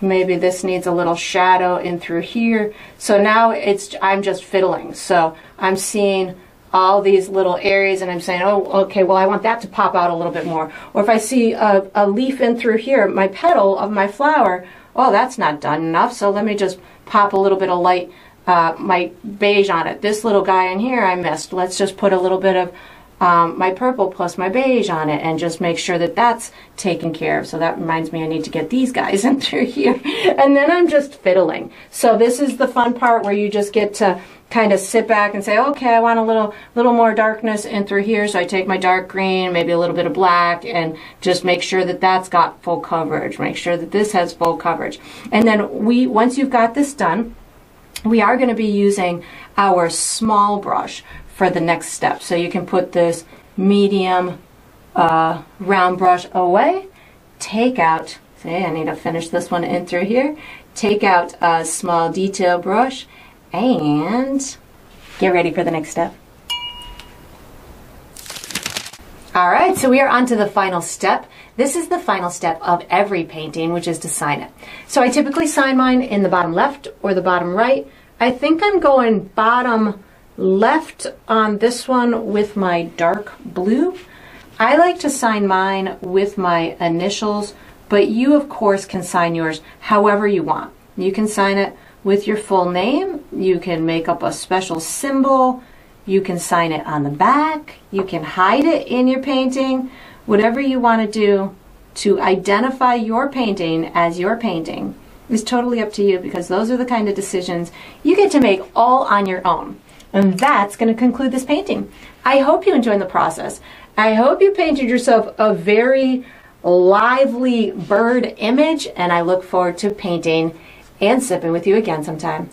Maybe this needs a little shadow in through here. So now it's, I'm just fiddling. So I'm seeing all these little areas and I'm saying, oh, okay, well, I want that to pop out a little bit more. Or if I see a leaf in through here, my petal of my flower, oh, that's not done enough. So let me just pop a little bit of light, my beige on it. This little guy in here I missed. Let's just put a little bit of my purple plus my beige on it and just make sure that that's taken care of. So that reminds me I need to get these guys in through here. And then I'm just fiddling. So this is the fun part where you just get to kind of sit back and say, okay, I want a little more darkness in through here. So I take my dark green, maybe a little bit of black, and just make sure that that's got full coverage. Make sure that this has full coverage. And then once you've got this done, we are going to be using our small brush for the next step. So you can put this medium round brush away, take out, see, I need to finish this one in through here, take out a small detail brush and get ready for the next step. All right, so we are on to the final step. This is the final step of every painting, which is to sign it. So I typically sign mine in the bottom left or the bottom right. I think I'm going bottom left on this one with my dark blue. I like to sign mine with my initials, but you of course can sign yours however you want. You can sign it with your full name, you can make up a special symbol, you can sign it on the back, you can hide it in your painting, whatever you want to do to identify your painting as your painting is totally up to you, because those are the kind of decisions you get to make all on your own. And that's going to conclude this painting. I hope you enjoyed the process. I hope you painted yourself a very lively bird image, and I look forward to painting and sipping with you again sometime.